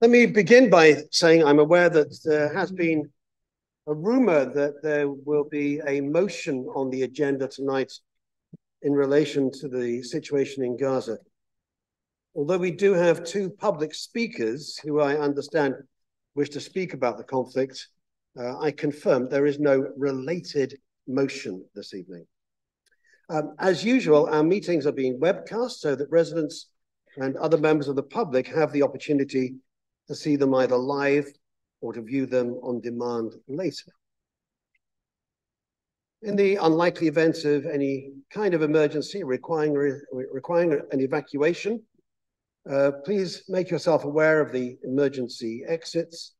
Let me begin by saying I'm aware that there has been a rumor that there will be a motion on the agenda tonight in relation to the situation in Gaza. Although we do have two public speakers who I understand wish to speak about the conflict, I confirm there is no related motion this evening. As usual, our meetings are being webcast so that residents and other members of the public have the opportunity to see them either live or to view them on demand later. In the unlikely event of any kind of emergency requiring an evacuation, please make yourself aware of the emergency exits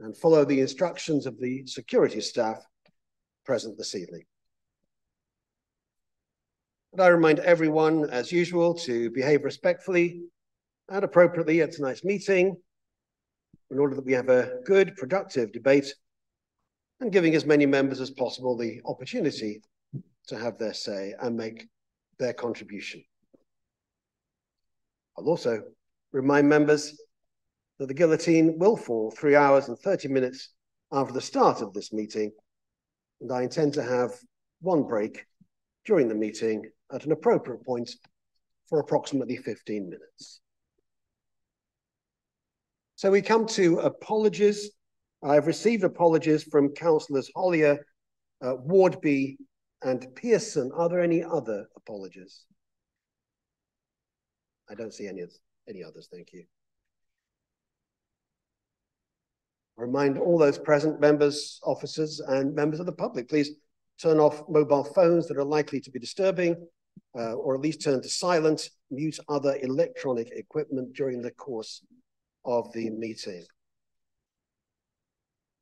and follow the instructions of the security staff present this evening. And I remind everyone, as usual, to behave respectfully and appropriately at tonight's meeting, in order that we have a good, productive debate and giving as many members as possible the opportunity to have their say and make their contribution. I'll also remind members that the guillotine will fall 3 hours and 30 minutes after the start of this meeting, and I intend to have one break during the meeting at an appropriate point for approximately 15 minutes. So we come to apologies. I've received apologies from Councillors Hollier, Wardby and Pearson. Are there any other apologies? I don't see any others, thank you. I remind all those present, members, officers and members of the public, please turn off mobile phones that are likely to be disturbing, or at least turn to silent, mute other electronic equipment during the course of the meeting.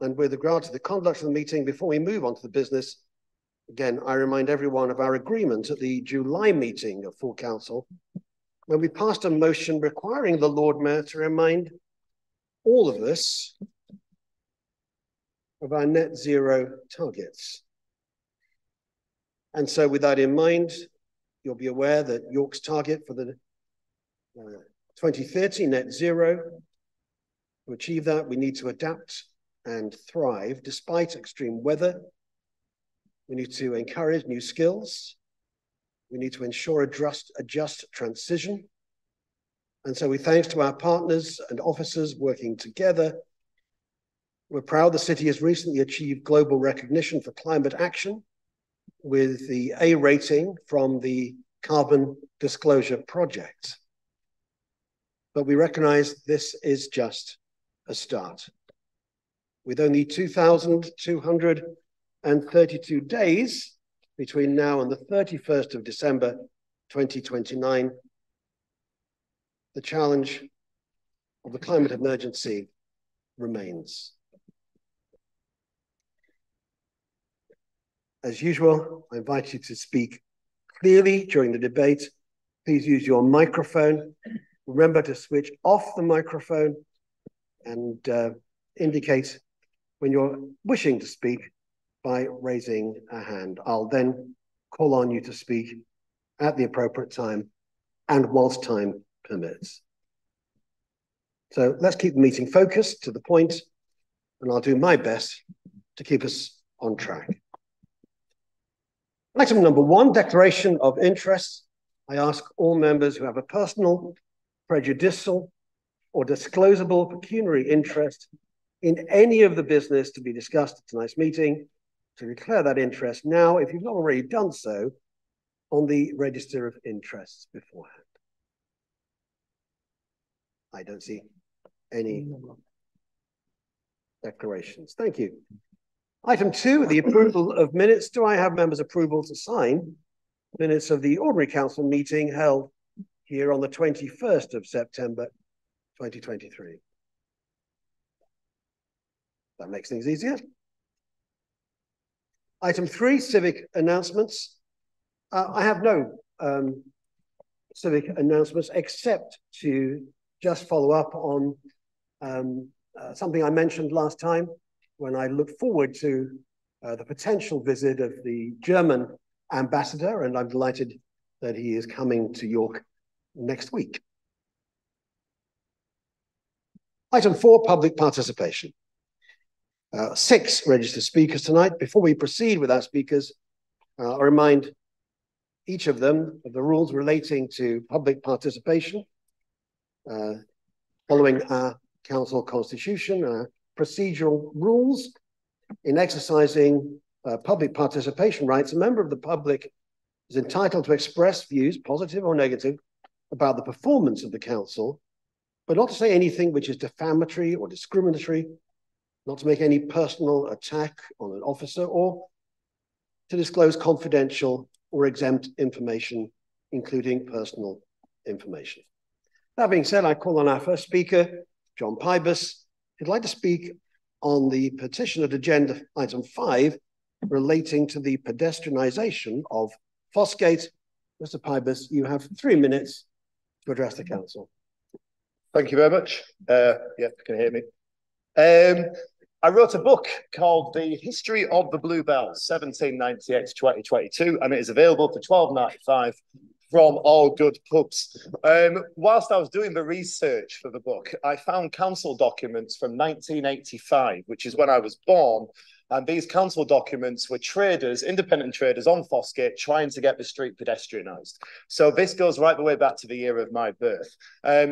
And with regard to the conduct of the meeting, before we move on to the business, again, I remind everyone of our agreement at the July meeting of full council, when we passed a motion requiring the Lord Mayor to remind all of us of our net zero targets. And so with that in mind, you'll be aware that York's target for the 2030 net zero, to achieve that, we need to adapt and thrive despite extreme weather. We need to encourage new skills. We need to ensure a just transition. And so, with thanks to our partners and officers working together, we're proud the city has recently achieved global recognition for climate action with the A rating from the Carbon Disclosure Project. But we recognize this is just a start. With only 2,232 days between now and the 31st of December, 2029, the challenge of the climate emergency remains. As usual, I invite you to speak clearly during the debate. Please use your microphone. Remember to switch off the microphone and indicate when you're wishing to speak by raising a hand. I'll then call on you to speak at the appropriate time and whilst time permits. So let's keep the meeting focused to the point, and I'll do my best to keep us on track. Item number one, declaration of interests. I ask all members who have a personal, prejudicial, or disclosable pecuniary interest in any of the business to be discussed at tonight's meeting to declare that interest now, if you've not already done so, on the register of interests beforehand. I don't see any declarations. Thank you. Item two, the approval of minutes. Do I have members' approval to sign minutes of the ordinary council meeting held here on the 21st of September, 2023. That makes things easier. Item three, civic announcements. I have no civic announcements except to just follow up on something I mentioned last time when I look forward to the potential visit of the German ambassador, and I'm delighted that he is coming to York next week. Item 4, public participation. 6 registered speakers tonight. Before we proceed with our speakers, I'll remind each of them of the rules relating to public participation following our council constitution, our procedural rules. In exercising public participation rights, a member of the public is entitled to express views, positive or negative, about the performance of the council, but not to say anything which is defamatory or discriminatory, not to make any personal attack on an officer, or to disclose confidential or exempt information, including personal information. That being said, I call on our first speaker, John Pybus, who'd like to speak on the petition at agenda item 5 relating to the pedestrianisation of Fossgate. Mr. Pybus, you have 3 minutes to address the council. Thank you very much. Yeah, can you hear me? I wrote a book called The History of the Bluebells, 1798 to 2022, and it is available for £12.95 from all good pubs. Whilst I was doing the research for the book, I found council documents from 1985, which is when I was born, and these council documents were traders, independent traders on Fossgate, trying to get the street pedestrianised. So this goes right the way back to the year of my birth.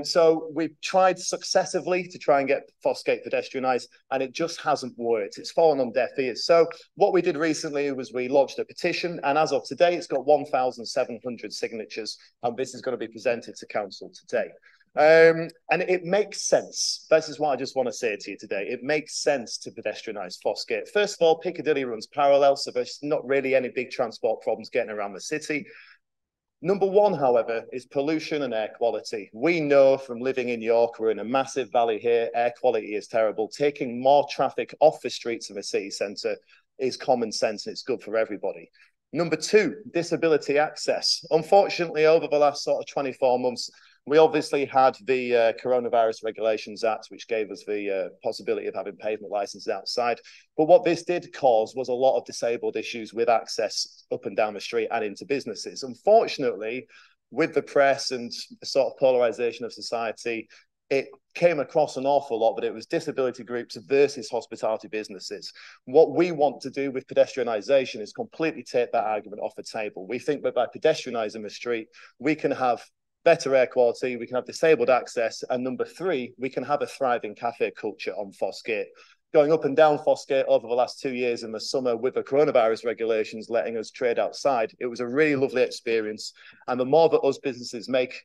So we've tried successively to try and get Fossgate pedestrianised, and it just hasn't worked. It's fallen on deaf ears. So what we did recently was we launched a petition, and as of today, it's got 1,700 signatures, and this is going to be presented to council today. And it makes sense. This is what I just want to say to you today. It makes sense to pedestrianise Fossgate. First of all, Piccadilly runs parallel, so there's not really any big transport problems getting around the city. Number one, however, is pollution and air quality. We know from living in York, we're in a massive valley here, air quality is terrible. Taking more traffic off the streets of the city centre is common sense and it's good for everybody. Number two, disability access. Unfortunately, over the last sort of 24 months, we obviously had the Coronavirus Regulations Act, which gave us the possibility of having pavement licenses outside. But what this did cause was a lot of disabled issues with access up and down the street and into businesses. Unfortunately, with the press and the sort of polarisation of society, it came across an awful lot, but it was disability groups versus hospitality businesses. What we want to do with pedestrianisation is completely take that argument off the table. We think that by pedestrianising the street, we can have better air quality, we can have disabled access, and number three, we can have a thriving cafe culture on Fossgate. Going up and down Fossgate over the last 2 years in the summer with the coronavirus regulations letting us trade outside, it was a really lovely experience. And the more that us businesses make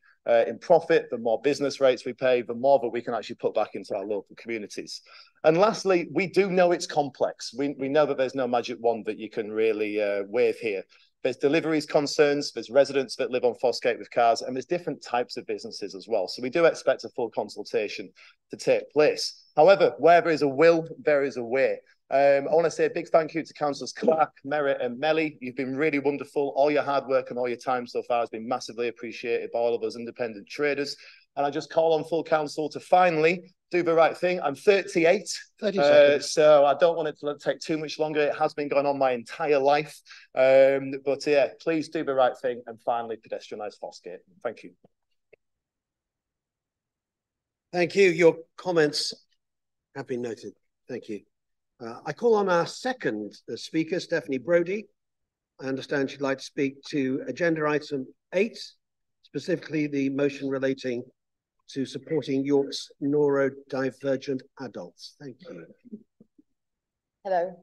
in profit, the more business rates we pay, the more that we can actually put back into our local communities. And lastly, we do know it's complex. We know that there's no magic wand that you can really wave here. There's deliveries concerns, there's residents that live on Fossgate with cars, and there's different types of businesses as well. So we do expect a full consultation to take place. However, where there is a will, there is a way. I want to say a big thank you to Councillors Clark, Merritt and Melly. You've been really wonderful. All your hard work and all your time so far has been massively appreciated by all of us independent traders. And I just call on full council to finally do the right thing. I'm 38, so I don't want it to take too much longer. It has been going on my entire life. But yeah, please do the right thing and finally pedestrianise Fossgate. Thank you. Thank you. Your comments have been noted. Thank you. I call on our second speaker, Stephanie Brodie. I understand she'd like to speak to agenda item 8, specifically the motion relating to supporting York's neurodivergent adults. Thank you. Hello.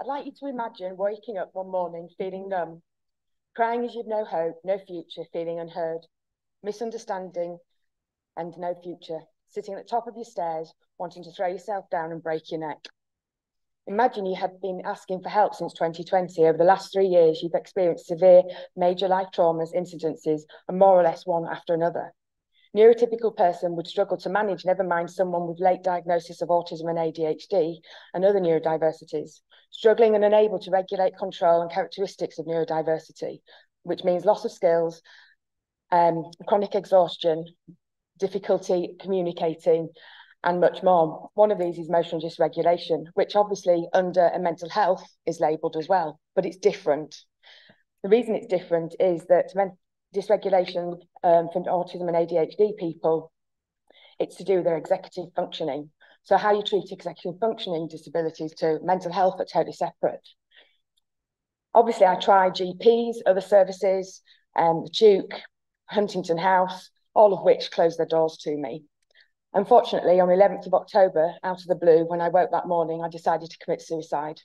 I'd like you to imagine waking up one morning feeling numb, crying as you've no hope, no future, feeling unheard, misunderstanding and no future, sitting at the top of your stairs, wanting to throw yourself down and break your neck. Imagine you had been asking for help since 2020. Over the last 3 years, you've experienced severe major life traumas, incidences, and more or less one after another. Neurotypical person would struggle to manage, never mind someone with late diagnosis of autism and ADHD and other neurodiversities, struggling and unable to regulate control and characteristics of neurodiversity, which means loss of skills, chronic exhaustion, difficulty communicating, and much more. One of these is emotional dysregulation, which obviously under mental health is labelled as well, but it's different. The reason it's different is that dysregulation from autism and ADHD people It's to do with their executive functioning. So how you treat executive functioning disabilities to mental health are totally separate. Obviously, I try GPs, other services, the Duke, Huntington House, all of which closed their doors to me. Unfortunately, on the 11th of October, out of the blue, when I woke that morning, I decided to commit suicide.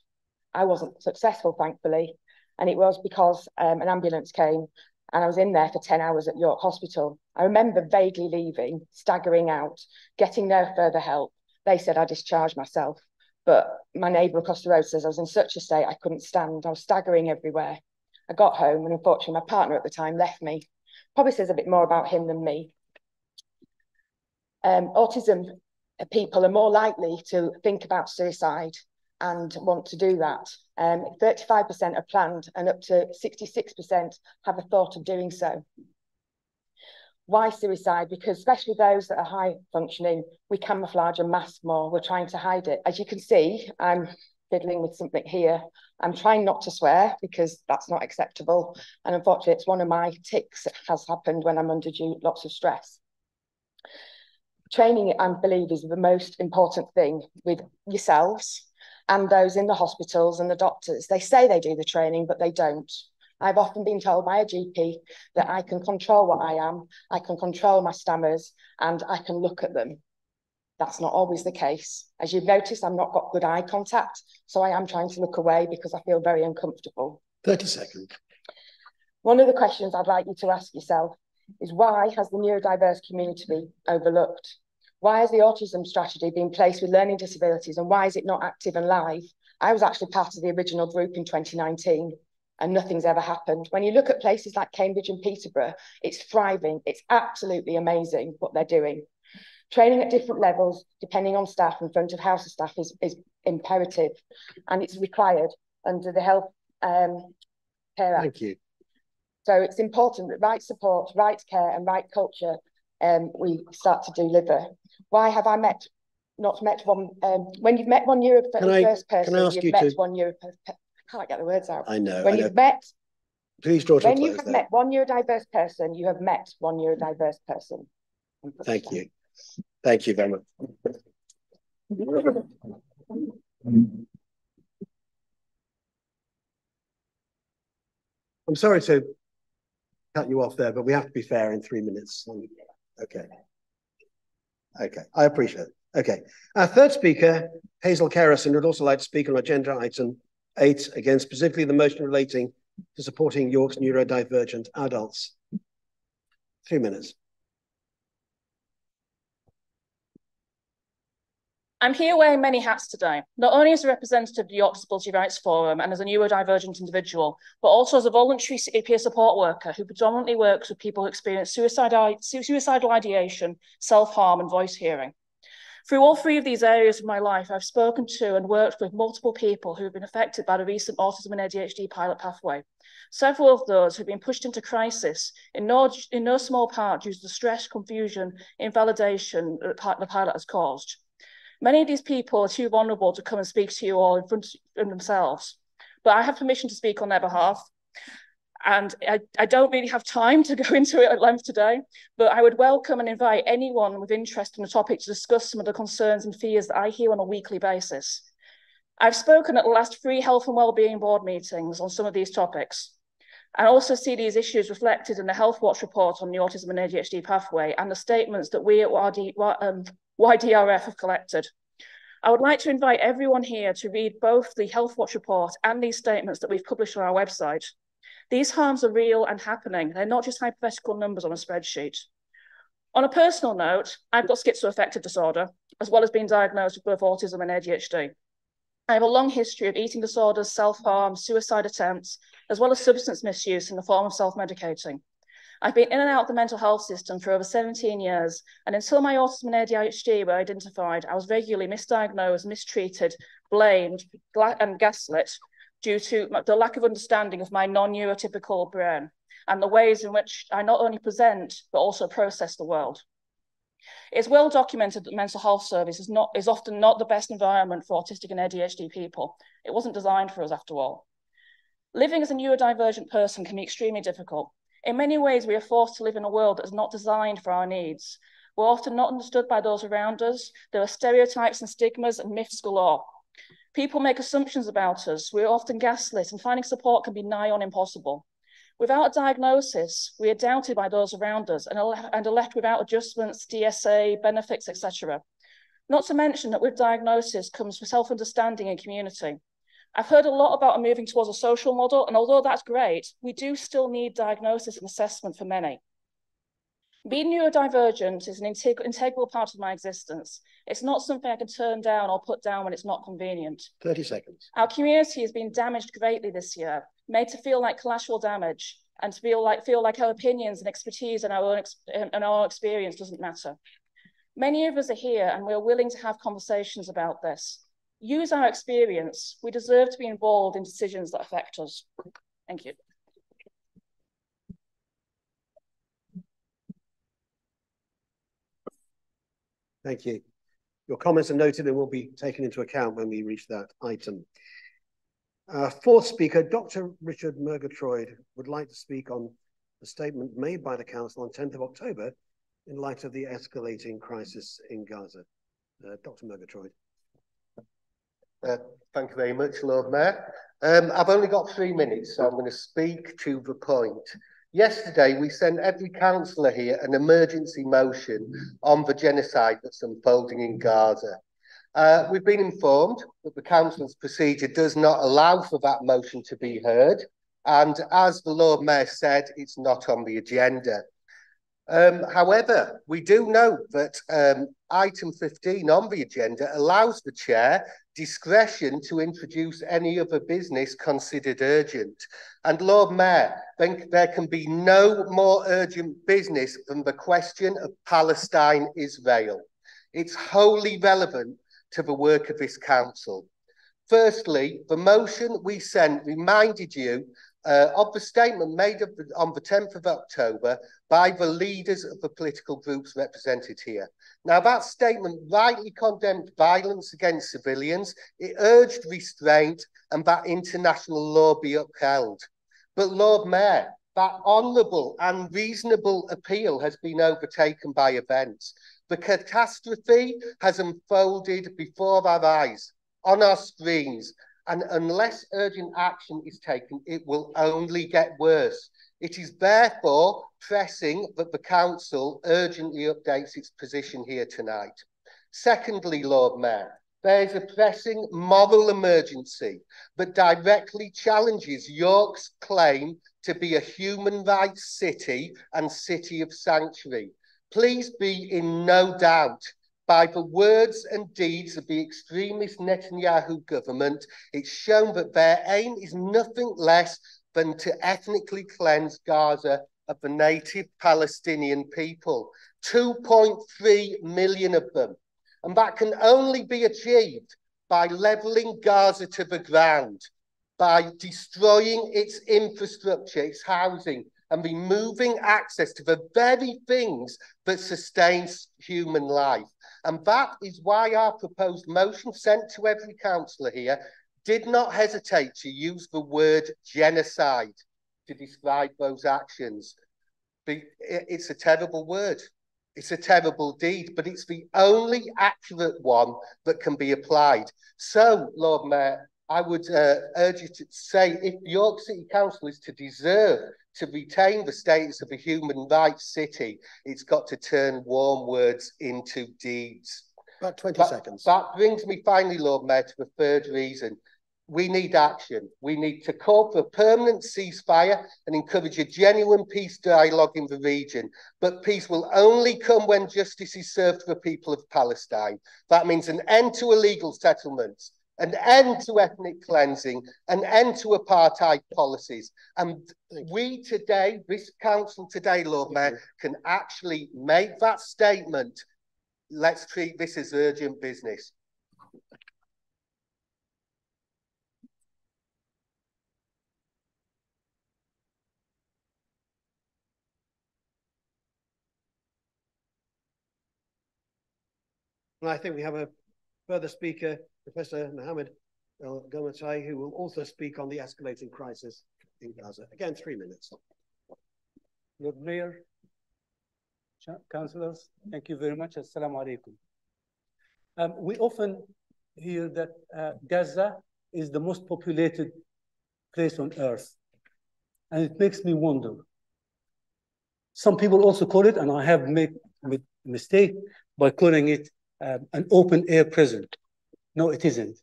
I wasn't successful, thankfully, and it was because an ambulance came and I was in there for 10 hours at York Hospital. I remember vaguely leaving, staggering out, getting no further help. They said I discharged myself, but my neighbour across the road says I was in such a state I couldn't stand. I was staggering everywhere. I got home and unfortunately my partner at the time left me. Probably says a bit more about him than me. Autism people are more likely to think about suicide and want to do that. 35% are planned and up to 66% have a thought of doing so. Why suicide? Because especially those that are high functioning, we camouflage and mask more. We're trying to hide it. As you can see, I'm fiddling with something here. I'm trying not to swear because that's not acceptable. And unfortunately, it's one of my tics that has happened when I'm under lots of stress. Training, I believe, is the most important thing with yourselves and those in the hospitals and the doctors. They say they do the training, but they don't. I've often been told by a GP that I can control what I am, I can control my stammers, and I can look at them. That's not always the case. As you've noticed, I've not got good eye contact, so I am trying to look away because I feel very uncomfortable. 30 seconds. One of the questions I'd like you to ask yourself is why has the neurodiverse community been overlooked? Why has the autism strategy been placed with learning disabilities and why is it not active and live? I was actually part of the original group in 2019 and nothing's ever happened. When you look at places like Cambridge and Peterborough, it's thriving. It's absolutely amazing what they're doing. Training at different levels, depending on staff and front of house staff is imperative and it's required under the Health Care Act. Thank you. So it's important that right support, right care and right culture we start to deliver. Why have I not met one, when you've met one first person, you've met one European, I can't get the words out. I know. When I know. You've met, please draw to a close. When you have there. Met one neurodiverse person, you have met one neurodiverse person. Thank you. Thank you very much. I'm sorry to cut you off there, but we have to be fair in 3 minutes. Okay. Okay, I appreciate it. Okay. Our third speaker, Hazel Kerrison, would also like to speak on agenda item 8, again, specifically the motion relating to supporting York's neurodivergent adults. 3 minutes. I'm here wearing many hats today, not only as a representative of the York Disability Rights Forum and as a neurodivergent individual, but also as a voluntary peer support worker who predominantly works with people who experience suicidal ideation, self-harm and voice hearing. Through all three of these areas of my life, I've spoken to and worked with multiple people who have been affected by the recent autism and ADHD pilot pathway. Several of those have been pushed into crisis in no small part due to the stress, confusion, invalidation that the pilot has caused. Many of these people are too vulnerable to come and speak to you all in front of themselves, but I have permission to speak on their behalf. And I don't really have time to go into it at length today, but I would welcome and invite anyone with interest in the topic to discuss some of the concerns and fears that I hear on a weekly basis. I've spoken at the last 3 Health and Wellbeing Board meetings on some of these topics. I also see these issues reflected in the Health Watch report on the autism and ADHD pathway and the statements that we at YDRF have collected. I would like to invite everyone here to read both the Health Watch report and these statements that we've published on our website. These harms are real and happening. They're not just hypothetical numbers on a spreadsheet. On a personal note, I've got schizoaffective disorder, as well as being diagnosed with both autism and ADHD. I have a long history of eating disorders, self-harm, suicide attempts, as well as substance misuse in the form of self-medicating. I've been in and out of the mental health system for over 17 years, and until my autism and ADHD were identified, I was regularly misdiagnosed, mistreated, blamed, and gaslit due to the lack of understanding of my non-neurotypical brain and the ways in which I not only present, but also process the world. It's well documented that the mental health service is often not the best environment for autistic and ADHD people. It wasn't designed for us after all. Living as a neurodivergent person can be extremely difficult. In many ways, we are forced to live in a world that is not designed for our needs. We're often not understood by those around us. There are stereotypes and stigmas and myths galore. People make assumptions about us. We're often gaslit, and finding support can be nigh on impossible. Without a diagnosis, we are doubted by those around us and are left without adjustments, DSA, benefits, etc. Not to mention that with diagnosis comes self-understanding and community. I've heard a lot about moving towards a social model, and although that's great, we do still need diagnosis and assessment for many. Being neurodivergent is an integral part of my existence. It's not something I can turn down or put down when it's not convenient. 30 seconds. Our community has been damaged greatly this year, made to feel like collateral damage and to feel like our opinions and expertise and our experience doesn't matter. Many of us are here and we are willing to have conversations about this. Use our experience. We deserve to be involved in decisions that affect us. Thank you. Thank you. Your comments are noted and will be taken into account when we reach that item. Fourth speaker, Dr. Richard Murgatroyd, would like to speak on the statement made by the Council on 10th of October in light of the escalating crisis in Gaza. Dr. Murgatroyd. Thank you very much, Lord Mayor. I've only got 3 minutes, so I'm going to speak to the point. Yesterday, we sent every councillor here an emergency motion on the genocide that's unfolding in Gaza. We've been informed that the council's procedure does not allow for that motion to be heard. And as the Lord Mayor said, it's not on the agenda. However, we do know that item 15 on the agenda allows the chair discretion to introduce any other business considered urgent. And Lord Mayor, there can be no more urgent business than the question of Palestine-Israel. It's wholly relevant to the work of this council. Firstly, the motion we sent reminded you of the statement made on the 10th of October by the leaders of the political groups represented here. Now, that statement rightly condemned violence against civilians, it urged restraint and that international law be upheld. But Lord Mayor, that honourable and reasonable appeal has been overtaken by events. The catastrophe has unfolded before our eyes, on our screens, and unless urgent action is taken, it will only get worse. It is therefore pressing that the Council urgently updates its position here tonight. Secondly, Lord Mayor, there is a pressing moral emergency that directly challenges York's claim to be a human rights city and city of sanctuary. Please be in no doubt. By the words and deeds of the extremist Netanyahu government, it's shown that their aim is nothing less than to ethnically cleanse Gaza of the native Palestinian people, 2.3 million of them. And that can only be achieved by levelling Gaza to the ground, by destroying its infrastructure, its housing, and removing access to the very things that sustain human life. And that is why our proposed motion sent to every councillor here did not hesitate to use the word genocide to describe those actions. It's a terrible word. It's a terrible deed, but it's the only accurate one that can be applied. So, Lord Mayor, I would urge you to say, if York City Council is to deserve to retain the status of a human rights city, it's got to turn warm words into deeds. About 20 seconds. That brings me finally, Lord Mayor, to the third reason. We need action. We need to call for a permanent ceasefire and encourage a genuine peace dialogue in the region. But peace will only come when justice is served for the people of Palestine. That means an end to illegal settlements, an end to ethnic cleansing, an end to apartheid policies. And we today, this council today, Lord Mayor, can actually make that statement. Let's treat this as urgent business. And I think we have a further speaker, Professor Mohammed El-Gomatai, who will also speak on the escalating crisis in Gaza. Again, 3 minutes. Lord Mayor, councillors. Thank you very much. Assalamu alaikum. We often hear that Gaza is the most populated place on earth. And it makes me wonder. Some people also call it, and I have made a mistake by calling it an open air prison. No, it isn't.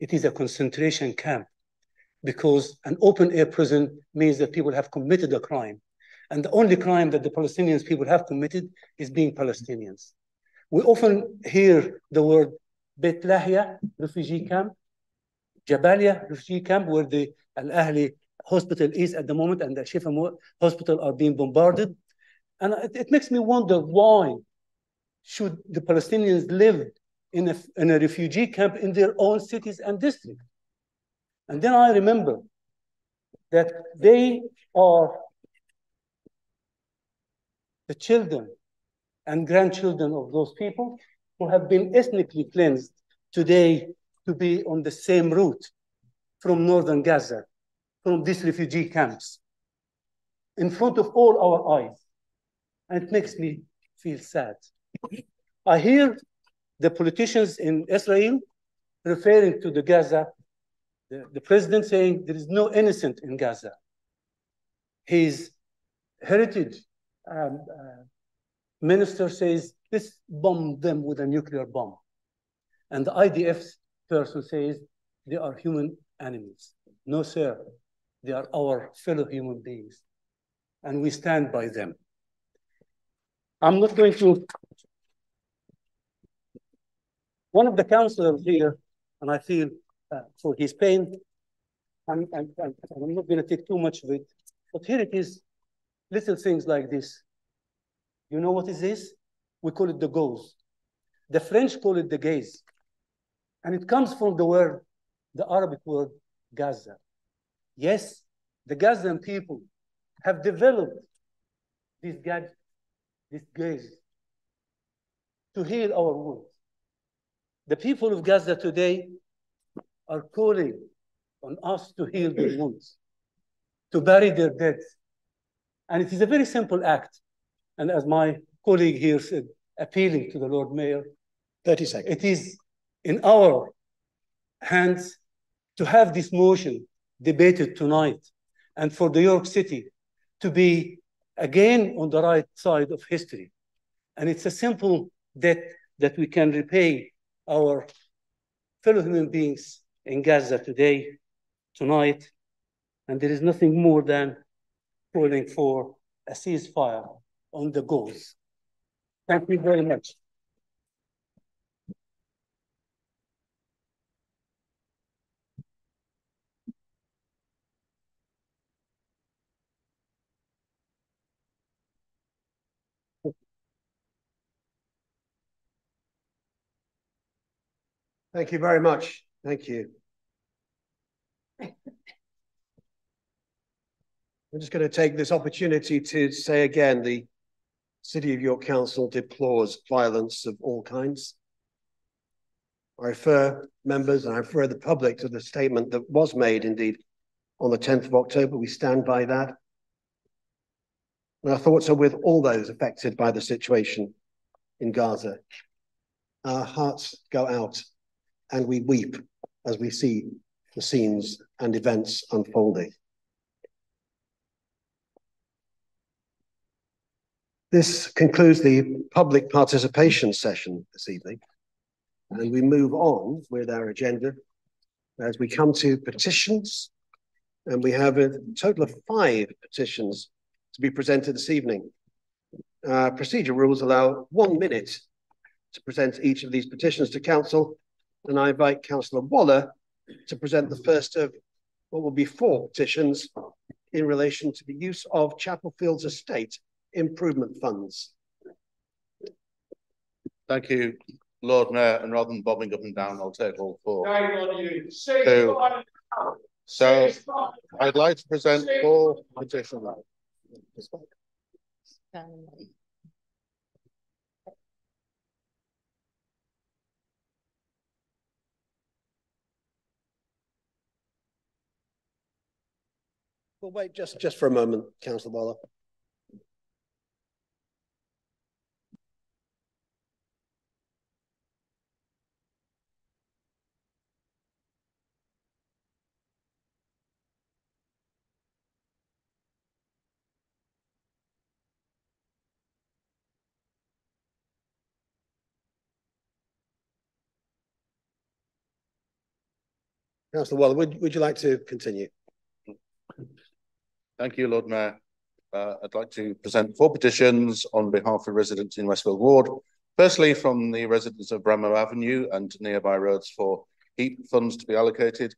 It is a concentration camp, because an open air prison means that people have committed a crime. And the only crime that the Palestinians people have committed is being Palestinians. We often hear the word Beit Lahia refugee camp, Jabalia refugee camp, where the Al-Ahli hospital is at the moment, and the Shifa hospital are being bombarded. And it makes me wonder, why should the Palestinians live in a refugee camp in their own cities and districts? And then I remember that they are the children and grandchildren of those people who have been ethnically cleansed today to be on the same route from northern Gaza, from these refugee camps, in front of all our eyes. And it makes me feel sad. I hear the politicians in Israel referring to the Gaza, the president saying there is no innocent in Gaza. His heritage minister says, let's bomb them with a nuclear bomb. And the IDF person says, they are human animals. No, sir, they are our fellow human beings, and we stand by them. I'm not going to... One of the councillors here, and I feel for his pain, I'm not going to take too much of it, but here it is, little things like this. You know what is this? We call it the gauze. The French call it the gaze. And it comes from the word, the Arabic word, Gaza. Yes, the Gazan people have developed this gaze to heal our wounds. The people of Gaza today are calling on us to heal their wounds, to bury their dead. And it is a very simple act. And as my colleague here said, appealing to the Lord Mayor, 30 seconds. It is in our hands to have this motion debated tonight, and for New York City to be again on the right side of history. And it's a simple debt that we can repay our fellow human beings in Gaza today, tonight. And there is nothing more than calling for a ceasefire on the goals. Thank you very much. Thank you very much. Thank you. I'm just going to take this opportunity to say again, the City of York Council deplores violence of all kinds. I refer members and I refer the public to the statement that was made indeed on the 10th of October. We stand by that. And our thoughts are with all those affected by the situation in Gaza. Our hearts go out and we weep as we see the scenes and events unfolding. This concludes the public participation session this evening, and we move on with our agenda as we come to petitions, and we have a total of 5 petitions to be presented this evening. Procedure rules allow 1 minute to present each of these petitions to council, and I invite Councillor Waller to present the first of what will be 4 petitions in relation to the use of Chapel Fields Estate Improvement funds. Thank you, Lord Mayor, and rather than bobbing up and down, I'll take all 4. So I'd like to present 4 petitions. We'll wait just for a moment, Councillor Waller. Councillor Waller, would you like to continue? Thank you, Lord Mayor. I'd like to present four petitions on behalf of residents in Westfield Ward. Firstly, from the residents of Bramall Avenue and nearby roads for HEAP funds to be allocated.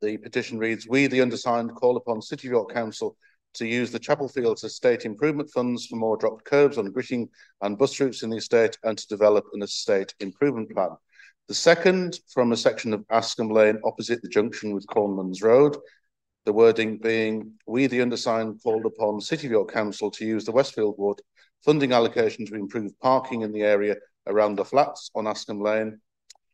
The petition reads, we, the undersigned, call upon City of York Council to use the Chapel Fields Estate Improvement Funds for more dropped curbs on gritting and bus routes in the estate and to develop an estate improvement plan. The second, from a section of Askham Lane opposite the junction with Cornlands Road, the wording being, we, the undersigned, called upon City of York Council to use the Westfield Ward funding allocation to improve parking in the area around the flats on Askham Lane.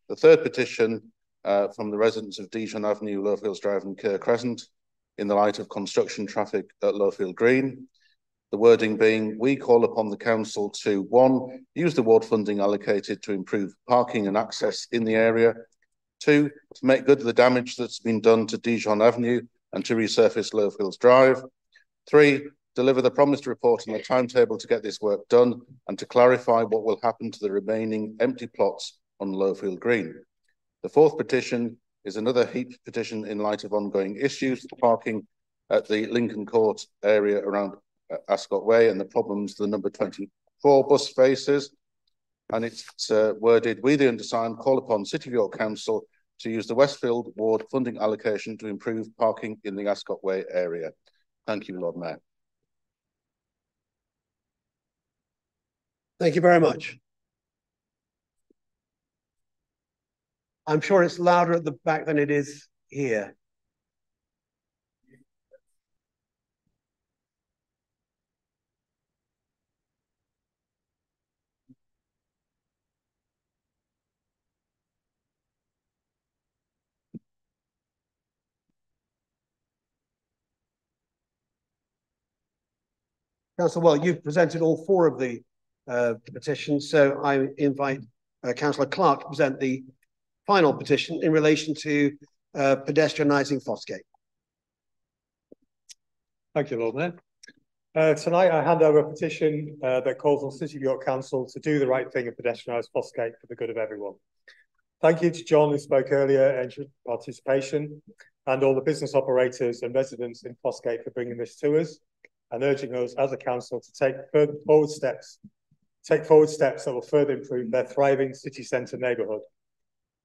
The third petition from the residents of Dijon Avenue, Lowfields Drive and Kerr Crescent, in the light of construction traffic at Lowfield Green. The wording being, we call upon the council to, one, use the ward funding allocated to improve parking and access in the area, two, to make good the damage that's been done to Dijon Avenue and to resurface Lowfields Drive, three, deliver the promised report on the timetable to get this work done and to clarify what will happen to the remaining empty plots on Lowfield Green. The fourth petition is another HEAP petition in light of ongoing issues with parking at the Lincoln Court area around Ascot Way and the problems the number 24 bus faces. And it's worded, we the undersigned call upon City of York Council to use the Westfield Ward funding allocation to improve parking in the Ascot Way area. Thank you, Lord Mayor. Thank you very much. I'm sure it's louder at the back than it is here. Councillor Waller, you've presented all four of the petitions, so I invite Councillor Clark to present the final petition in relation to pedestrianising Fossgate. Thank you, Lord Mayor. Tonight I hand over a petition that calls on City of York Council to do the right thing and pedestrianise Fossgate for the good of everyone. Thank you to John who spoke earlier and for participation, and all the business operators and residents in Fossgate for bringing this to us and urging us as a council to take forward steps that will further improve their thriving city centre neighbourhood.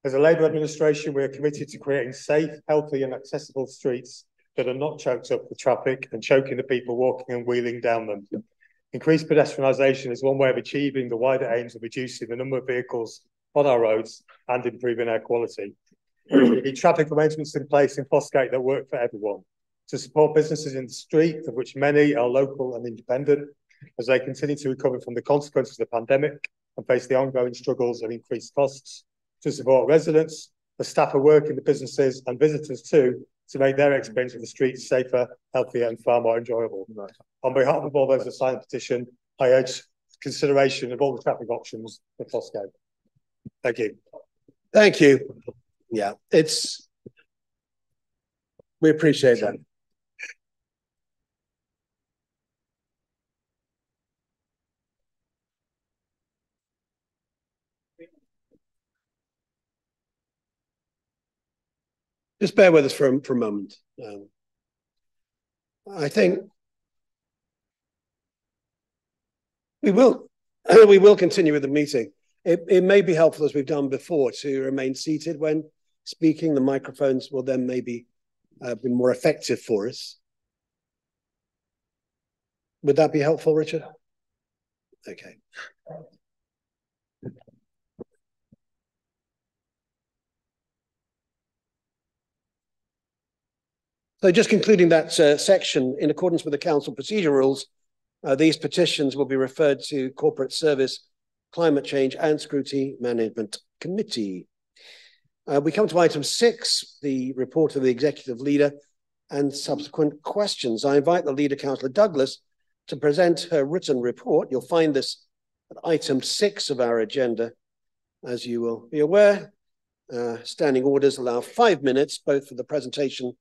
As a Labour administration, we are committed to creating safe, healthy and accessible streets that are not choked up with traffic and choking the people walking and wheeling down them. Increased pedestrianisation is one way of achieving the wider aims of reducing the number of vehicles on our roads and improving air quality. We need traffic arrangements in place in Fossgate that work for everyone, to support businesses in the street, of which many are local and independent, as they continue to recover from the consequences of the pandemic and face the ongoing struggles and increased costs, to support residents, the staff who work in the businesses and visitors too, to make their experience of the streets safer, healthier and far more enjoyable. Right. On behalf of all those who signed the petition, I urge consideration of all the traffic options for Fossgate. Thank you. Thank you. Yeah, we appreciate that. Just bear with us for a moment. I think we will continue with the meeting. It may be helpful, as we've done before, to remain seated when speaking. The microphones will then maybe be more effective for us. Would that be helpful, Richard? Okay. So just concluding that section, in accordance with the council procedure rules, these petitions will be referred to Corporate Service, Climate Change and Scrutiny Management Committee. We come to item 6, the report of the executive leader and subsequent questions. I invite the leader, Councillor Douglas, to present her written report. You'll find this at item 6 of our agenda, as you will be aware. Standing orders allow 5 minutes, both for the presentation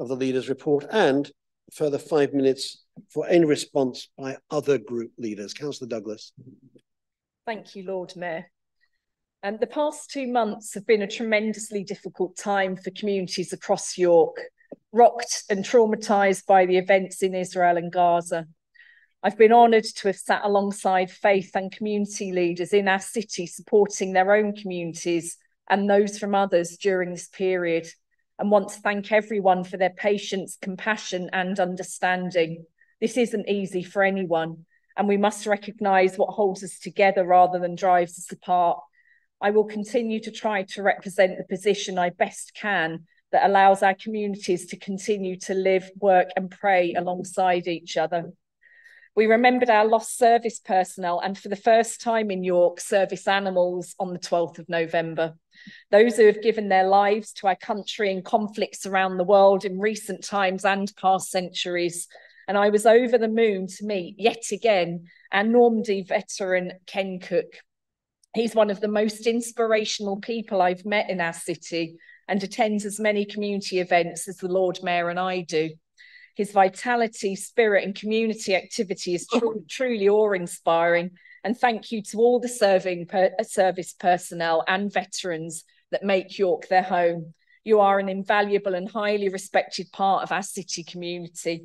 of the leader's report and a further 5 minutes for any response by other group leaders. Councillor Douglas. Thank you, Lord Mayor. The past 2 months have been a tremendously difficult time for communities across York, rocked and traumatised by the events in Israel and Gaza. I've been honoured to have sat alongside faith and community leaders in our city supporting their own communities and those from others during this period, and want to thank everyone for their patience, compassion and understanding. This isn't easy for anyone, and we must recognise what holds us together rather than drives us apart. I will continue to try to represent the position I best can that allows our communities to continue to live, work and pray alongside each other. We remembered our lost service personnel and, for the first time in York, service animals on the 12th of November. Those who have given their lives to our country in conflicts around the world in recent times and past centuries. And I was over the moon to meet, yet again, our Normandy veteran, Ken Cook. He's one of the most inspirational people I've met in our city and attends as many community events as the Lord Mayor and I do. His vitality, spirit and community activity is truly awe-inspiring, and thank you to all the service personnel and veterans that make York their home. You are an invaluable and highly respected part of our city community.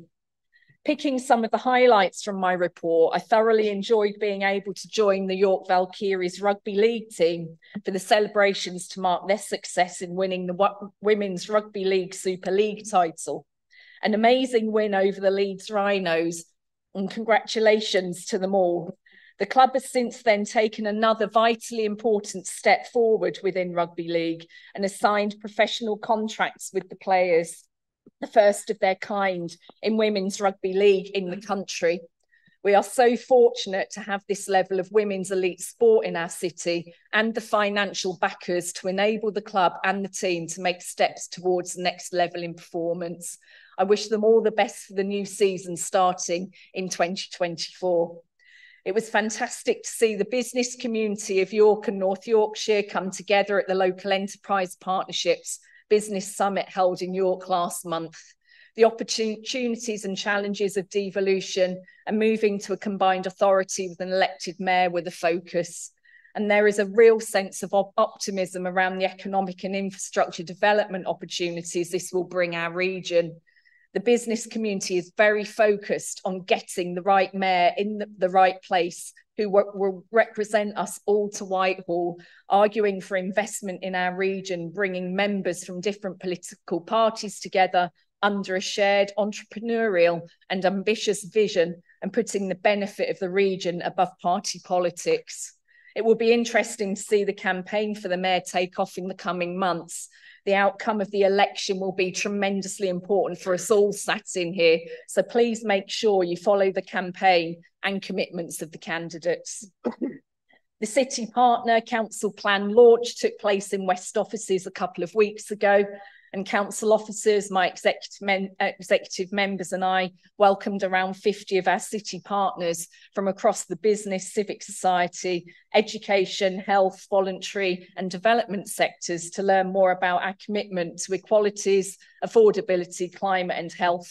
Picking some of the highlights from my report, I thoroughly enjoyed being able to join the York Valkyries rugby league team for the celebrations to mark their success in winning the Women's Rugby League Super League title. An amazing win over the Leeds Rhinos, and congratulations to them all. The club has since then taken another vitally important step forward within rugby league and has signed professional contracts with the players, the first of their kind in women's rugby league in the country. We are so fortunate to have this level of women's elite sport in our city and the financial backers to enable the club and the team to make steps towards the next level in performance. I wish them all the best for the new season starting in 2024. It was fantastic to see the business community of York and North Yorkshire come together at the Local Enterprise Partnerships Business Summit held in York last month. The opportunities and challenges of devolution and moving to a combined authority with an elected mayor were the focus. And there is a real sense of optimism around the economic and infrastructure development opportunities this will bring our region. The business community is very focused on getting the right mayor in the right place, who will represent us all to Whitehall, arguing for investment in our region, bringing members from different political parties together under a shared entrepreneurial and ambitious vision, and putting the benefit of the region above party politics. It will be interesting to see the campaign for the mayor take off in the coming months. The outcome of the election will be tremendously important for us all sat in here, so please make sure you follow the campaign and commitments of the candidates. The City Partner Council Plan launch took place in West Offices a couple of weeks ago, and council officers, my executive members and I welcomed around 50 of our city partners from across the business, civic society, education, health, voluntary and development sectors to learn more about our commitment to equalities, affordability, climate and health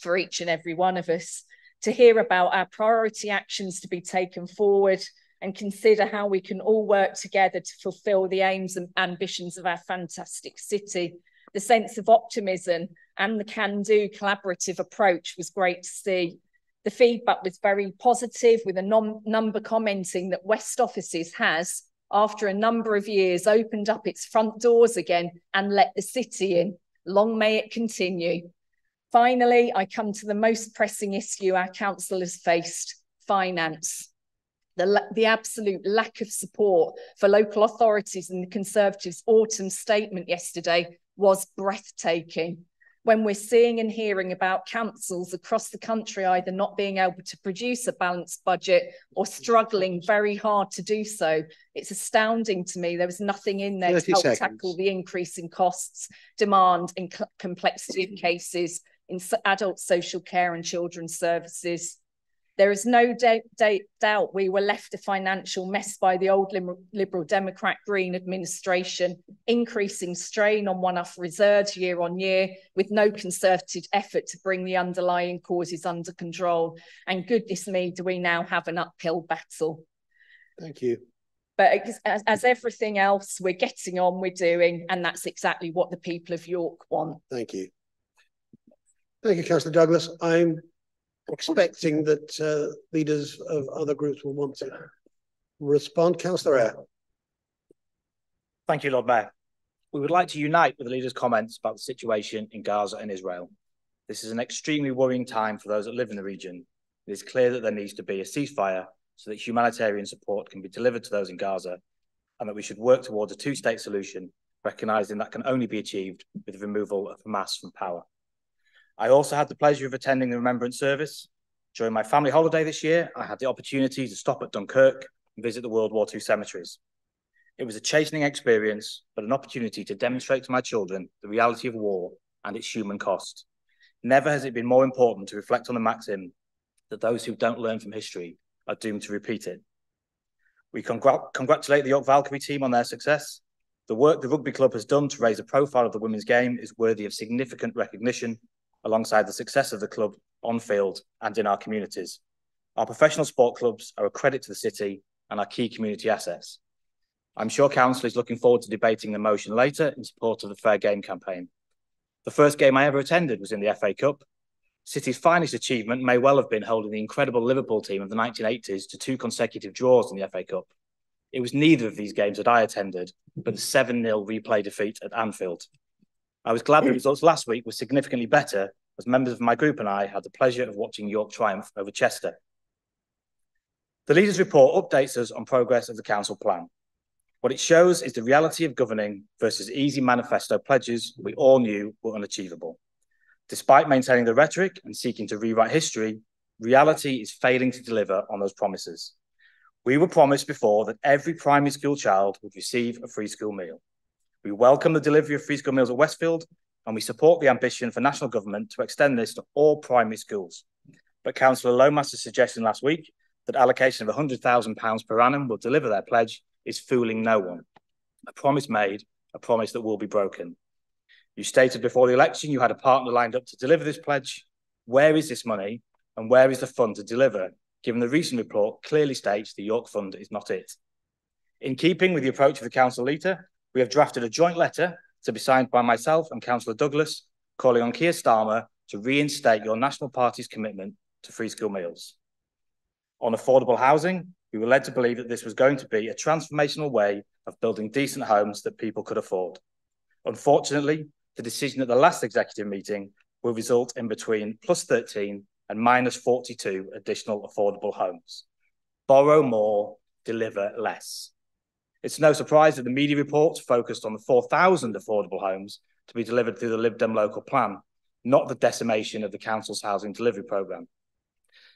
for each and every one of us, to hear about our priority actions to be taken forward and consider how we can all work together to fulfil the aims and ambitions of our fantastic city. The sense of optimism and the can-do collaborative approach was great to see. The feedback was very positive, with a number commenting that West Offices has, after a number of years, opened up its front doors again and let the city in. Long may it continue. Finally, I come to the most pressing issue our council has faced: finance. The absolute lack of support for local authorities in the Conservatives' autumn statement yesterday was breathtaking. When we're seeing and hearing about councils across the country either not being able to produce a balanced budget or struggling very hard to do so, it's astounding to me there was nothing in there to help tackle the increase in costs, demand and complexity of cases in adult social care and children's services. There is no doubt we were left a financial mess by the old Liberal Democrat Green administration, increasing strain on one-off reserves year on year with no concerted effort to bring the underlying causes under control. And goodness me, do we now have an uphill battle. Thank you. But as everything else, we're getting on, we're doing, and that's exactly what the people of York want. Thank you. Thank you, Councillor Douglas. I'm expecting that leaders of other groups will want to respond. Councillor Eyre. Thank you, Lord Mayor. We would like to unite with the leader's comments about the situation in Gaza and Israel. This is an extremely worrying time for those that live in the region. It is clear that there needs to be a ceasefire so that humanitarian support can be delivered to those in Gaza, and that we should work towards a two-state solution, recognising that can only be achieved with the removal of Hamas from power. I also had the pleasure of attending the Remembrance Service. During my family holiday this year, I had the opportunity to stop at Dunkirk and visit the World War II cemeteries. It was a chastening experience, but an opportunity to demonstrate to my children the reality of war and its human cost. Never has it been more important to reflect on the maxim that those who don't learn from history are doomed to repeat it. We congratulate the York Valkyrie team on their success. The work the rugby club has done to raise the profile of the women's game is worthy of significant recognition alongside the success of the club on field and in our communities. Our professional sport clubs are a credit to the city and are key community assets. I'm sure Council is looking forward to debating the motion later in support of the Fair Game campaign. The first game I ever attended was in the FA Cup. City's finest achievement may well have been holding the incredible Liverpool team of the 1980s to 2 consecutive draws in the FA Cup. It was neither of these games that I attended, but the 7-0 replay defeat at Anfield. I was glad the results last week were significantly better, as members of my group and I had the pleasure of watching York triumph over Chester. The Leaders' Report updates us on progress of the Council plan. What it shows is the reality of governing versus easy manifesto pledges we all knew were unachievable. Despite maintaining the rhetoric and seeking to rewrite history, reality is failing to deliver on those promises. We were promised before that every primary school child would receive a free school meal. We welcome the delivery of free school meals at Westfield, and we support the ambition for national government to extend this to all primary schools. But Councillor Lowmaster's suggestion last week that allocation of £100,000 per annum will deliver their pledge is fooling no one. A promise made, a promise that will be broken. You stated before the election you had a partner lined up to deliver this pledge. Where is this money and where is the fund to deliver, given the recent report clearly states the York Fund is not it? In keeping with the approach of the Council leader, we have drafted a joint letter to be signed by myself and Councillor Douglas, calling on Keir Starmer to reinstate your National Party's commitment to free school meals. On affordable housing, we were led to believe that this was going to be a transformational way of building decent homes that people could afford. Unfortunately, the decision at the last executive meeting will result in between +13 and -42 additional affordable homes. Borrow more, deliver less. It's no surprise that the media reports focused on the 4,000 affordable homes to be delivered through the Lib Dem local plan, not the decimation of the Council's housing delivery programme.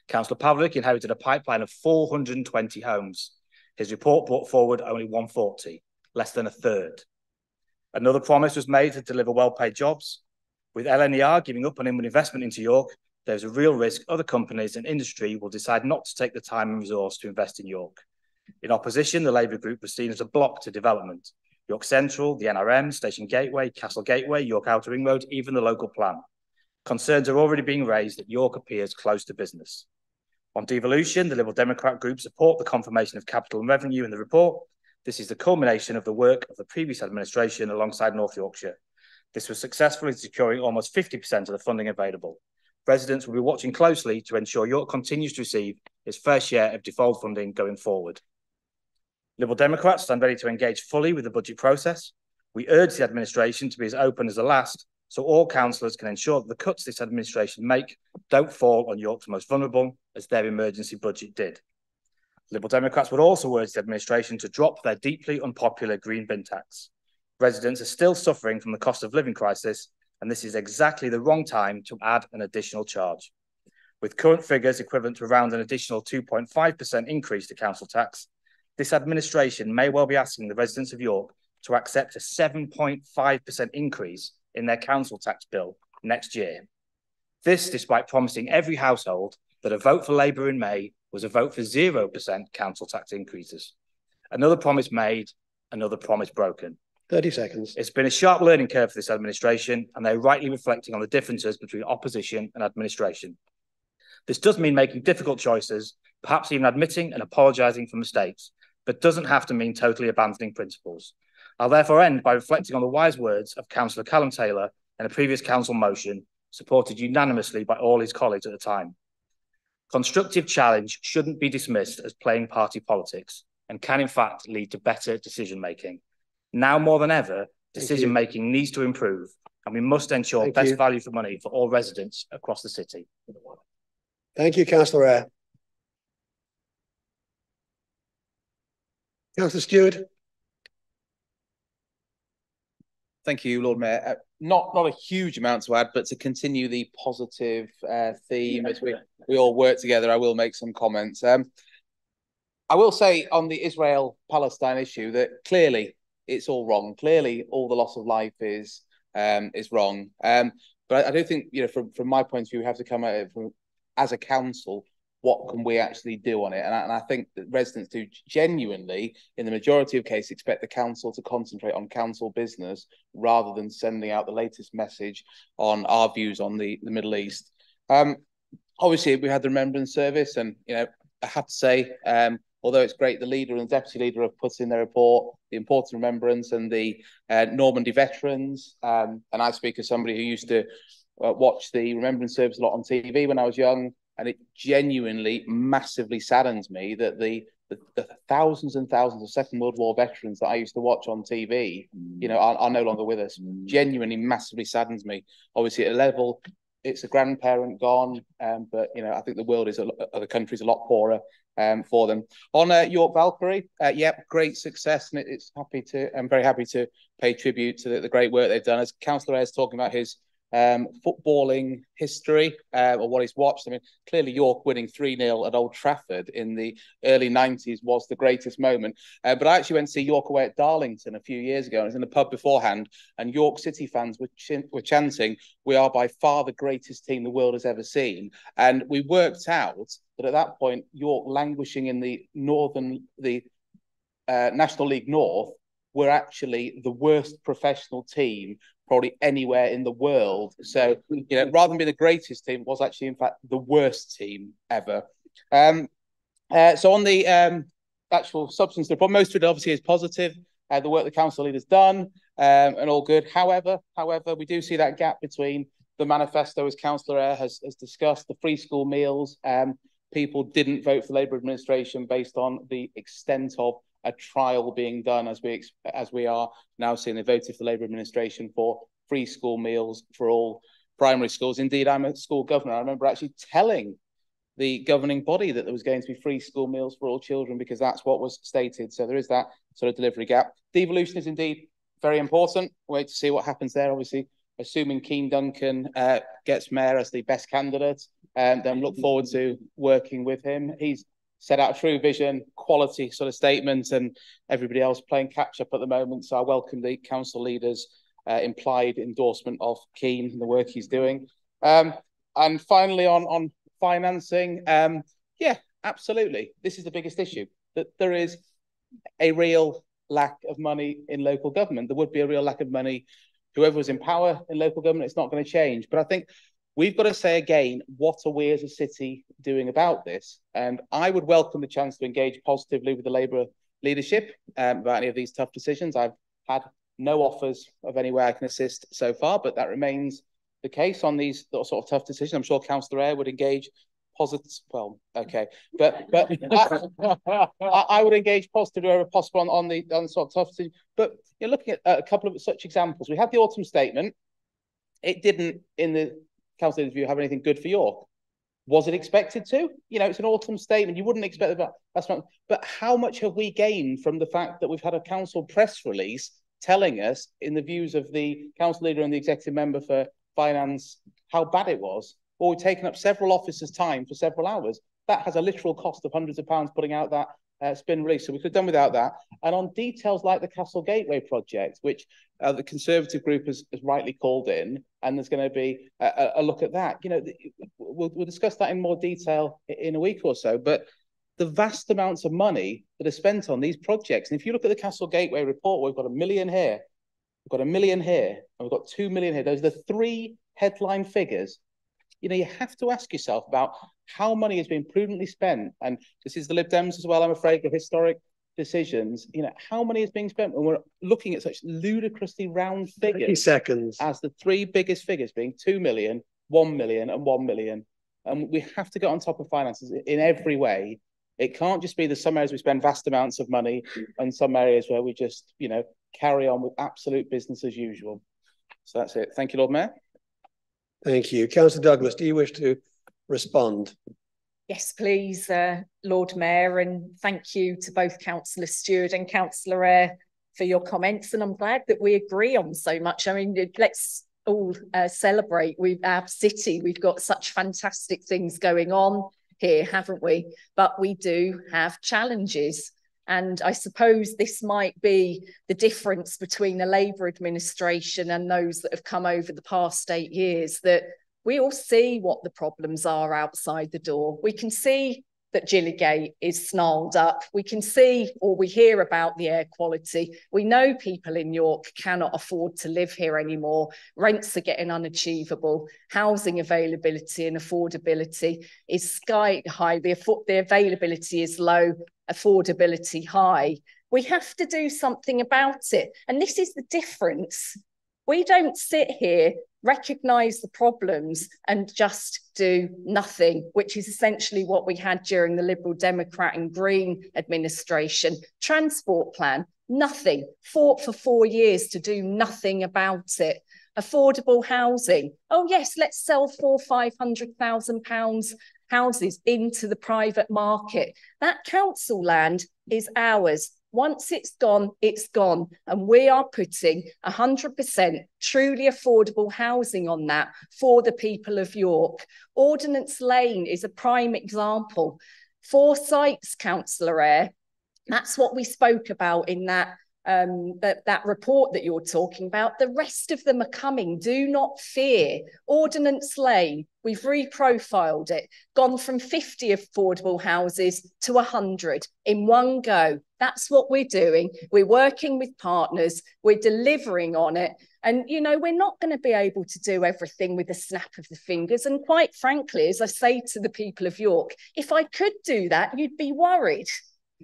Councillor Pavlik inherited a pipeline of 420 homes. His report brought forward only 140, less than a third. Another promise was made to deliver well-paid jobs. With LNER giving up on inward investment into York, there's a real risk other companies and industry will decide not to take the time and resource to invest in York. In opposition, the Labour group was seen as a block to development. York Central, the NRM, Station Gateway, Castle Gateway, York Outer Ring Road, even the local plan. Concerns are already being raised that York appears close to business. On devolution, the Liberal Democrat group support the confirmation of capital and revenue in the report. This is the culmination of the work of the previous administration alongside North Yorkshire. This was successful in securing almost 50% of the funding available. Residents will be watching closely to ensure York continues to receive its fair share of devolved funding going forward. Liberal Democrats stand ready to engage fully with the budget process. We urge the administration to be as open as the last, so all councillors can ensure that the cuts this administration make don't fall on York's most vulnerable, as their emergency budget did. Liberal Democrats would also urge the administration to drop their deeply unpopular green bin tax. Residents are still suffering from the cost of living crisis, and this is exactly the wrong time to add an additional charge. With current figures equivalent to around an additional 2.5% increase to council tax, this administration may well be asking the residents of York to accept a 7.5% increase in their council tax bill next year. This despite promising every household that a vote for Labour in May was a vote for 0% council tax increases. Another promise made, another promise broken. 30 seconds. It's been a sharp learning curve for this administration, and they're rightly reflecting on the differences between opposition and administration. This does mean making difficult choices, perhaps even admitting and apologising for mistakes, but doesn't have to mean totally abandoning principles. I'll therefore end by reflecting on the wise words of Councillor Callum Taylor in a previous council motion, supported unanimously by all his colleagues at the time. Constructive challenge shouldn't be dismissed as playing party politics and can in fact lead to better decision-making. Now more than ever, decision-making needs to improve, and we must ensure best value for money for all residents across the city. Thank you, Councillor Eyre. Councillor Stewart. Thank you, Lord Mayor. Not a huge amount to add, but to continue the positive theme as we all work together, I will make some comments. I will say on the Israel-Palestine issue that clearly it's all wrong. Clearly, all the loss of life is wrong. But I do think, you know, from my point of view, we have to come at it from, as a council, what can we actually do on it? And I think that residents do genuinely, in the majority of cases, expect the council to concentrate on council business rather than sending out the latest message on our views on the Middle East. Obviously, we had the Remembrance Service, and you know, I have to say, although it's great, the leader and the deputy leader have put in their report the importance of remembrance and the Normandy veterans. And I speak as somebody who used to watch the Remembrance Service a lot on TV when I was young. And it genuinely massively saddens me that the thousands and thousands of Second World War veterans that I used to watch on TV, you know, are no longer with us. Genuinely massively saddens me. Obviously, at a level, it's a grandparent gone, but, you know, I think the world is, the country's a lot poorer for them. On York Valkyrie, yep, great success, and I'm very happy to pay tribute to the great work they've done. As Councillor Eyre's talking about his footballing history or what he's watched. I mean, clearly York winning 3-0 at Old Trafford in the early 90s was the greatest moment. But I actually went to see York away at Darlington a few years ago. I was in the pub beforehand, and York City fans were chanting, "We are by far the greatest team the world has ever seen." And we worked out that at that point, York languishing in the National League North were actually the worst professional team probably anywhere in the world. So, you know, rather than being the greatest team, it was actually, in fact, the worst team ever. So on the actual substance of the report, most of it obviously is positive. The work the council leader's done and all good. However, we do see that gap between the manifesto, as Councillor Eyre has discussed, the free school meals. People didn't vote for the Labour administration based on the extent of a trial being done, as we are now seeing. They voted for the Labour administration for free school meals for all primary schools. Indeed, I'm a school governor. I remember actually telling the governing body that there was going to be free school meals for all children because that's what was stated. So there is that sort of delivery gap. Devolution is indeed very important. Wait to see what happens there. Obviously, assuming Keane Duncan gets mayor as the best candidate, then look forward to working with him. He's set out a true vision, quality sort of statement, and everybody else playing catch-up at the moment. So I welcome the council leader's implied endorsement of Keane and the work he's doing. And finally, on financing, yeah, absolutely. This is the biggest issue, that there is a real lack of money in local government. There would be a real lack of money. Whoever was in power in local government, it's not going to change. But I think we've got to say again, what are we as a city doing about this? And I would welcome the chance to engage positively with the Labour leadership about any of these tough decisions. I've had no offers of any way I can assist so far, but that remains the case on these sort of tough decisions. I'm sure Councillor Eyre would engage positively. Well, okay, but I would engage positively wherever possible on the sort of tough decisions. But you're looking at a couple of such examples. We had the autumn statement. It didn't, in the council interview, have anything good for York? Was it expected to? You know, it's an autumn statement. You wouldn't expect that. That's not. But how much have we gained from the fact that we've had a council press release telling us, in the views of the council leader and the executive member for finance, how bad it was? Or we've taken up several officers' time for several hours. That has a literal cost of hundreds of pounds putting out that spin release. So we could have done without that. And on details like the Castle Gateway project, which the Conservative group has rightly called in, and there's going to be a look at that. You know, we'll discuss that in more detail in a week or so. But the vast amounts of money that are spent on these projects, and if you look at the Castle Gateway report, we've got $1 million here, we've got $1 million here, and we've got $2 million here. Those are the three headline figures. You know, you have to ask yourself about how money has been prudently spent. And this is the Lib Dems as well, I'm afraid, the historic decisions, you know, how money is being spent when we're looking at such ludicrously round figures as the three biggest figures being 2 million, 1 million and 1 million. And we have to get on top of finances in every way. It can't just be that some areas we spend vast amounts of money and some areas where we just, you know, carry on with absolute business as usual. So that's it. Thank you, Lord Mayor. Thank you. Councillor Douglas, do you wish to respond? Yes, please, Lord Mayor, and thank you to both Councillor Stewart and Councillor Eyre for your comments, and I'm glad that we agree on so much. I mean, let's all celebrate our city. We've got such fantastic things going on here, haven't we? But we do have challenges, and I suppose this might be the difference between the Labour administration and those that have come over the past 8 years, that we all see what the problems are outside the door. We can see that Gilligate is snarled up. We can see, or we hear about the air quality. We know people in York cannot afford to live here anymore. Rents are getting unachievable. Housing availability and affordability is sky high. The availability is low, affordability high. We have to do something about it. And this is the difference. We don't sit here, recognise the problems and just do nothing, which is essentially what we had during the Liberal Democrat and Green administration. Transport plan, nothing. Fought for 4 years to do nothing about it. Affordable housing. Oh yes, let's sell £400,000 to £500,000 houses into the private market. That council land is ours. Once it's gone, and we are putting 100% truly affordable housing on that for the people of York. Ordnance Lane is a prime example. 4 sites, Councillor Eyre, that's what we spoke about in that report that you're talking about. The rest of them are coming. Do not fear. Ordnance Lane, we've reprofiled it, gone from 50 affordable houses to 100 in one go. That's what we're doing. We're working with partners. We're delivering on it. And, you know, we're not going to be able to do everything with a snap of the fingers. And quite frankly, as I say to the people of York, if I could do that, you'd be worried.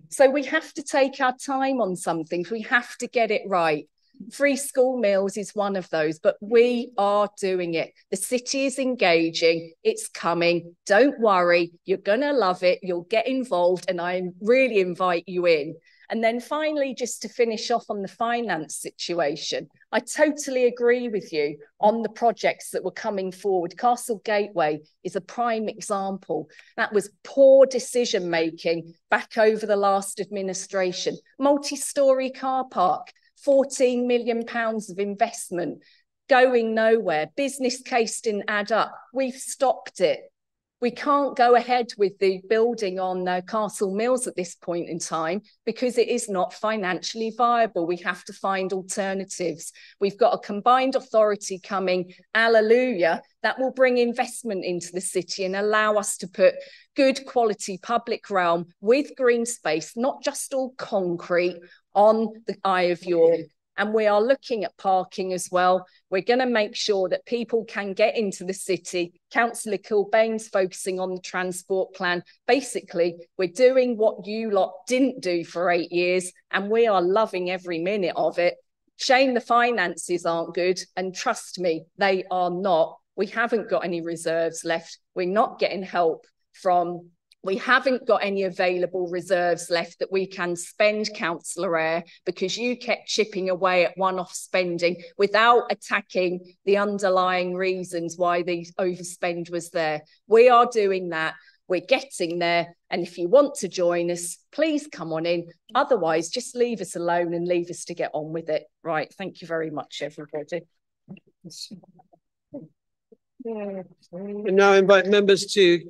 So we have to take our time on some things. We have to get it right. Free school meals is one of those, but we are doing it. The city is engaging. It's coming. Don't worry. You're going to love it. You'll get involved, and I really invite you in. And then finally, just to finish off on the finance situation, I totally agree with you on the projects that were coming forward. Castle Gateway is a prime example. That was poor decision making back over the last administration. Multi-storey car park, £14 million of investment, going nowhere. Business case didn't add up. We've stopped it. We can't go ahead with the building on Castle Mills at this point in time because it is not financially viable. We have to find alternatives. We've got a combined authority coming, hallelujah, that will bring investment into the city and allow us to put good quality public realm with green space, not just all concrete, on the Eye of York. And we are looking at parking as well. We're going to make sure that people can get into the city. Councillor Kilbane's focusing on the transport plan. Basically, we're doing what you lot didn't do for 8 years, and we are loving every minute of it. Shame the finances aren't good, and trust me, they are not. We haven't got any reserves left. We're not getting help from... We haven't got any available reserves left that we can spend, Councillor Eyre, because you kept chipping away at one-off spending without attacking the underlying reasons why the overspend was there. We are doing that. We're getting there. And if you want to join us, please come on in. Otherwise, just leave us alone and leave us to get on with it. Right. Thank you very much, everybody. And now I invite members to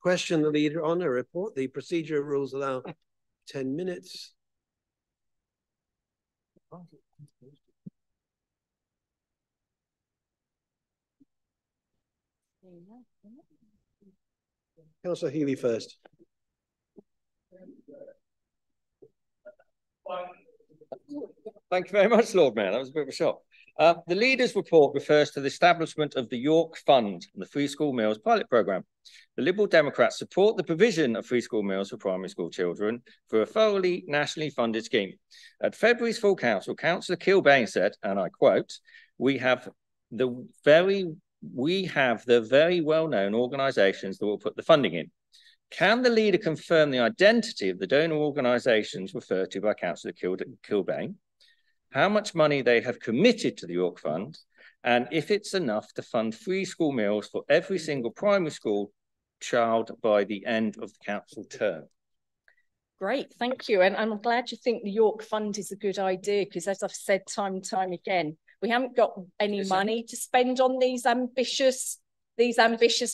question the leader on a report. The procedure rules allow 10 minutes. Councillor Healy first. Thank you very much, Lord Mayor. That was a bit of a shock. The Leaders' Report refers to the establishment of the York Fund and the free school meals pilot programme. The Liberal Democrats support the provision of free school meals for primary school children through a thoroughly nationally funded scheme. At February's full council, Councillor Kilbane said, and I quote, we have the very well-known organisations that will put the funding in. Can the leader confirm the identity of the donor organisations referred to by Councillor Kilbane? How much money they have committed to the York Fund, and if it's enough to fund free school meals for every single primary school child by the end of the council term? Great, thank you. And I'm glad you think the York Fund is a good idea, because as I've said time and time again, we haven't got any money to spend on these ambitious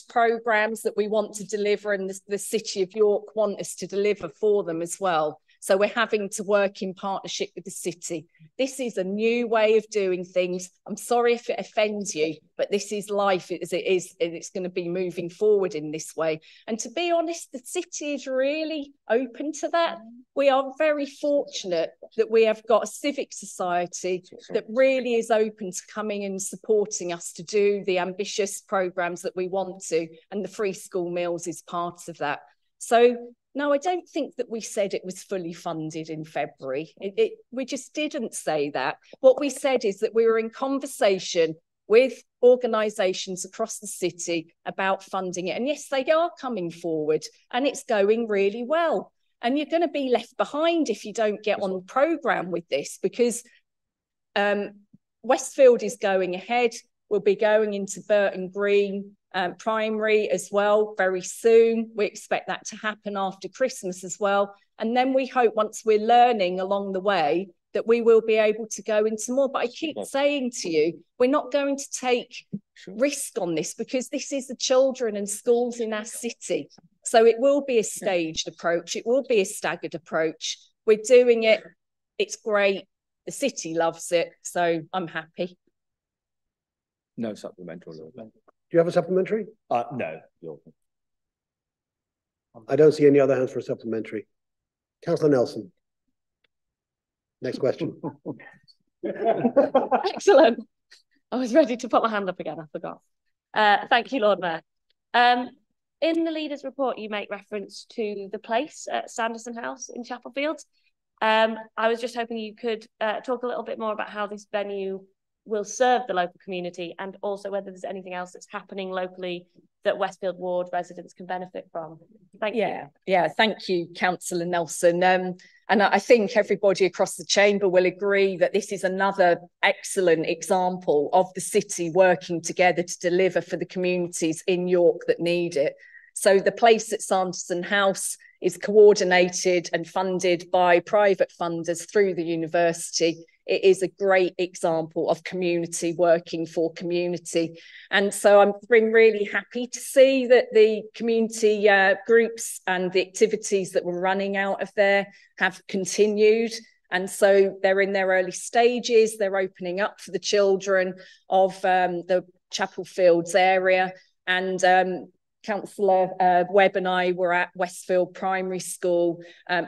programmes that we want to deliver, and the City of York want us to deliver for them as well. So we're having to work in partnership with the city. This is a new way of doing things. I'm sorry if it offends you, but this is life as it is, and it's going to be moving forward in this way. And to be honest, the city is really open to that. We are very fortunate that we have got a civic society that really is open to coming and supporting us to do the ambitious programmes that we want to, and the free school meals is part of that. So no, I don't think that we said it was fully funded in February. We just didn't say that. What we said is that we were in conversation with organisations across the city about funding it. And yes, they are coming forward, and it's going really well. And you're going to be left behind if you don't get on the programme with this, because Westfield is going ahead. We'll be going into Burton Green Primary as well very soon. We expect that to happen after Christmas as well, and then we hope, once we're learning along the way, that we will be able to go into more. But I keep saying to you, we're not going to take risk on this, because this is the children and schools in our city, so it will be a staged approach, it will be a staggered approach. We're doing it, it's great, the city loves it, so I'm happy. No supplemental. Do you have a supplementary? No. I don't see any other hands for a supplementary. Councillor Nelson. Next question. Excellent. I was ready to put my hand up again, I forgot. Thank you, Lord Mayor. In the Leaders' Report, you make reference to the place at Sanderson House in Chapel Fields. I was just hoping you could talk a little bit more about how this venue will serve the local community, and also whether there's anything else that's happening locally that Westfield Ward residents can benefit from. Thank you. Thank you, Councillor Nelson. And I think everybody across the chamber will agree that this is another excellent example of the city working together to deliver for the communities in York that need it. So the place at Sanderson House is coordinated and funded by private funders through the university. It is a great example of community working for community. And so I've been really happy to see that the community groups and the activities that were running out of there have continued. And so they're in their early stages. They're opening up for the children of the Chapel Fields area. And Councillor Webb and I were at Westfield Primary School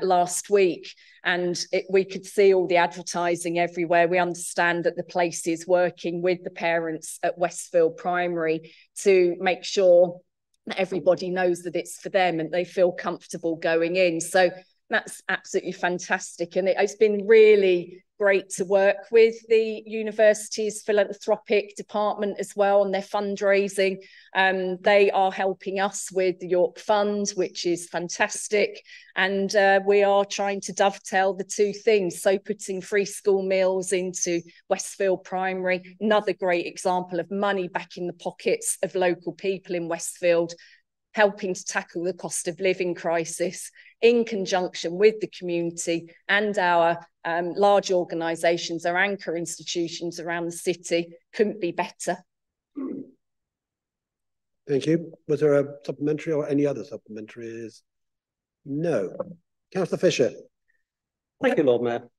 last week, and we could see all the advertising everywhere. We understand that the place is working with the parents at Westfield Primary to make sure that everybody knows that it's for them and they feel comfortable going in. So that's absolutely fantastic. And it's been really great to work with the university's philanthropic department as well on their fundraising. They are helping us with the York Fund, which is fantastic. And we are trying to dovetail the two things. So putting free school meals into Westfield Primary, another great example of money back in the pockets of local people in Westfield, helping to tackle the cost of living crisis in conjunction with the community and our large organisations, our anchor institutions around the city. Couldn't be better. Thank you. Was there a supplementary or any other supplementaries? No. Councillor Fisher. Thank you, Lord Mayor.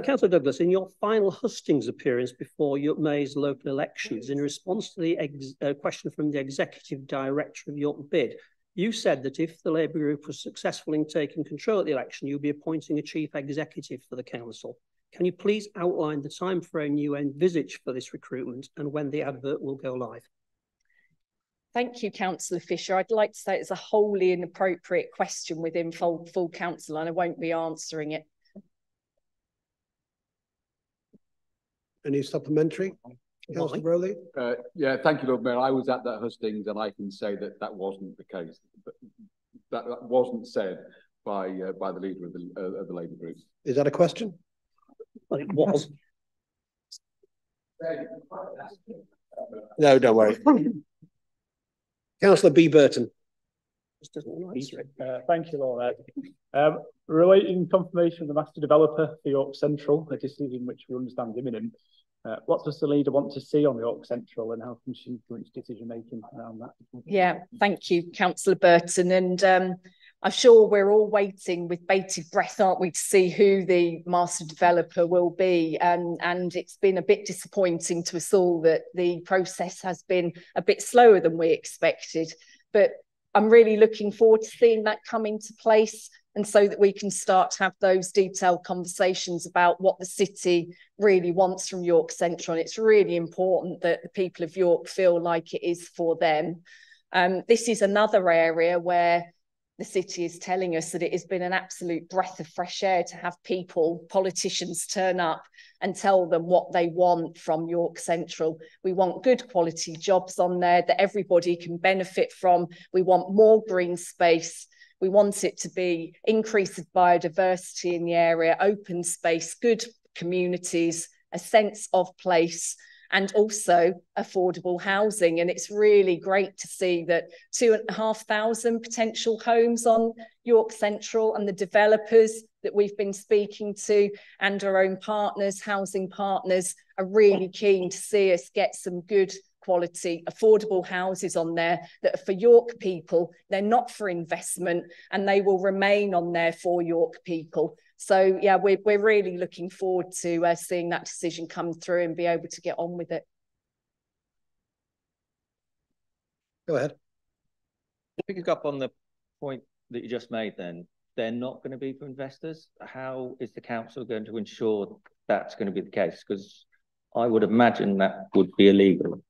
Councillor Douglas, in your final Hustings appearance before York May's local elections, in response to the question from the Executive Director of York Bid, you said that if the Labour group was successful in taking control at the election, you'd be appointing a chief executive for the council. Can you please outline the time frame you envisage for this recruitment and when the advert will go live? Thank you, Councillor Fisher. I'd like to say it's a wholly inappropriate question within full council, and I won't be answering it. Any supplementary? Councillor Rowley? Yeah, thank you, Lord Mayor. I was at that hustings, and I can say that that wasn't the case. That wasn't said by the leader of the Labour group. Is that a question? Well, it was. No, don't worry. Councillor B. Burton. Thank you, Lord Mayor. Relating confirmation of the master developer for York Central, a decision which we understand is imminent. What does the leader want to see on the York Central, and how can she influence decision making around that? Yeah, thank you, Councillor Burton. And I'm sure we're all waiting with bated breath, aren't we, to see who the master developer will be. And it's been a bit disappointing to us all that the process has been a bit slower than we expected. But I'm really looking forward to seeing that come into place, and so that we can start to have those detailed conversations about what the city really wants from York Central. And it's really important that the people of York feel like it is for them. This is another area where the city is telling us that it has been an absolute breath of fresh air to have people, politicians, turn up and tell them what they want from York Central. We want good quality jobs on there that everybody can benefit from. We want more green space. We want it to be increased biodiversity in the area, open space, good communities, a sense of place, and also affordable housing. And it's really great to see that 2,500 potential homes on York Central, and the developers that we've been speaking to and our own partners, housing partners, are really keen to see us get some good quality, affordable houses on there that are for York people. They're not for investment, and they will remain on there for York people. So, yeah, we're really looking forward to seeing that decision come through and be able to get on with it. Go ahead. Picking up on the point that you just made then, they're not going to be for investors. How is the council going to ensure that's going to be the case? Because I would imagine that would be illegal.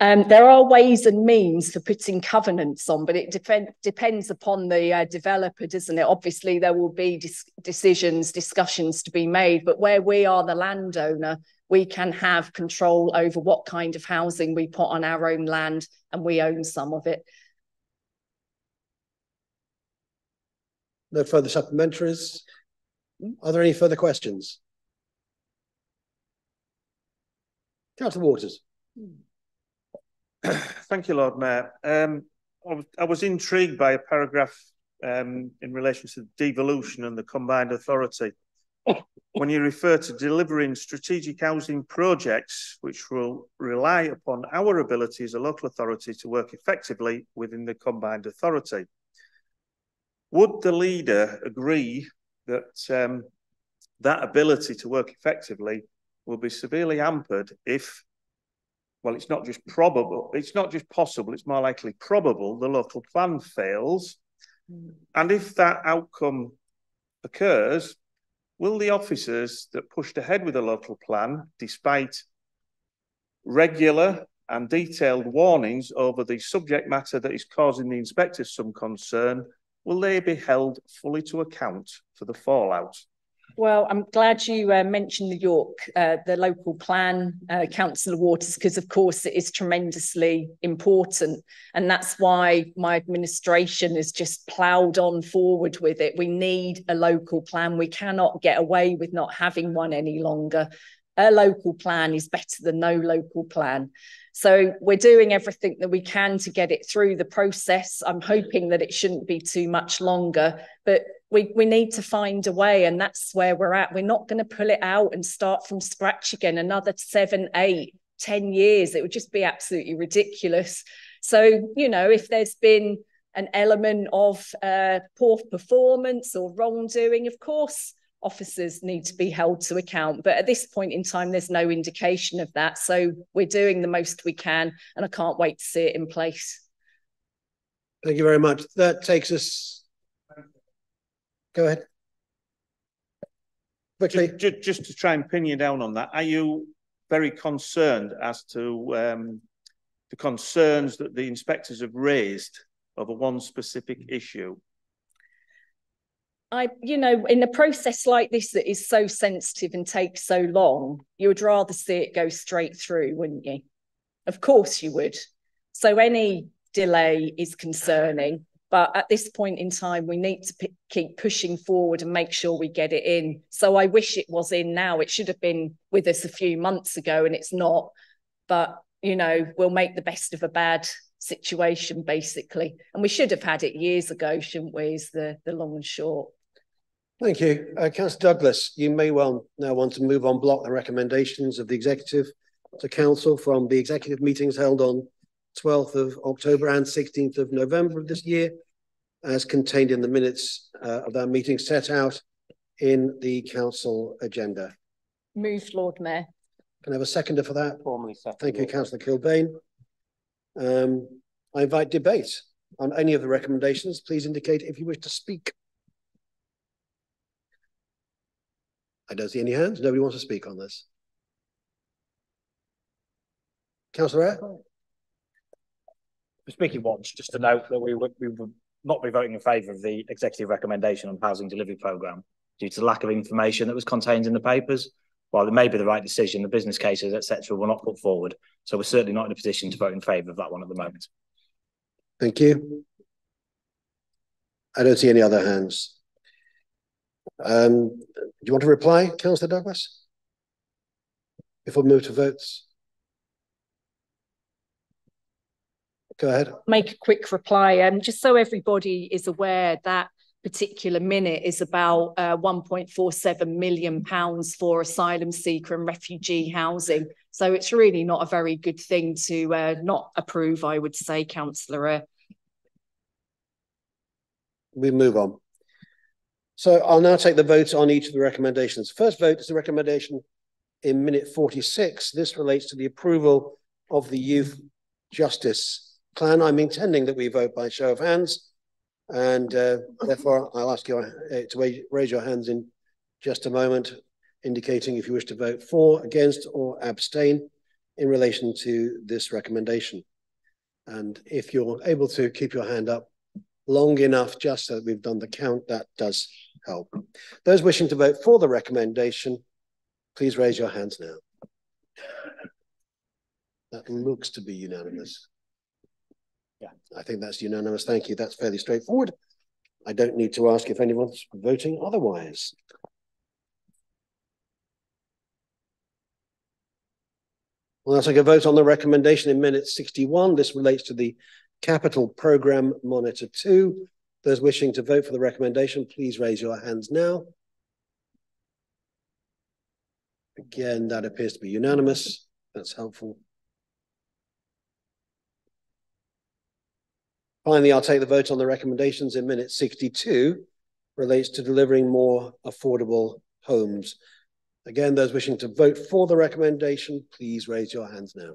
There are ways and means for putting covenants on, but it depends upon the developer, doesn't it? Obviously, there will be discussions to be made, but where we are the landowner, we can have control over what kind of housing we put on our own land, and we own some of it. No further supplementaries. Are there any further questions? Councillor Waters. Thank you, Lord Mayor. I was intrigued by a paragraph in relation to devolution and the combined authority. When you refer to delivering strategic housing projects which will rely upon our ability as a local authority to work effectively within the combined authority, would the leader agree that that ability to work effectively will be severely hampered if, well, it's not just probable, it's not just possible, it's more likely probable the local plan fails? And if that outcome occurs, will the officers that pushed ahead with the local plan, despite regular and detailed warnings over the subject matter that is causing the inspectors some concern, will they be held fully to account for the fallout? Well, I'm glad you mentioned the local plan, Councillor Waters, because, of course, it is tremendously important. And that's why my administration has just ploughed on forward with it. We need a local plan. We cannot get away with not having one any longer. A local plan is better than no local plan. So we're doing everything that we can to get it through the process. I'm hoping that it shouldn't be too much longer, but we need to find a way, and that's where we're at. We're not going to pull it out and start from scratch again another 7, 8, 10 years. It would just be absolutely ridiculous. So, you know, if there's been an element of poor performance or wrongdoing, of course, officers need to be held to account. But at this point in time, there's no indication of that. So we're doing the most we can, and I can't wait to see it in place. Thank you very much. That takes us... Go ahead. quickly. Just to try and pin you down on that, are you very concerned as to the concerns that the inspectors have raised over one specific issue? You know, in a process like this that is so sensitive and takes so long, you would rather see it go straight through, wouldn't you? Of course you would. So any delay is concerning, but at this point in time, we need to keep pushing forward and make sure we get it in. So I wish it was in now. It should have been with us a few months ago, and it's not. But, you know, we'll make the best of a bad situation, basically. And we should have had it years ago, shouldn't we, is the long and short. Thank you. Councillor Douglas, you may well now want to move on block the recommendations of the Executive to Council from the Executive meetings held on 12th of October and 16th of November of this year, as contained in the minutes of that meeting set out in the Council agenda. Moved, Lord Mayor. Can I have a seconder for that? Formally seconded. Thank you, Councillor Kilbane. I invite debate on any of the recommendations. Please indicate if you wish to speak. I don't see any hands. Nobody wants to speak on this. Councillor Eyre? I'm speaking once, just to note that we would not be voting in favour of the executive recommendation on the housing delivery programme due to the lack of information that was contained in the papers. While it may be the right decision, the business cases, etc., were not put forward. So we're certainly not in a position to vote in favour of that one at the moment. Thank you. I don't see any other hands. Do you want to reply, Councillor Douglas, before we move to votes? Go ahead. Make a quick reply. Just so everybody is aware, that particular minute is about £1.47 million for asylum seeker and refugee housing. So it's really not a very good thing to not approve, I would say, Councillor. We move on. So I'll now take the vote on each of the recommendations. First vote is the recommendation in minute 46. This relates to the approval of the Youth Justice Plan. I'm intending that we vote by show of hands, and therefore I'll ask you to raise your hands in just a moment, indicating if you wish to vote for, against or abstain in relation to this recommendation. And if you're able to keep your hand up long enough, just so that we've done the count, that does help. Those wishing to vote for the recommendation, please raise your hands now. That looks to be unanimous. Yeah, I think that's unanimous. Thank you. That's fairly straightforward. I don't need to ask if anyone's voting otherwise. Well, I'll take a vote on the recommendation in minute 61. This relates to the Capital Programme Monitor 2. Those wishing to vote for the recommendation, please raise your hands now. Again, that appears to be unanimous. That's helpful. Finally, I'll take the vote on the recommendations in minute 62. Relates to delivering more affordable homes. Again, those wishing to vote for the recommendation, please raise your hands now.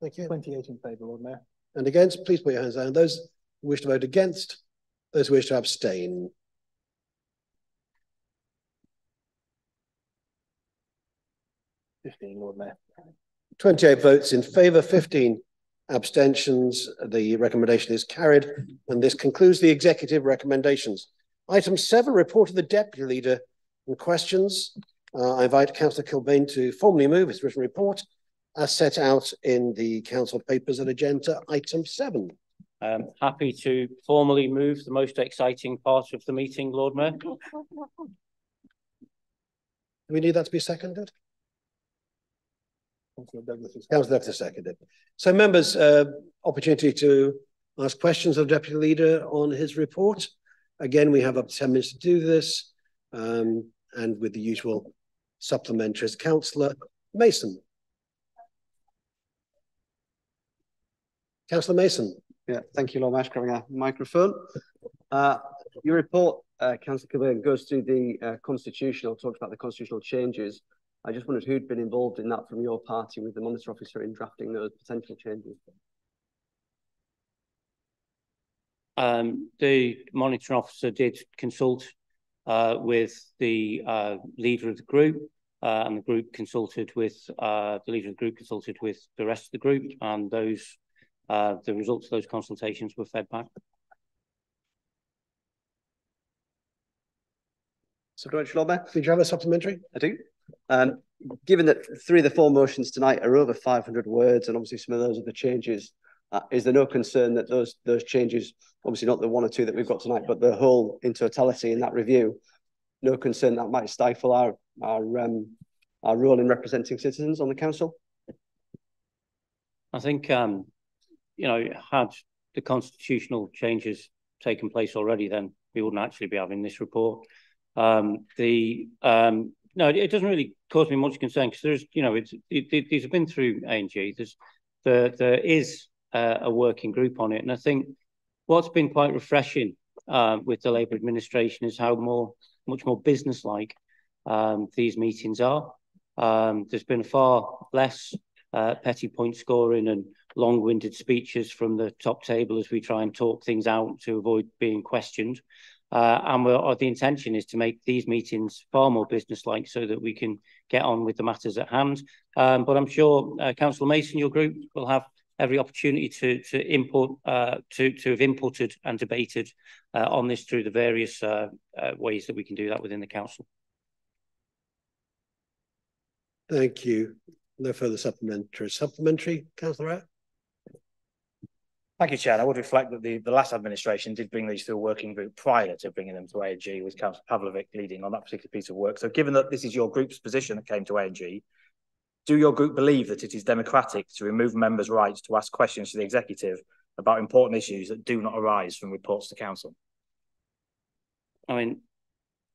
Thank you. 28 in favour, Lord Mayor. And against, please put your hands down. Those who wish to vote against, those who wish to abstain. Lord Mayor. 28 votes in favour, 15 abstentions. The recommendation is carried, and this concludes the executive recommendations. Item 7, report of the Deputy Leader and questions. I invite Councillor Kilbane to formally move his written report as set out in the Council papers and agenda item 7. I'm happy to formally move the most exciting part of the meeting, Lord Mayor. Do we need that to be seconded? Councillor Douglas seconded. So, members, opportunity to ask questions of the Deputy Leader on his report. Again, we have up to 10 minutes to do this, and with the usual supplementaries. Councillor Mason. Councillor Mason. Yeah, thank you, Lord Mayor, for having a microphone. Your report, Councillor Kilburn, goes through the talks about the constitutional changes. I just wondered who'd been involved in that from your party with the Monitor Officer in drafting those potential changes. The Monitor Officer did consult with the leader of the group, and the group consulted with the leader of the group consulted with the rest of the group, and those the results of those consultations were fed back. Secretary Lawbeck, did you have a supplementary? I do. Given that three of the four motions tonight are over 500 words, and obviously some of those are the changes, is there no concern that those changes, obviously not the one or two that we've got tonight, but the whole in totality in that review, no concern that might stifle our role in representing citizens on the council? I think, you know, had the constitutional changes taken place already, then we wouldn't actually be having this report. No, it doesn't really cause me much concern because there's, you know, these have been through A&G. There is a working group on it, and I think what's been quite refreshing with the Labour administration is how much more business-like these meetings are. There's been far less petty point scoring and long-winded speeches from the top table as we try and talk things out to avoid being questioned. And the intention is to make these meetings far more business-like so that we can get on with the matters at hand. But I'm sure Councillor Mason, your group, will have every opportunity to have inputted and debated on this through the various ways that we can do that within the council. Thank you. No further supplementary. Supplementary, Councillor Ratt? Thank you, Chair. I would reflect that the last administration did bring these to a working group prior to bringing them to A&G, with Councillor Pavlovic leading on that particular piece of work. So given that this is your group's position that came to A&G, do your group believe that it is democratic to remove members' rights to ask questions to the executive about important issues that do not arise from reports to council? I mean,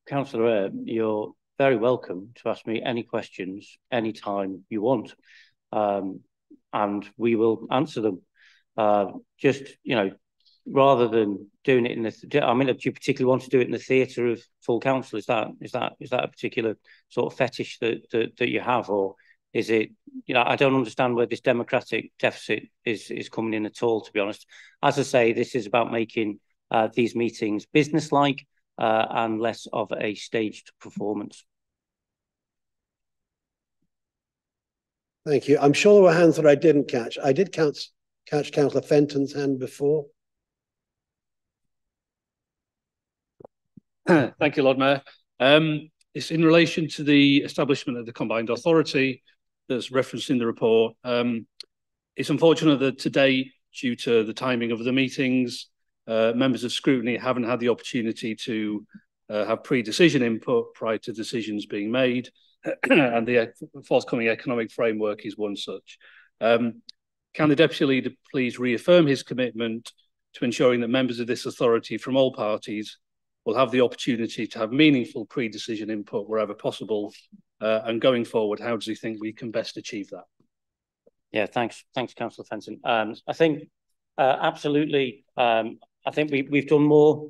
Councillor Eyre, you're very welcome to ask me any questions any time you want, and we will answer them. Just, you know, rather than doing it in the, I mean, do you particularly want to do it in the theatre of full council? Is that a particular sort of fetish that you have, or is it, you know, I don't understand where this democratic deficit is coming in at all, to be honest. As I say, this is about making these meetings business-like and less of a staged performance. Thank you. I'm sure there were hands that I didn't catch. I did catch Councillor Fenton's hand before. Thank you, Lord Mayor. It's in relation to the establishment of the combined authority that's referenced in the report. It's unfortunate that today, due to the timing of the meetings, members of scrutiny haven't had the opportunity to have pre-decision input prior to decisions being made, and the forthcoming economic framework is one such. Can the Deputy Leader please reaffirm his commitment to ensuring that members of this authority from all parties will have the opportunity to have meaningful pre-decision input wherever possible, and going forward, how does he think we can best achieve that? Yeah, thanks, Councillor Fenton. I think absolutely. I think we've done more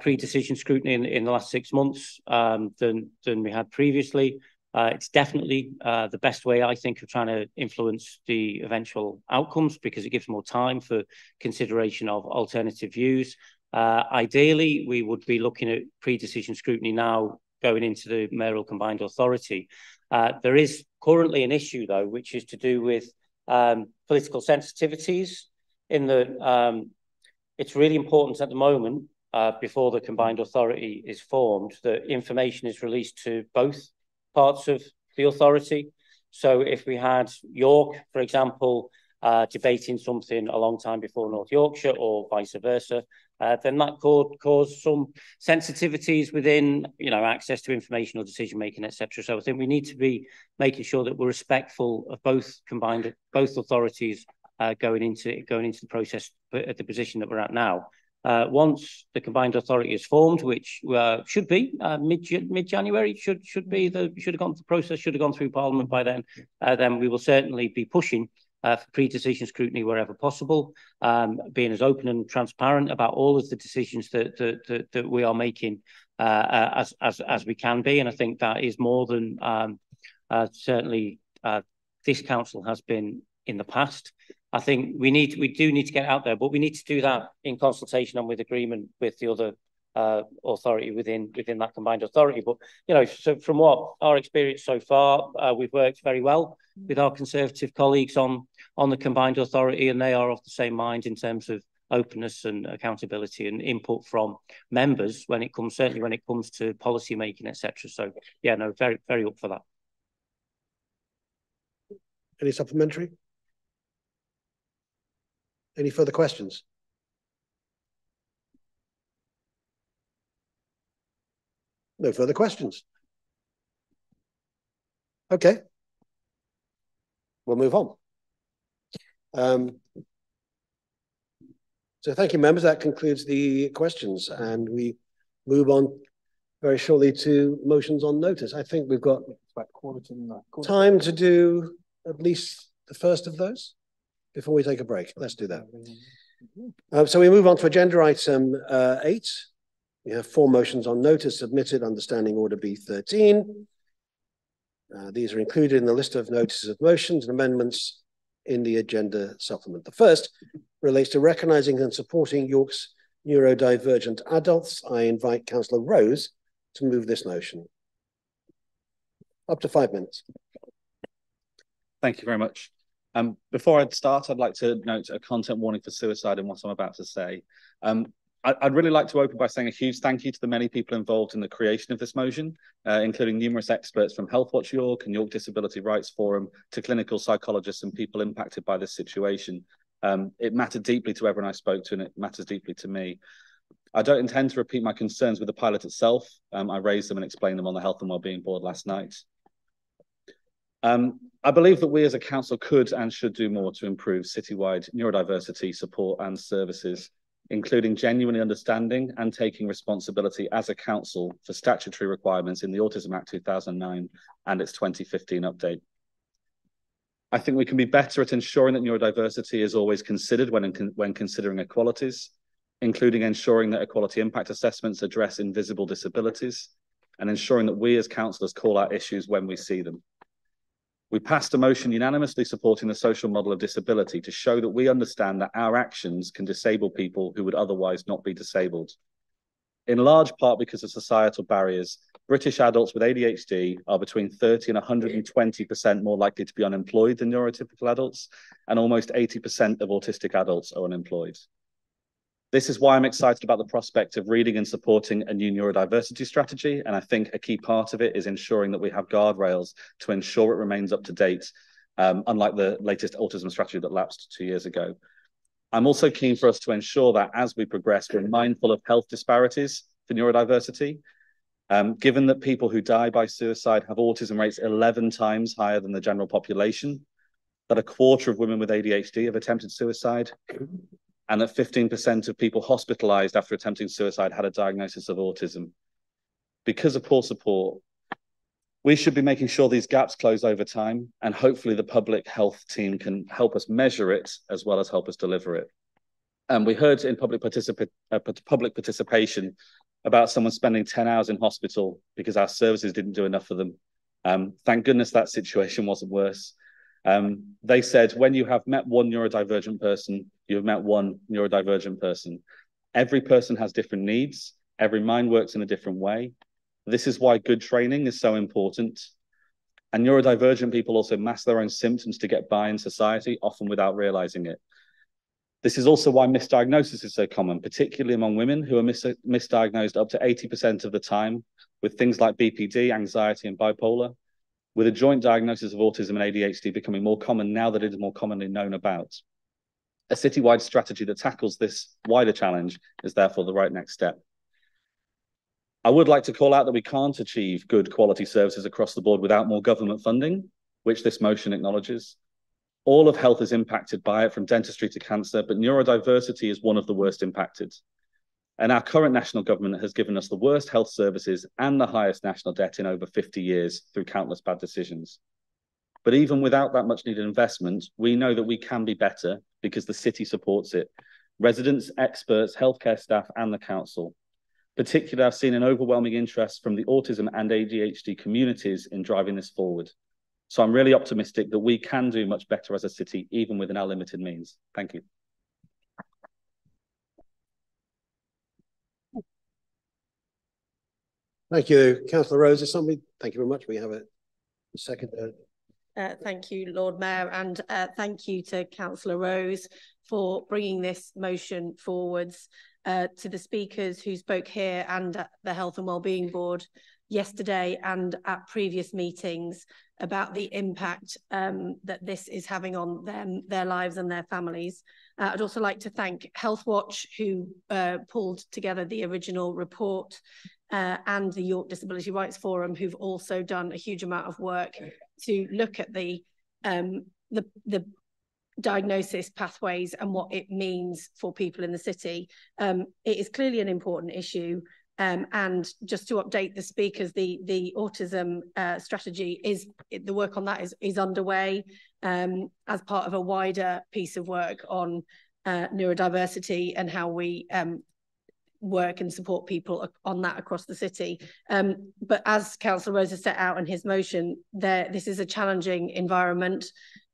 pre-decision scrutiny in the last 6 months than we had previously. It's definitely the best way, I think, of trying to influence the eventual outcomes, because it gives more time for consideration of alternative views. Ideally, we would be looking at pre-decision scrutiny now going into the mayoral combined authority. There is currently an issue, though, which is to do with political sensitivities. In the, it's really important at the moment, before the combined authority is formed, that information is released to both parts of the authority. So if we had York, for example, debating something a long time before North Yorkshire, or vice versa, then that could cause some sensitivities within, you know, access to information or decision making, etc. So I think we need to be making sure that we're respectful of both authorities going into the process at the position that we're at now. Once the combined authority is formed, which should be mid-January, should have gone through Parliament by then. Then we will certainly be pushing for pre-decision scrutiny wherever possible, being as open and transparent about all of the decisions that we are making as we can be. And I think that is more than certainly this council has been in the past. I think we do need to get out there, but we need to do that in consultation and with agreement with the other authority within that combined authority. But so from what our experience so far, we've worked very well with our Conservative colleagues on the combined authority, and they are of the same mind in terms of openness and accountability and input from members certainly when it comes to policy making, etc. So yeah, no, very, very up for that. Any supplementary? Any further questions? No further questions. Okay. We'll move on. So thank you, members. That concludes the questions, and we move on very shortly to motions on notice. I think we've got time to do at least the first of those before we take a break. Let's do that. So we move on to agenda item 8. We have 4 motions on notice submitted under Standing Order B13. These are included in the list of notices of motions and amendments in the agenda supplement. The first relates to recognising and supporting York's neurodivergent adults. I invite Councillor Rose to move this motion. Up to 5 minutes. Thank you very much. Before I start, I'd like to note a content warning for suicide in what I'm about to say. I'd really like to open by saying a huge thank you to the many people involved in the creation of this motion, including numerous experts from Health Watch York and York Disability Rights Forum to clinical psychologists and people impacted by this situation. It mattered deeply to everyone I spoke to, and it matters deeply to me. I don't intend to repeat my concerns with the pilot itself. I raised them and explained them on the Health and Wellbeing Board last night. I believe that we as a council could and should do more to improve citywide neurodiversity support and services, including genuinely understanding and taking responsibility as a council for statutory requirements in the Autism Act 2009 and its 2015 update. I think we can be better at ensuring that neurodiversity is always considered when considering equalities, including ensuring that equality impact assessments address invisible disabilities and ensuring that we as councillors call out issues when we see them. We passed a motion unanimously supporting the social model of disability to show that we understand that our actions can disable people who would otherwise not be disabled. In large part because of societal barriers, British adults with ADHD are between 30 and 120% more likely to be unemployed than neurotypical adults, and almost 80% of autistic adults are unemployed. This is why I'm excited about the prospect of reading and supporting a new neurodiversity strategy, and I think a key part of it is ensuring that we have guardrails to ensure it remains up to date, unlike the latest autism strategy that lapsed 2 years ago. I'm also keen for us to ensure that as we progress, we're mindful of health disparities for neurodiversity. Given that people who die by suicide have autism rates 11 times higher than the general population, that a quarter of women with ADHD have attempted suicide, and that 15% of people hospitalised after attempting suicide had a diagnosis of autism. Because of poor support, we should be making sure these gaps close over time, and hopefully the public health team can help us measure it as well as help us deliver it. And we heard in public participation about someone spending 10 hours in hospital because our services didn't do enough for them. Thank goodness that situation wasn't worse. They said, when you have met one neurodivergent person, you've met one neurodivergent person. Every person has different needs. Every mind works in a different way. This is why good training is so important. And neurodivergent people also mask their own symptoms to get by in society, often without realizing it. This is also why misdiagnosis is so common, particularly among women who are misdiagnosed up to 80% of the time with things like BPD, anxiety, and bipolar, with a joint diagnosis of autism and ADHD becoming more common now that it is more commonly known about. A citywide strategy that tackles this wider challenge is therefore the right next step. I would like to call out that we can't achieve good quality services across the board without more government funding, which this motion acknowledges. All of health is impacted by it, from dentistry to cancer, but neurodiversity is one of the worst impacted. And our current national government has given us the worst health services and the highest national debt in over 50 years through countless bad decisions. But even without that much needed investment, we know that we can be better because the city supports it. Residents, experts, healthcare staff and the council. Particularly, I've seen an overwhelming interest from the autism and ADHD communities in driving this forward. So I'm really optimistic that we can do much better as a city, even within our limited means. Thank you. Thank you, Councillor Rose. Is somebody? Thank you very much. We have a second. Thank you, Lord Mayor, and thank you to Councillor Rose for bringing this motion forwards, to the speakers who spoke here and at the Health and Wellbeing Board yesterday and at previous meetings about the impact that this is having on them, their lives and their families. I'd also like to thank HealthWatch, who pulled together the original report, and the York Disability Rights Forum, who've also done a huge amount of work to look at the diagnosis pathways and what it means for people in the city. It is clearly an important issue, and just to update the speakers, the autism strategy, is the work on that is underway as part of a wider piece of work on neurodiversity and how we work and support people on that across the city. But as Councillor Rose has set out in his motion, this is a challenging environment.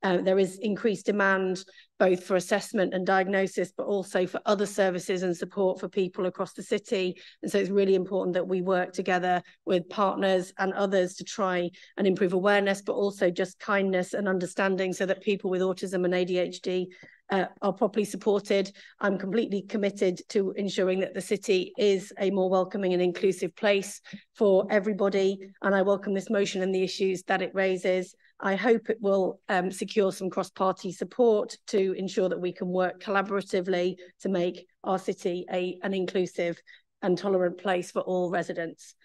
There is increased demand both for assessment and diagnosis, but also for other services and support for people across the city. And so it's really important that we work together with partners and others to try and improve awareness, but also just kindness and understanding so that people with autism and ADHD are properly supported. I'm completely committed to ensuring that the city is a more welcoming and inclusive place for everybody, and I welcome this motion and the issues that it raises. I hope it will secure some cross-party support to ensure that we can work collaboratively to make our city an inclusive and tolerant place for all residents.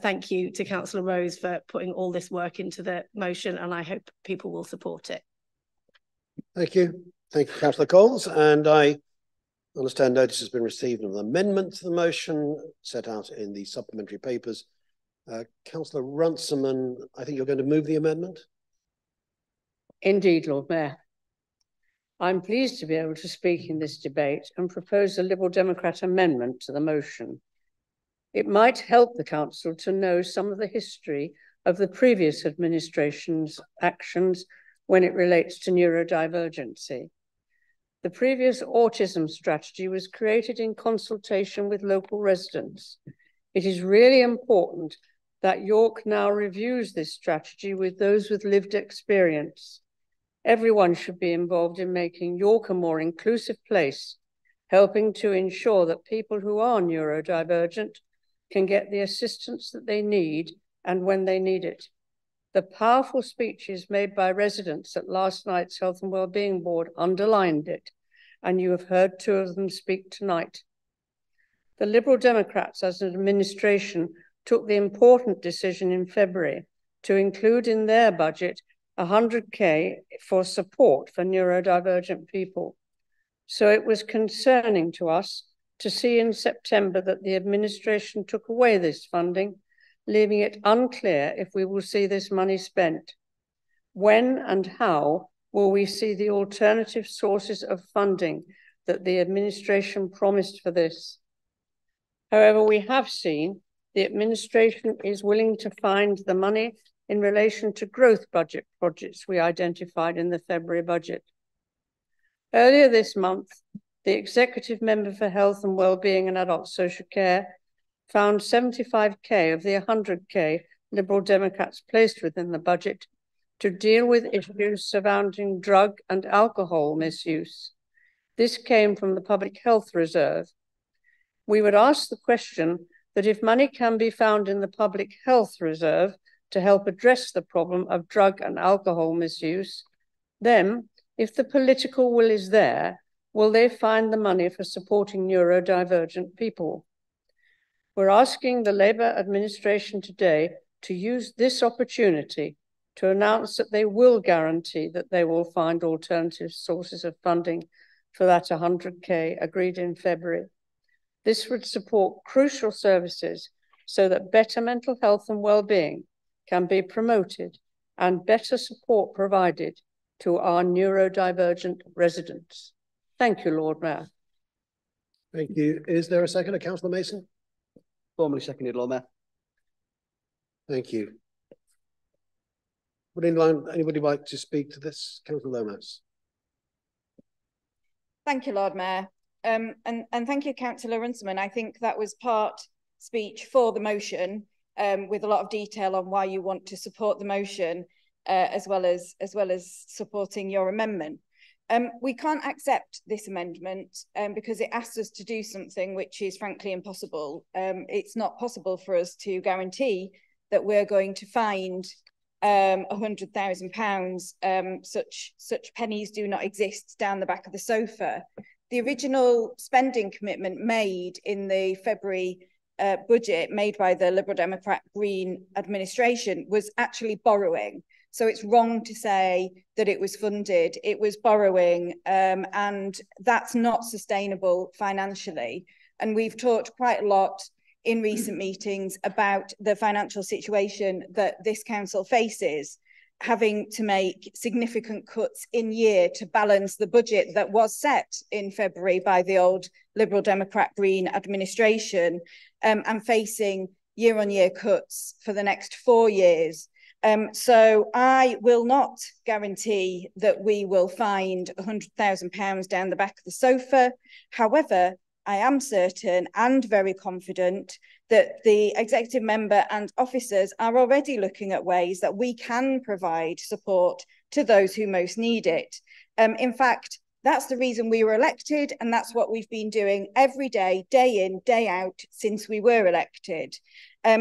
Thank you to Councillor Rose for putting all this work into the motion, and I hope people will support it. Thank you. Thank you, Councillor Coles, and I understand notice has been received of an amendment to the motion set out in the supplementary papers. Councillor Runciman, I think you're going to move the amendment? Indeed, Lord Mayor. I'm pleased to be able to speak in this debate and propose a Liberal Democrat amendment to the motion. It might help the Council to know some of the history of the previous administration's actions when it relates to neurodivergency. The previous autism strategy was created in consultation with local residents. It is really important that York now reviews this strategy with those with lived experience. Everyone should be involved in making York a more inclusive place, helping to ensure that people who are neurodivergent can get the assistance that they need and when they need it. The powerful speeches made by residents at last night's Health and Wellbeing Board underlined it, and you have heard two of them speak tonight. The Liberal Democrats as an administration took the important decision in February to include in their budget 100k for support for neurodivergent people. So it was concerning to us to see in September that the administration took away this funding, leaving it unclear if we will see this money spent. When and how will we see the alternative sources of funding that the administration promised for this? However, we have seen the administration is willing to find the money in relation to growth budget projects we identified in the February budget. Earlier this month, the Executive Member for Health and Wellbeing and Adult Social Care found 75k of the 100k Liberal Democrats placed within the budget to deal with issues surrounding drug and alcohol misuse. This came from the Public Health Reserve. We would ask the question that if money can be found in the Public Health Reserve to help address the problem of drug and alcohol misuse, then, if the political will is there, will they find the money for supporting neurodivergent people? We're asking the Labour administration today to use this opportunity to announce that they will guarantee that they will find alternative sources of funding for that 100k agreed in February. This would support crucial services so that better mental health and well-being can be promoted and better support provided to our neurodivergent residents. Thank you, Lord Mayor. Thank you. Is there a second? Councillor Mason? Formally seconded, Lord Mayor. Thank you. Would anybody like to speak to this? Councillor Lomas. Thank you, Lord Mayor. And thank you, Councillor Runciman. I think that was part speech for the motion, with a lot of detail on why you want to support the motion, as well as supporting your amendment. We can't accept this amendment because it asks us to do something which is frankly impossible. It's not possible for us to guarantee that we're going to find £100,000. Such pennies do not exist down the back of the sofa. The original spending commitment made in the February budget made by the Liberal Democrat Green administration was actually borrowing. So it's wrong to say that it was funded. It was borrowing, and that's not sustainable financially. And we've talked quite a lot in recent meetings about the financial situation that this council faces, having to make significant cuts in year to balance the budget that was set in February by the old Liberal Democrat Green administration, and facing year-on-year cuts for the next 4 years. So I will not guarantee that we will find £100,000 down the back of the sofa. However, I am certain and very confident that the executive member and officers are already looking at ways that we can provide support to those who most need it. In fact, that's the reason we were elected, and that's what we've been doing every day, day in, day out, since we were elected.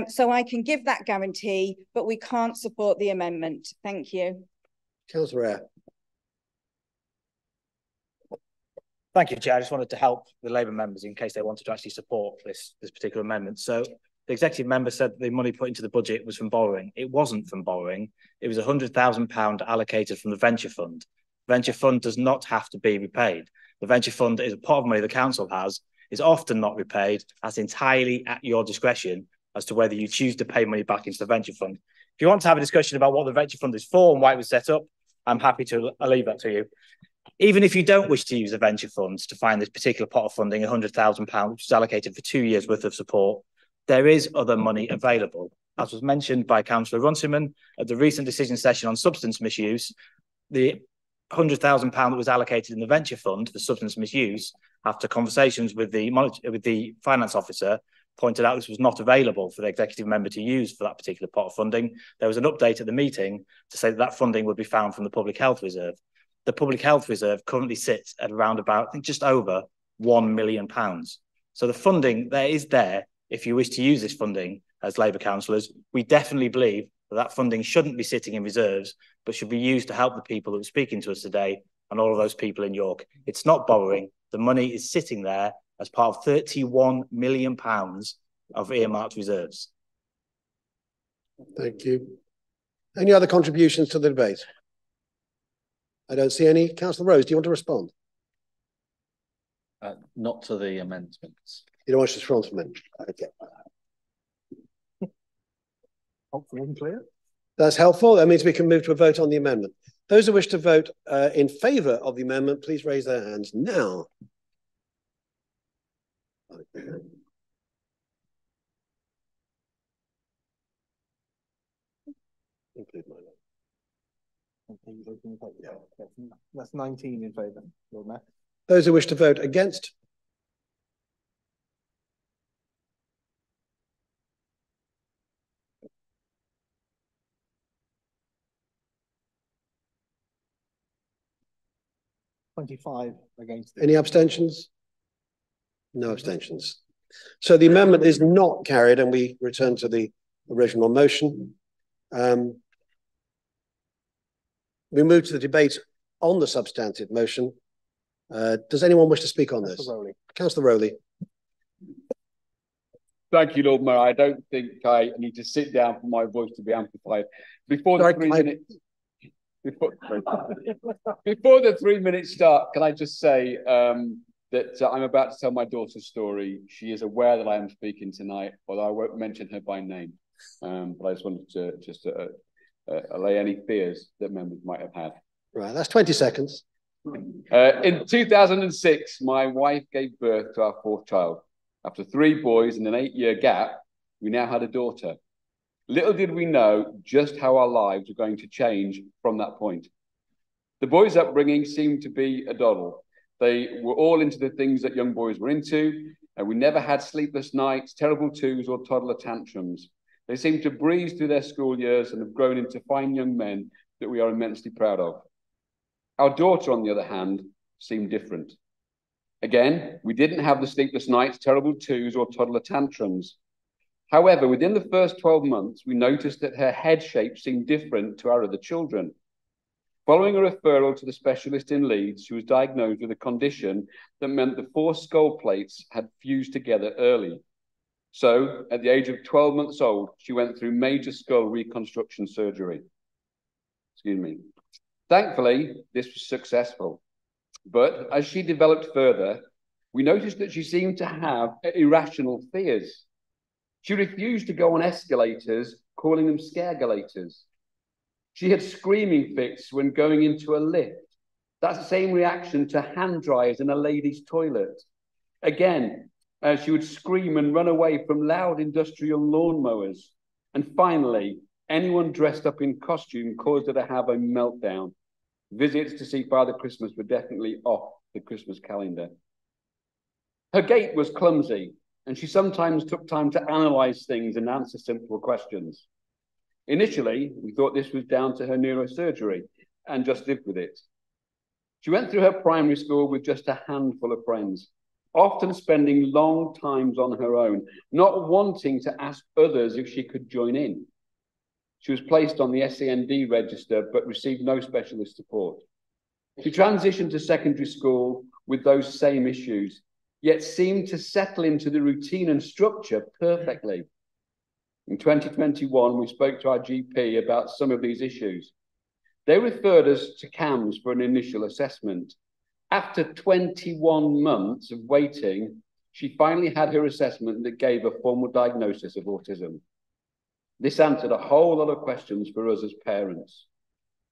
So I can give that guarantee, but we can't support the amendment. Thank you. Councillor Eyre. Thank you, Chair. I just wanted to help the Labour members in case they wanted to actually support this particular amendment. So the executive member said the money put into the budget was from borrowing. It wasn't from borrowing. It was £100,000 allocated from the Venture Fund. The Venture Fund does not have to be repaid. The Venture Fund is a pot of money the council has. It's often not repaid. That's entirely at your discretion as to whether you choose to pay money back into the Venture Fund. If you want to have a discussion about what the Venture Fund is for and why it was set up, I'm happy to leave that to you. Even if you don't wish to use the Venture Funds to find this particular pot of funding, £100,000, which is allocated for 2 years' worth of support, there is other money available. As was mentioned by Councillor Runciman at the recent decision session on substance misuse, the £100,000 that was allocated in the Venture Fund, the substance misuse, after conversations with the finance officer, pointed out this was not available for the executive member to use for that particular pot of funding. There was an update at the meeting to say that funding would be found from the Public Health Reserve. The Public Health Reserve currently sits at around about, I think, just over £1 million. So the funding there is there if you wish to use this funding as Labour councillors. We definitely believe that that funding shouldn't be sitting in reserves, but should be used to help the people who are speaking to us today and all of those people in York. It's not borrowing. The money is sitting there as part of £31 million of earmarked reserves. Thank you. Any other contributions to the debate? I don't see any. Councillor Rose, do you want to respond? Not to the amendments. You don't want to respond to amendments? Okay. Helpful and clear. That's helpful. That means we can move to a vote on the amendment. Those who wish to vote in favour of the amendment, please raise their hands now. Okay. Include my name. That's 19 in favour, Lord Mayor. Those who wish to vote against? £25 against. Any abstentions? No abstentions. So the amendment is not carried, and we return to the original motion. We move to the debate on the substantive motion. Does anyone wish to speak on this? Councillor Rowley. Thank you, Lord Mayor. I don't think I need to sit down for my voice to be amplified. Before the 3 minutes start, can I just say that I'm about to tell my daughter's story. She is aware that I am speaking tonight, although I won't mention her by name. But I just wanted to allay any fears that members might have had. Right, that's 20 seconds. In 2006, my wife gave birth to our fourth child. After 3 boys and an 8-year gap, we now had a daughter. Little did we know just how our lives were going to change from that point. The boys' upbringing seemed to be a doddle. They were all into the things that young boys were into, and we never had sleepless nights, terrible twos, or toddler tantrums. They seemed to breeze through their school years and have grown into fine young men that we are immensely proud of. Our daughter, on the other hand, seemed different. Again, we didn't have the sleepless nights, terrible twos, or toddler tantrums. However, within the first 12 months, we noticed that her head shape seemed different to our other children. Following a referral to the specialist in Leeds, she was diagnosed with a condition that meant the 4 skull plates had fused together early. So, at the age of 12 months old, she went through major skull reconstruction surgery. Excuse me. Thankfully, this was successful. But as she developed further, we noticed that she seemed to have irrational fears. She refused to go on escalators, calling them scaregalators. She had screaming fits when going into a lift. That's the same reaction to hand dryers in a lady's toilet. Again, she would scream and run away from loud industrial lawnmowers. And finally, anyone dressed up in costume caused her to have a meltdown. Visits to see Father Christmas were definitely off the Christmas calendar. Her gait was clumsy, and she sometimes took time to analyze things and answer simple questions. Initially, we thought this was down to her neurosurgery and just lived with it. She went through her primary school with just a handful of friends, often spending long times on her own, not wanting to ask others if she could join in. She was placed on the SEND register but received no specialist support. She transitioned to secondary school with those same issues, yet seemed to settle into the routine and structure perfectly. In 2021, we spoke to our GP about some of these issues. They referred us to CAMS for an initial assessment. After 21 months of waiting, she finally had her assessment that gave a formal diagnosis of autism. This answered a whole lot of questions for us as parents.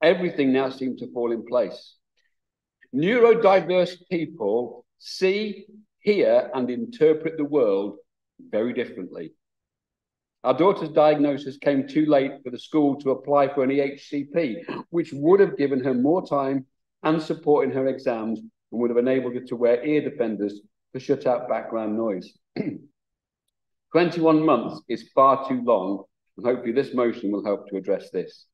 Everything now seemed to fall in place. Neurodiverse people see, hear, and interpret the world very differently. Our daughter's diagnosis came too late for the school to apply for an EHCP, which would have given her more time and support in her exams and would have enabled her to wear ear defenders to shut out background noise. 21 months is far too long, and hopefully this motion will help to address this.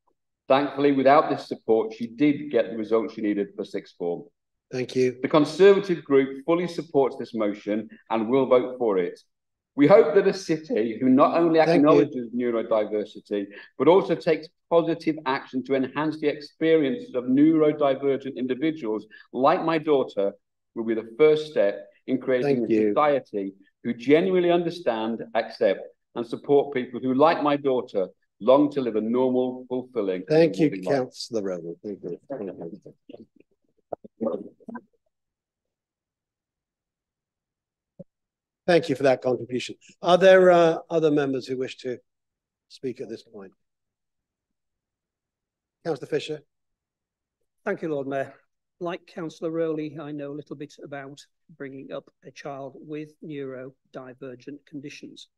Thankfully, without this support, she did get the results she needed for sixth form. Thank you. The Conservative group fully supports this motion and will vote for it. We hope that a city who not only acknowledges neurodiversity, but also takes positive action to enhance the experiences of neurodivergent individuals, like my daughter, will be the first step in creating a society who genuinely understand, accept, and support people who, like my daughter, long to live a normal, fulfilling life. Thank you, Councillor Rowan. Thank you. Thank you for that contribution. Are there other members who wish to speak at this point? Councillor Fisher. Thank you, Lord Mayor. Like Councillor Rowley, I know a little bit about bringing up a child with neurodivergent conditions.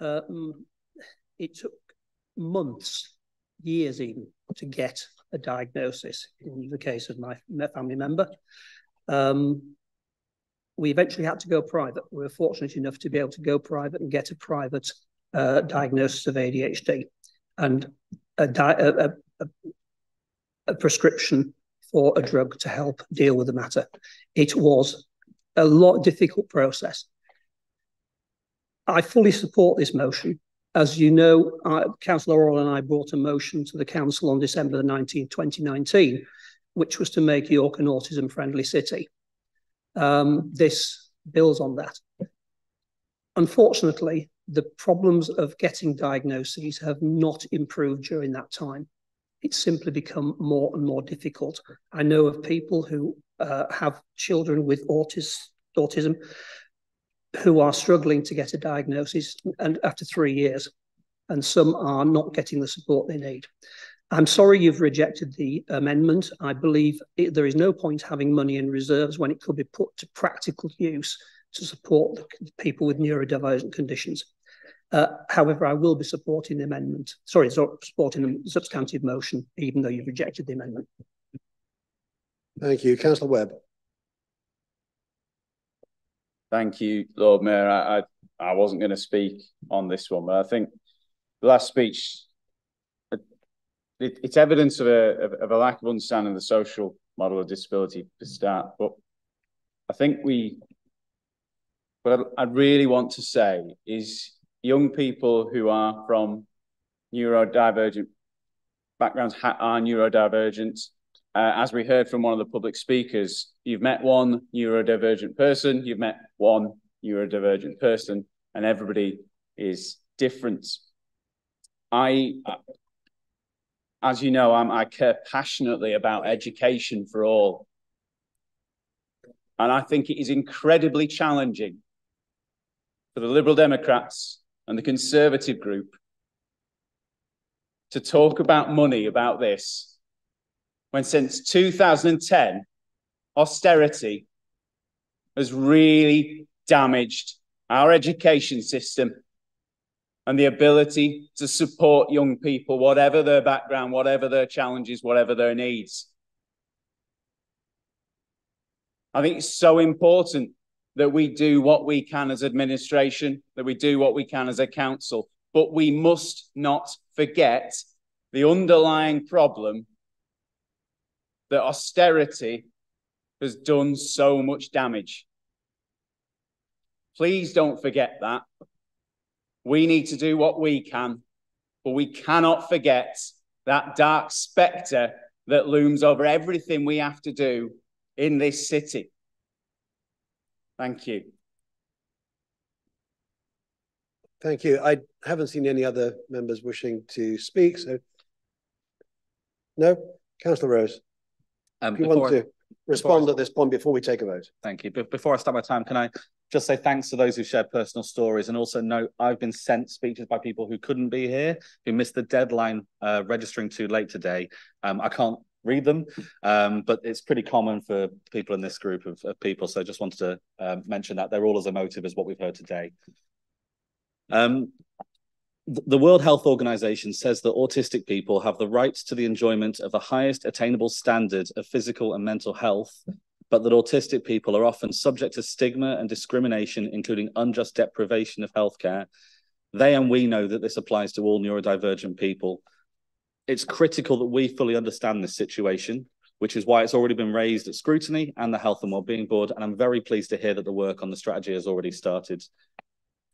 It took months, years even, to get a diagnosis in the case of my family member. We eventually had to go private. We were fortunate enough to be able to go private and get a private diagnosis of ADHD and a prescription for a drug to help deal with the matter. It was a difficult process. I fully support this motion. As you know, Councillor Orwell and I brought a motion to the council on December the 19th, 2019, which was to make York an autism-friendly city. This builds on that. Unfortunately, the problems of getting diagnoses have not improved during that time. It's simply become more and more difficult. I know of people who have children with autism who are struggling to get a diagnosis and after 3 years, and some are not getting the support they need. I'm sorry you've rejected the amendment. I believe there is no point having money in reserves when it could be put to practical use to support the people with neurodivergent conditions. However, I will be supporting the amendment. Sorry, supporting the substantive motion, even though you've rejected the amendment. Thank you. Councillor Webb. Thank you, Lord Mayor. I wasn't going to speak on this one, but I think the last speech, it's evidence of a lack of understanding of the social model of disability to start. But I think what I really want to say is young people who are from neurodivergent backgrounds are neurodivergent. As we heard from one of the public speakers, you've met one neurodivergent person, you've met one neurodivergent person, and everybody is different. As you know, I care passionately about education for all. And I think it is incredibly challenging for the Liberal Democrats and the Conservative group to talk about money about this, when since 2010, austerity has really damaged our education system and the ability to support young people, whatever their background, whatever their challenges, whatever their needs. I think it's so important that we do what we can as administration, that we do what we can as a council, but we must not forget the underlying problem that austerity has done so much damage. Please don't forget that. We need to do what we can, but we cannot forget that dark spectre that looms over everything we have to do in this city. Thank you. Thank you. I haven't seen any other members wishing to speak. So, no, Councillor Rose, if you want to respond at this point before we take a vote. Thank you. But before I start my time, can I just say thanks to those who shared personal stories, and also note I've been sent speeches by people who couldn't be here, who missed the deadline registering too late today. I can't read them, but it's pretty common for people in this group of people. So just wanted to mention that they're all as emotive as what we've heard today. The World Health Organization says that autistic people have the right to the enjoyment of the highest attainable standard of physical and mental health, but that autistic people are often subject to stigma and discrimination, including unjust deprivation of healthcare. They and we know that this applies to all neurodivergent people. It's critical that we fully understand this situation, which is why it's already been raised at scrutiny and the Health and Wellbeing Board, and I'm very pleased to hear that the work on the strategy has already started.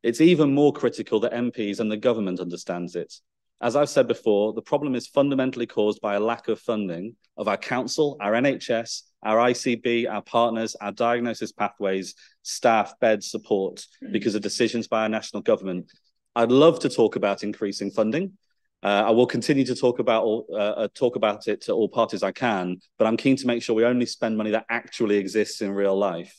It's even more critical that MPs and the government understands it. As I've said before, the problem is fundamentally caused by a lack of funding of our council, our NHS, our ICB, our partners, our diagnosis pathways, staff, bed support, because of decisions by our national government. I'd love to talk about increasing funding. I will continue to talk about it to all parties I can, but I'm keen to make sure we only spend money that actually exists in real life.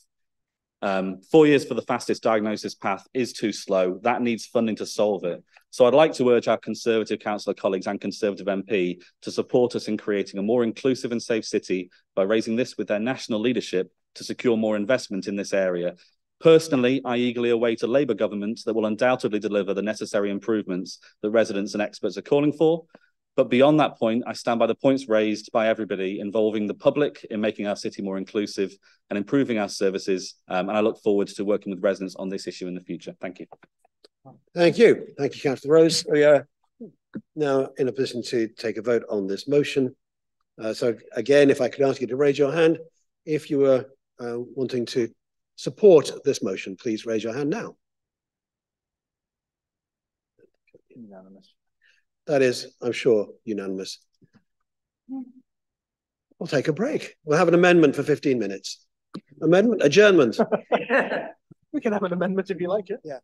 4 years for the fastest diagnosis path is too slow. That needs funding to solve it. So I'd like to urge our Conservative councillor colleagues and Conservative MP to support us in creating a more inclusive and safe city by raising this with their national leadership to secure more investment in this area. Personally, I eagerly await a Labour government that will undoubtedly deliver the necessary improvements that residents and experts are calling for. But beyond that point, I stand by the points raised by everybody involving the public in making our city more inclusive and improving our services. And I look forward to working with residents on this issue in the future. Thank you. Thank you. Thank you, Councillor Rose. We are now in a position to take a vote on this motion. So again, if I could ask you to raise your hand, if you were wanting to support this motion, please raise your hand now. Unanimous. That is, I'm sure, unanimous. We'll take a break. We'll have an amendment for 15 minutes. Amendment, adjournment. We can have an amendment if you like it. Yeah.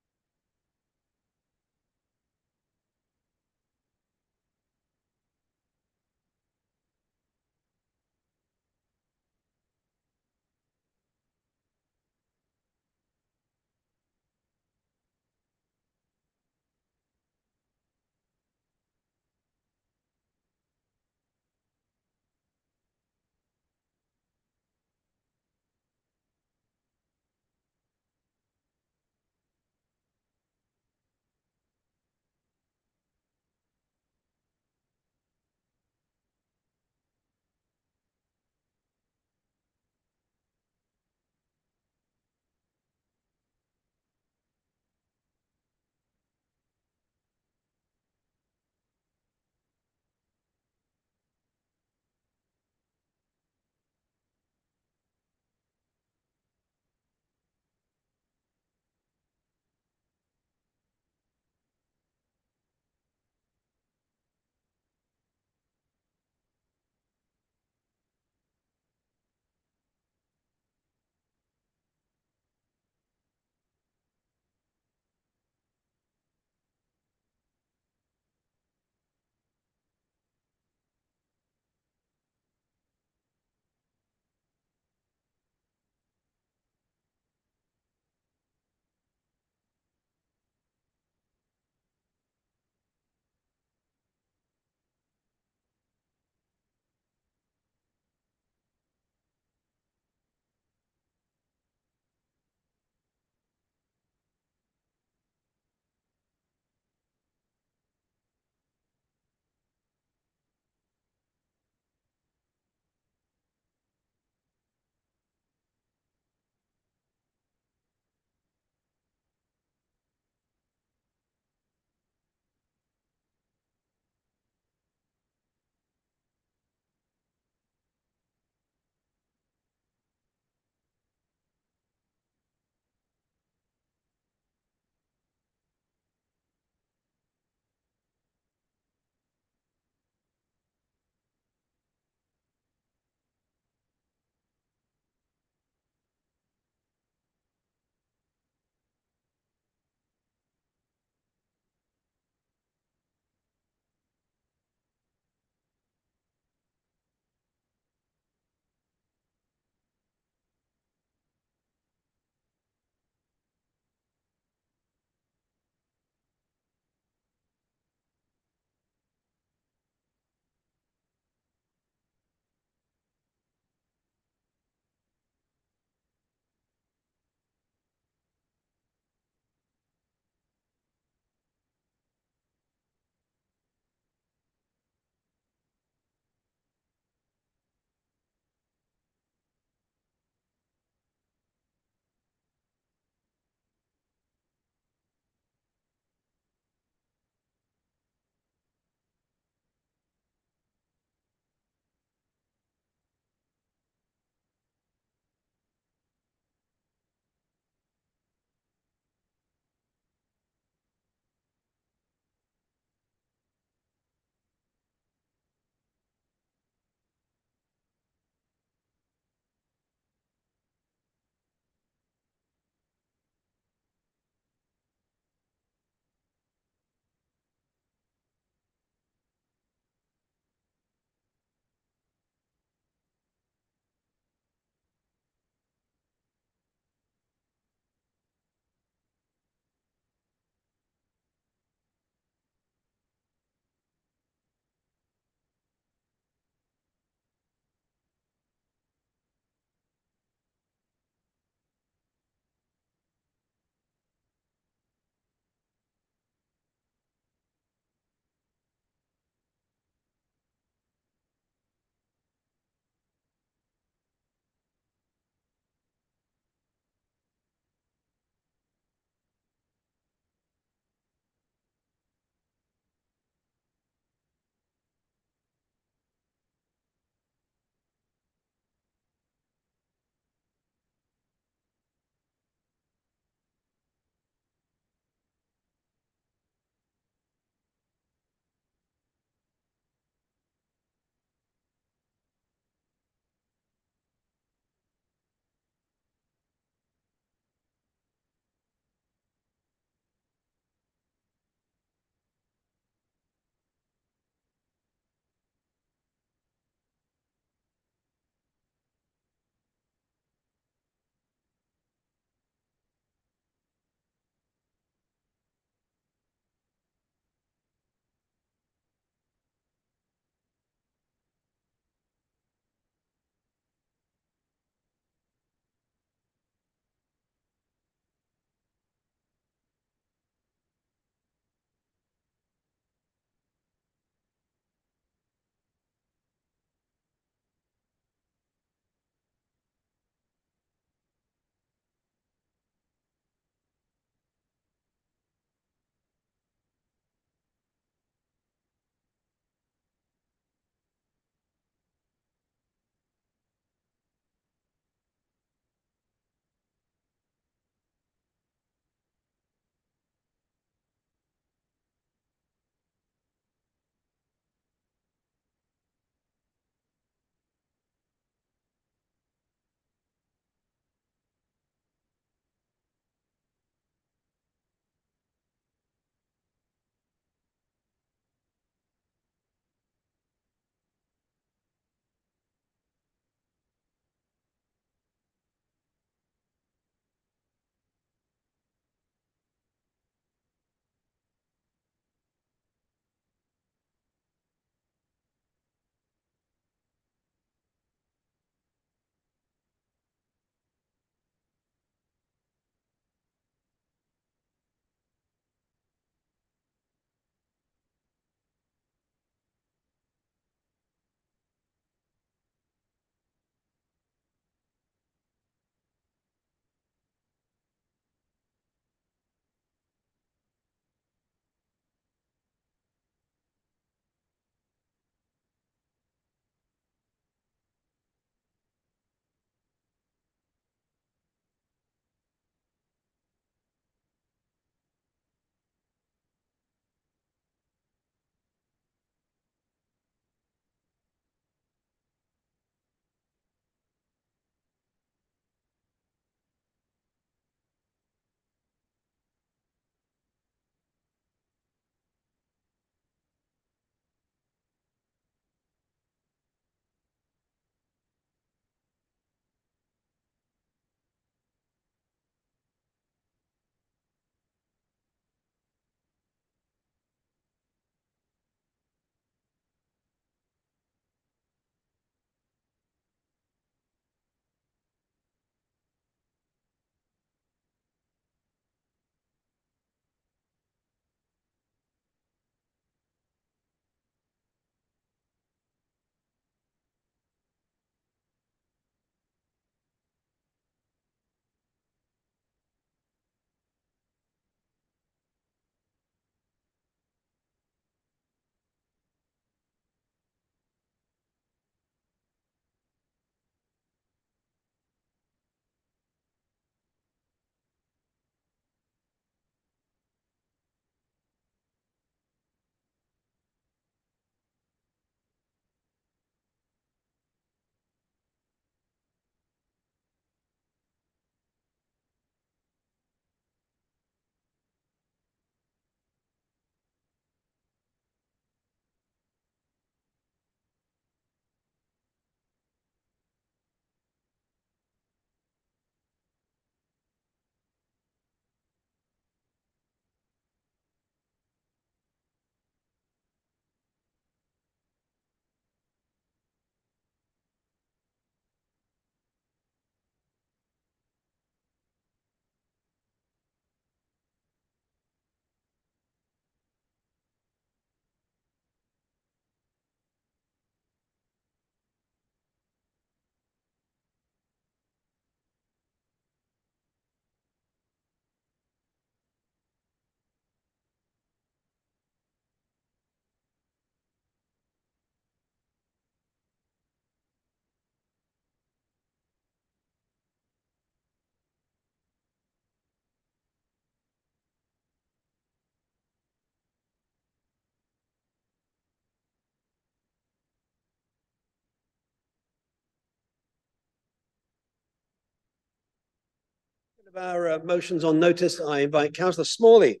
of our motions on notice, I invite Councillor Smalley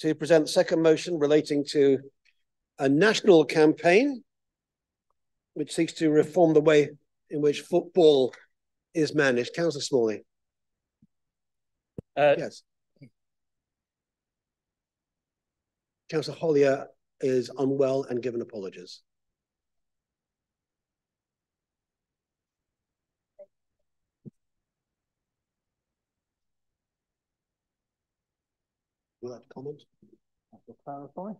to present the second motion relating to a national campaign which seeks to reform the way in which football is managed. Councillor Smalley. Yes. Councillor Hollier is unwell and given apologies. Will that comment? I will clarify.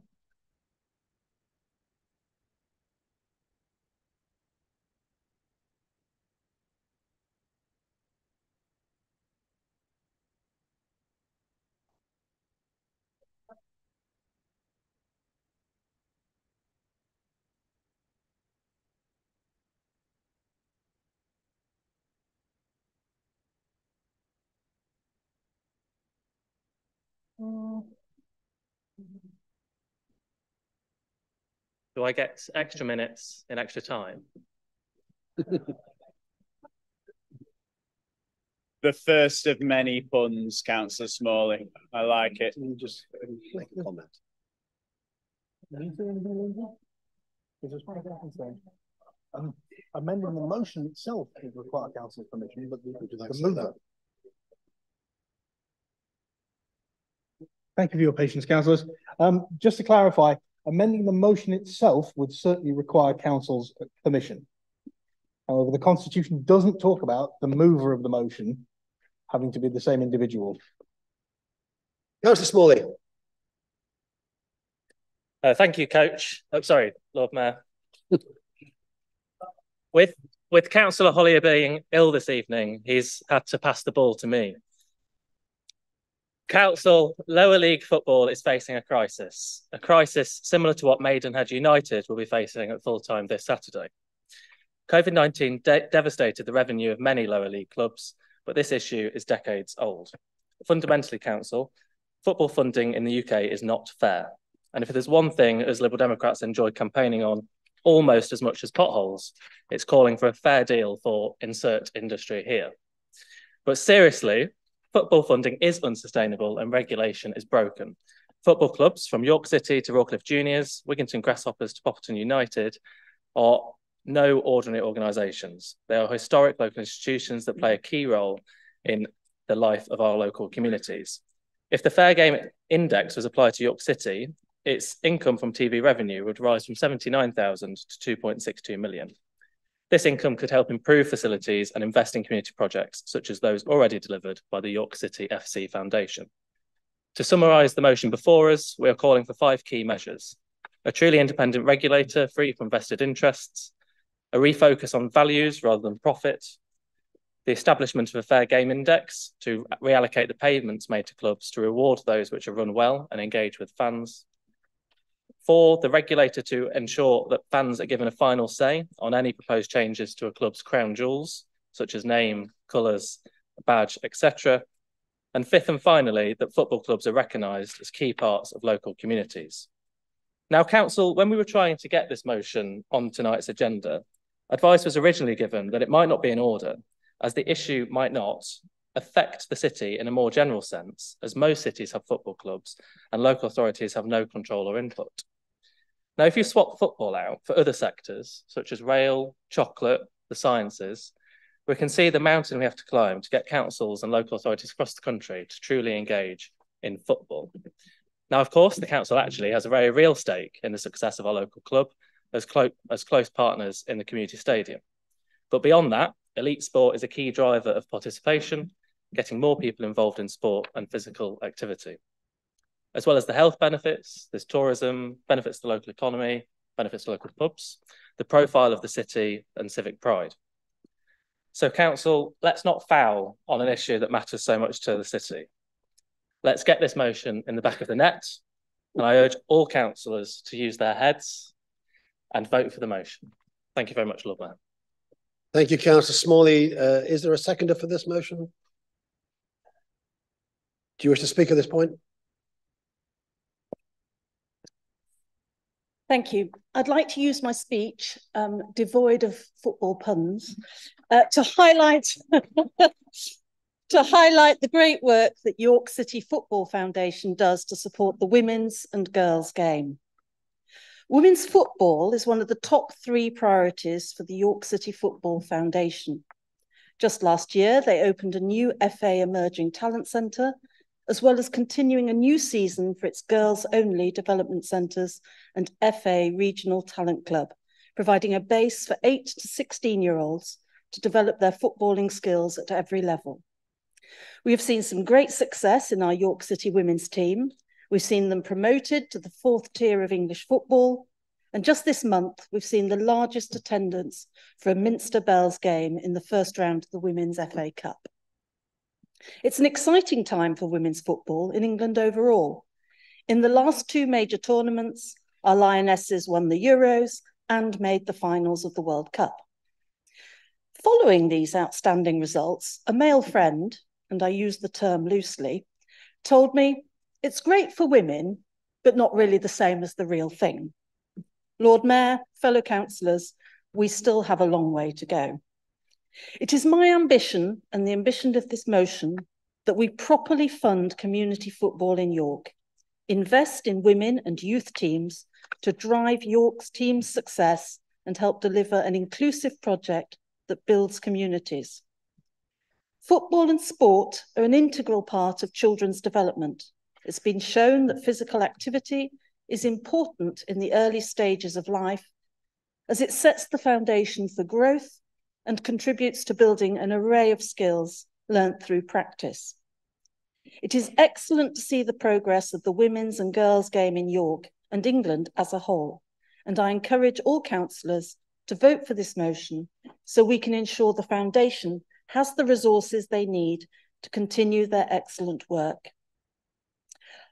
Do I get extra minutes in extra time? The first of many puns, Councillor Smalley. I like it. Just make a comment. Amending the motion itself would require council's permission, but the mover. Thank you for your patience, councillors. Just to clarify, amending the motion itself would certainly require council's permission. However, the Constitution doesn't talk about the mover of the motion having to be the same individual. Councillor Smalley. Thank you, Coach. Oh, sorry, Lord Mayor. With Councillor Hollier being ill this evening, he's had to pass the ball to me. Council, lower league football is facing a crisis similar to what Maidenhead United will be facing at full time this Saturday. COVID-19 devastated the revenue of many lower league clubs, but this issue is decades old. Fundamentally, Council, football funding in the UK is not fair. And if there's one thing as Liberal Democrats enjoy campaigning on almost as much as potholes, it's calling for a fair deal for insert industry here. But seriously, football funding is unsustainable and regulation is broken. Football clubs from York City to Rawcliffe Juniors, Wigginton Grasshoppers to Popperton United are no ordinary organisations. They are historic local institutions that play a key role in the life of our local communities. If the Fair Game Index was applied to York City, its income from TV revenue would rise from $79,000 to $2.62 million. This income could help improve facilities and invest in community projects such as those already delivered by the York City FC Foundation. To summarise the motion before us, we are calling for 5 key measures: a truly independent regulator free from vested interests, a refocus on values rather than profit, the establishment of a fair game index to reallocate the payments made to clubs to reward those which are run well and engage with fans, 4, the regulator to ensure that fans are given a final say on any proposed changes to a club's crown jewels, such as name, colours, badge, etc. And 5th and finally, that football clubs are recognised as key parts of local communities. Now, Council, when we were trying to get this motion on tonight's agenda, advice was originally given that it might not be in order, as the issue might not affect the city in a more general sense, as most cities have football clubs and local authorities have no control or input. Now, if you swap football out for other sectors, such as rail, chocolate, the sciences, we can see the mountain we have to climb to get councils and local authorities across the country to truly engage in football. Now, of course, the council actually has a very real stake in the success of our local club as close partners in the community stadium. But beyond that, elite sport is a key driver of participation, getting more people involved in sport and physical activity. As well as the health benefits, there's tourism, benefits to the local economy, benefits to local pubs, the profile of the city and civic pride. So Council, let's not foul on an issue that matters so much to the city. Let's get this motion in the back of the net, and I urge all councillors to use their heads and vote for the motion. Thank you very much, Lord Mayor. Thank you, Councillor Smalley. Is there a seconder for this motion? Do you wish to speak at this point? Thank you. I'd like to use my speech, devoid of football puns, to highlight to highlight the great work that York City Football Foundation does to support the women's and girls' game. Women's football is one of the top three priorities for the York City Football Foundation. Just last year, they opened a new FA Emerging Talent Centre, as well as continuing a new season for its girls-only development centres and FA Regional Talent Club, providing a base for 8 to 16-year-olds to develop their footballing skills at every level. We have seen some great success in our York City women's team. We've seen them promoted to the 4th tier of English football. And just this month, we've seen the largest attendance for a Minster Bells game in the first round of the Women's FA Cup. It's an exciting time for women's football in England overall. In the last two major tournaments, our Lionesses won the Euros and made the finals of the World Cup. Following these outstanding results, a male friend, and I use the term loosely, told me, it's great for women, but not really the same as the real thing. Lord Mayor, fellow councillors, we still have a long way to go. It is my ambition and the ambition of this motion that we properly fund community football in York, invest in women and youth teams to drive York's team's success and help deliver an inclusive project that builds communities. Football and sport are an integral part of children's development. It's been shown that physical activity is important in the early stages of life as it sets the foundation for growth and contributes to building an array of skills learnt through practice. It is excellent to see the progress of the women's and girls' game in York and England as a whole, and I encourage all councillors to vote for this motion so we can ensure the foundation has the resources they need to continue their excellent work.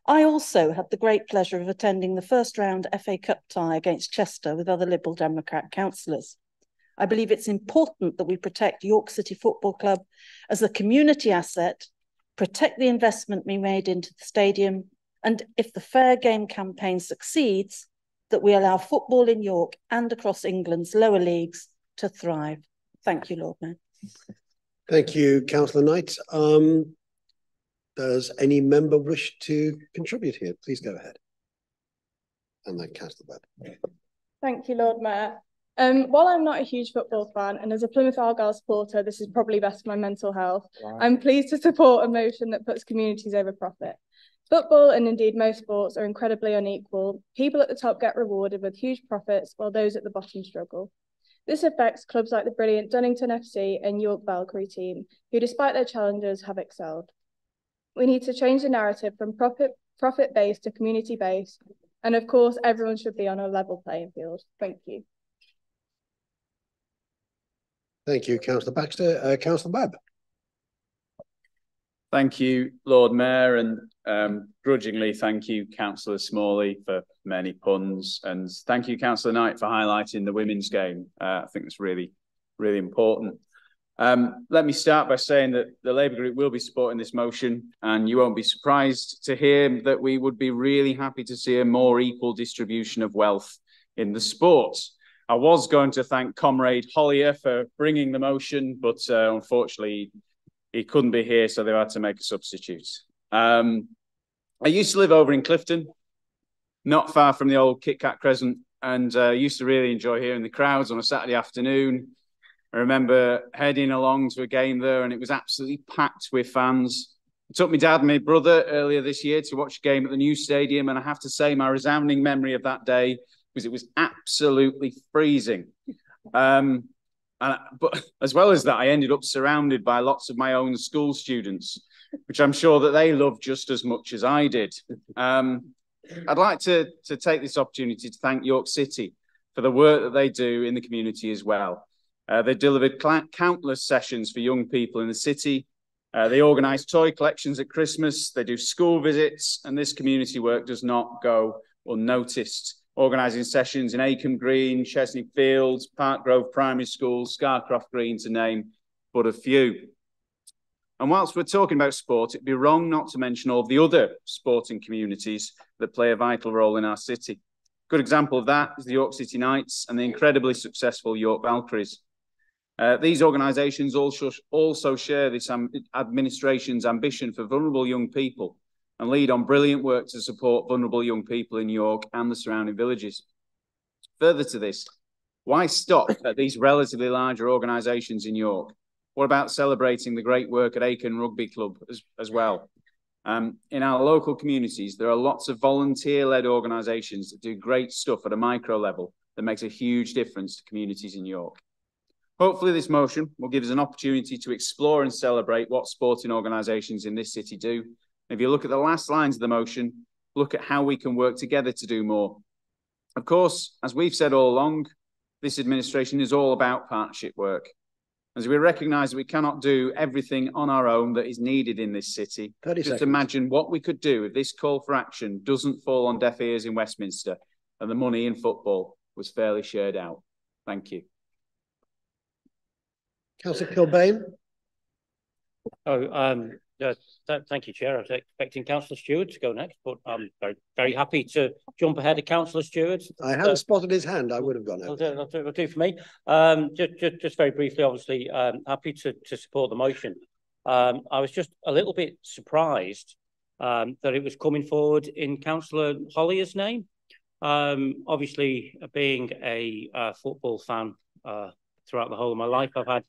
I also had the great pleasure of attending the first round FA Cup tie against Chester with other Liberal Democrat councillors. I believe it's important that we protect York City Football Club as a community asset, protect the investment we made into the stadium, and if the Fair Game campaign succeeds, that we allow football in York and across England's lower leagues to thrive. Thank you, Lord Mayor. Thank you, Councillor Knight. Does any member wish to contribute here? Please go ahead. And then Councillor Webb. Thank you, Lord Mayor. While I'm not a huge football fan, and as a Plymouth Argyle supporter, this is probably best for my mental health, wow. I'm pleased to support a motion that puts communities over profit. Football, and indeed most sports, are incredibly unequal. People at the top get rewarded with huge profits, while those at the bottom struggle. This affects clubs like the brilliant Dunnington FC and York Valkyrie team, who despite their challenges have excelled. We need to change the narrative from profit-based to community-based, and of course everyone should be on a level playing field. Thank you. Thank you, Councillor Baxter. Councillor Webb. Thank you, Lord Mayor, and grudgingly thank you, Councillor Smalley, for many puns, and thank you, Councillor Knight, for highlighting the women's game. I think it's really, really important. Let me start by saying that the Labour Group will be supporting this motion, and you won't be surprised to hear that we would be really happy to see a more equal distribution of wealth in the sports. I was going to thank Comrade Hollier for bringing the motion, but unfortunately, he couldn't be here, so they had to make a substitute. I used to live over in Clifton, not far from the old Kit Kat Crescent, and I used to really enjoy hearing the crowds on a Saturday afternoon. I remember heading along to a game there, and it was absolutely packed with fans. I took my dad and my brother earlier this year to watch a game at the new stadium, and I have to say my resounding memory of that day was it was absolutely freezing. But as well as that, I ended up surrounded by lots of my own school students, which I'm sure that they loved just as much as I did. I'd like to take this opportunity to thank York City for the work that they do in the community as well. They delivered countless sessions for young people in the city. They organise toy collections at Christmas. They do school visits, and this community work does not go unnoticed. Organising sessions in Acombe Green, Chesney Fields, Park Grove Primary School, Scarcroft Green, to name but a few. And whilst we're talking about sport, it'd be wrong not to mention all the other sporting communities that play a vital role in our city. A good example of that is the York City Knights and the incredibly successful York Valkyries. These organisations also share this administration's ambition for vulnerable young people and lead on brilliant work to support vulnerable young people in York and the surrounding villages. Further to this, why stop at these relatively larger organisations in York? What about celebrating the great work at Aiken Rugby Club as well? In our local communities, there are lots of volunteer-led organisations that do great stuff at a micro level that makes a huge difference to communities in York. Hopefully this motion will give us an opportunity to explore and celebrate what sporting organisations in this city do. And if you look at the last lines of the motion, look at how we can work together to do more. Of course, as we've said all along, this administration is all about partnership work. As we recognise that we cannot do everything on our own that is needed in this city, just imagine what we could do if this call for action doesn't fall on deaf ears in Westminster and the money in football was fairly shared out. Thank you. Councillor Kilbane. Oh, yes, thank you, Chair. I was expecting Councillor Stewart to go next, but I'm very happy to jump ahead of Councillor Stewart. I hadn't spotted his hand. I would have gone ahead. That'll do for me. Just very briefly, obviously, happy to support the motion. I was just a little bit surprised that it was coming forward in Councillor Hollier's name. Obviously, being a football fan throughout the whole of my life, I've had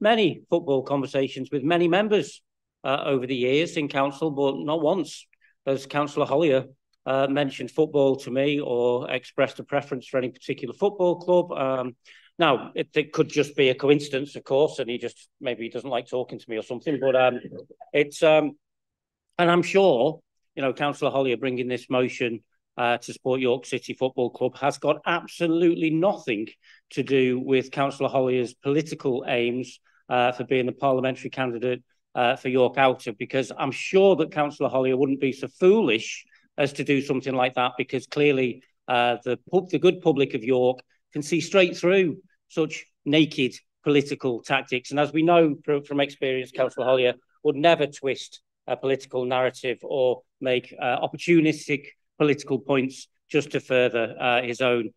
many football conversations with many members over the years in council, but not once has Councillor Hollier mentioned football to me or expressed a preference for any particular football club. Now, it could just be a coincidence, of course, and he just maybe he doesn't like talking to me or something. But it's and I'm sure you know Councillor Hollier bringing this motion to support York City Football Club has got absolutely nothing to do with Councillor Hollier's political aims for being the parliamentary candidate for York Outer, because I'm sure that Councillor Hollier wouldn't be so foolish as to do something like that, because clearly the good public of York can see straight through such naked political tactics. And as we know from experience, Councillor Hollier would never twist a political narrative or make opportunistic political points just to further his own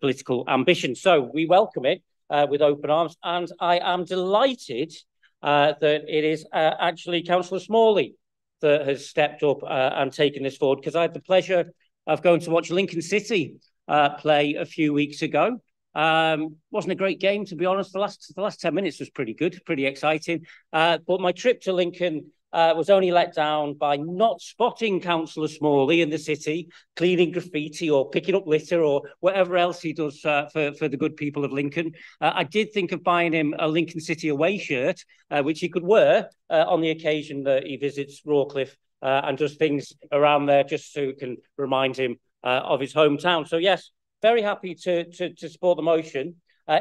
political ambition. So we welcome it with open arms, and I am delighted that it is actually Councillor Smalley that has stepped up and taken this forward, because I had the pleasure of going to watch Lincoln City play a few weeks ago. Wasn't a great game, to be honest. The last 10 minutes was pretty good, pretty exciting. But my trip to Lincoln was only let down by not spotting Councillor Smalley in the city, cleaning graffiti or picking up litter or whatever else he does for the good people of Lincoln. I did think of buying him a Lincoln City away shirt, which he could wear on the occasion that he visits Rawcliffe and does things around there, just so it can remind him of his hometown. So, yes, very happy to support the motion,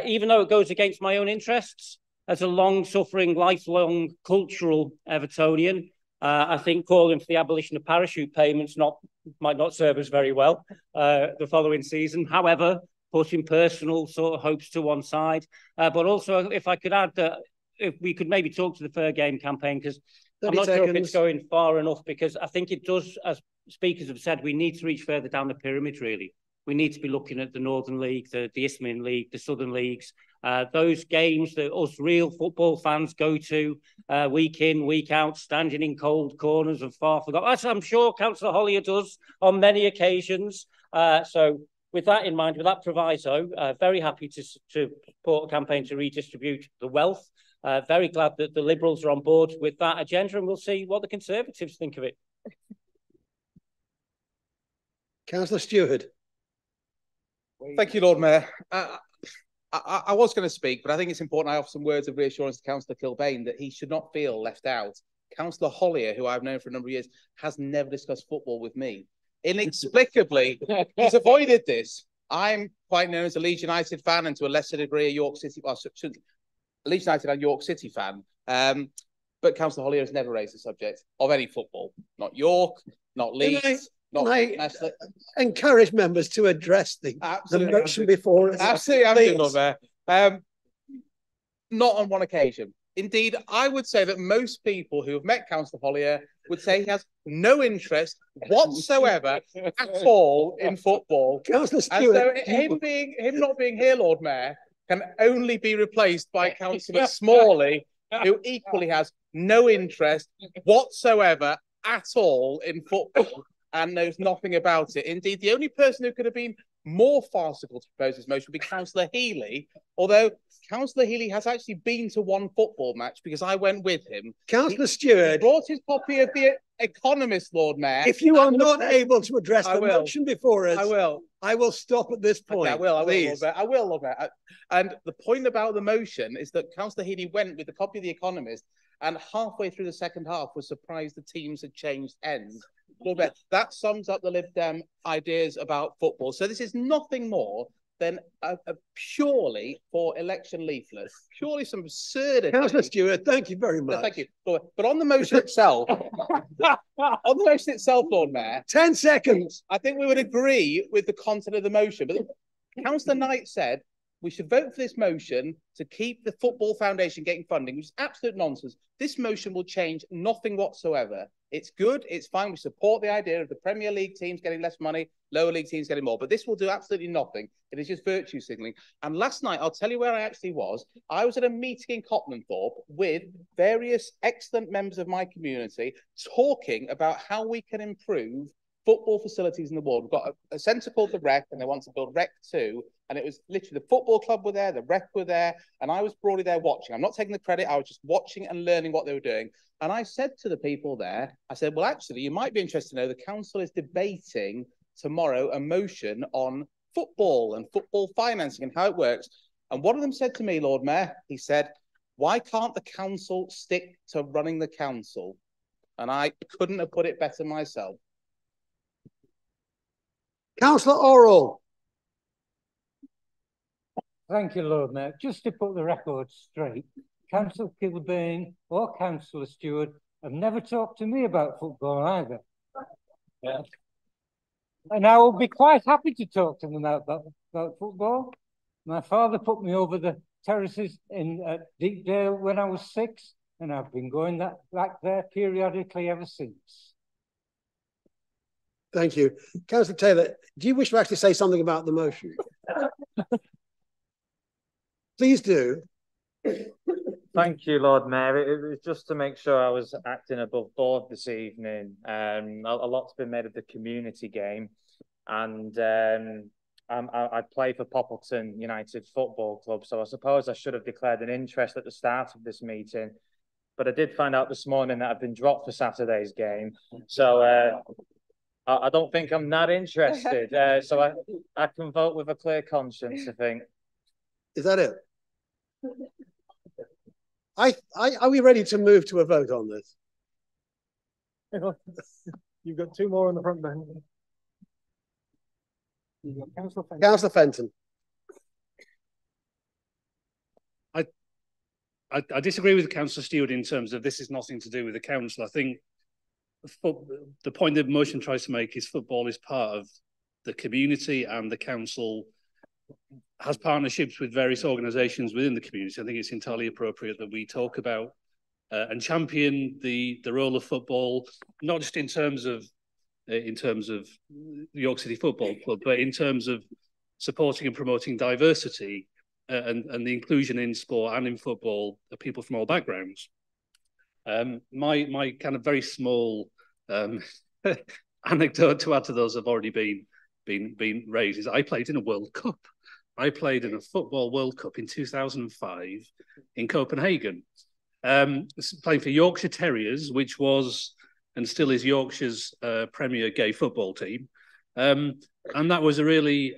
even though it goes against my own interests. As a long-suffering, lifelong cultural Evertonian, I think calling for the abolition of parachute payments might not serve us very well the following season. However, putting personal sort of hopes to one side. But also, if I could add that if we could maybe talk to the Fair Game campaign, because I'm not sure if it's going far enough, because I think it does, as speakers have said, we need to reach further down the pyramid, really. We need to be looking at the Northern League, the Isthmian League, the Southern Leagues, those games that us real football fans go to week in, week out, standing in cold corners and far forgotten. As I'm sure Councillor Hollier does on many occasions. So with that in mind, with that proviso, very happy to support a campaign to redistribute the wealth. Very glad that the Liberals are on board with that agenda, and we'll see what the Conservatives think of it. Councillor Stewart. Thank you, Lord Mayor. I was going to speak, but I think it's important I offer some words of reassurance to Councillor Kilbane that he should not feel left out. Councillor Hollier, who I've known for a number of years, has never discussed football with me. Inexplicably, he's avoided this. I'm quite known as a Leeds United fan and to a lesser degree a York City, well, Leeds United and York City fan. But Councillor Hollier has never raised the subject of any football. Not York, not Leeds. I encourage members to address the motion before. Absolutely, Lord Mayor. Not on one occasion. Indeed, I would say that most people who have met Councillor Hollier would say he has no interest whatsoever at all in football. Councillor Stewart, and so him not being here, Lord Mayor, can only be replaced by Councillor Smalley, who equally has no interest whatsoever at all in football and knows nothing about it. Indeed, the only person who could have been more farcical to propose this motion would be Councillor Healy, although Councillor Healy has actually been to one football match because I went with him. Councillor Stewart, he brought his copy of The Economist, Lord Mayor. If you are not able to address the motion before us, I will stop at this point. Okay, I will, Lord Mayor. And the point about the motion is that Councillor Healy went with a copy of The Economist and halfway through the second half was surprised the teams had changed ends. Lord Mayor, that sums up the Lib Dem ideas about football. So this is nothing more than a purely for election leaflets, purely some absurdity. Councillor Stewart, thank you very much. No, thank you. But on the motion itself, Lord Mayor... 10 seconds. I think we would agree with the content of the motion. But Councillor Knight said we should vote for this motion to keep the Football Foundation getting funding, which is absolute nonsense. This motion will change nothing whatsoever. It's good, it's fine. We support the idea of the Premier League teams getting less money, lower league teams getting more, but this will do absolutely nothing. It is just virtue signalling. And last night, I'll tell you where I actually was. I was at a meeting in Copmanthorpe with various excellent members of my community talking about how we can improve football facilities in the ward. We've got a centre called The Rec, and they want to build Rec 2, and it was literally the football club were there, the Rec were there, and I was broadly there watching. I'm not taking the credit, I was just watching and learning what they were doing. And I said to the people there, I said, well, actually, you might be interested to know the council is debating tomorrow a motion on football and football financing and how it works. And one of them said to me, Lord Mayor, he said, why can't the council stick to running the council? And I couldn't have put it better myself. Councillor Oral. Thank you, Lord Mayor. Just to put the record straight, Councillor Kilburn or Councillor Stewart have never talked to me about football either. Yeah. And I will be quite happy to talk to them about football. My father put me over the terraces in Deepdale when I was 6, and I've been going back there periodically ever since. Thank you. Councillor Taylor, do you wish to actually say something about the motion? Please do. Thank you, Lord Mayor. It was just to make sure I was acting above board this evening. A lot's been made of the community game, and I play for Poppleton United Football Club, so I suppose I should have declared an interest at the start of this meeting. But I did find out this morning that I've been dropped for Saturday's game, so... I don't think I'm that interested, so I can vote with a clear conscience, I think. Is that it? Are we ready to move to a vote on this? You've got two more on the front bench. Councillor Fenton. I disagree with Councillor Stewart in terms of this is nothing to do with the council. I think the point the motion tries to make is football is part of the community, and the council has partnerships with various organisations within the community. I think it's entirely appropriate that we talk about and champion the role of football, not just in terms of York City Football Club, but in terms of supporting and promoting diversity and the inclusion in sport and in football of people from all backgrounds. My kind of very small anecdote to add to those have already been raised is I played in a World Cup. I played in a football World Cup in 2005 in Copenhagen, playing for Yorkshire Terriers, which was and still is Yorkshire's premier gay football team, and that was a really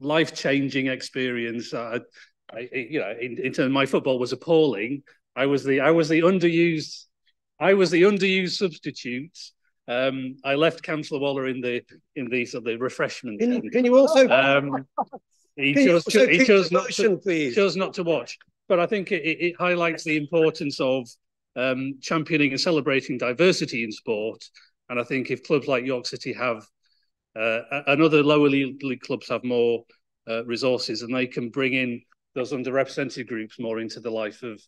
life-changing experience. In terms of my football was appalling. I was the underused substitute. I left Councillor Waller in the refreshment. Can you also? He chose not to watch. But I think it highlights the importance of championing and celebrating diversity in sport. And I think if clubs like York City have, and other lower league clubs have more resources, and they can bring in those underrepresented groups more into the life of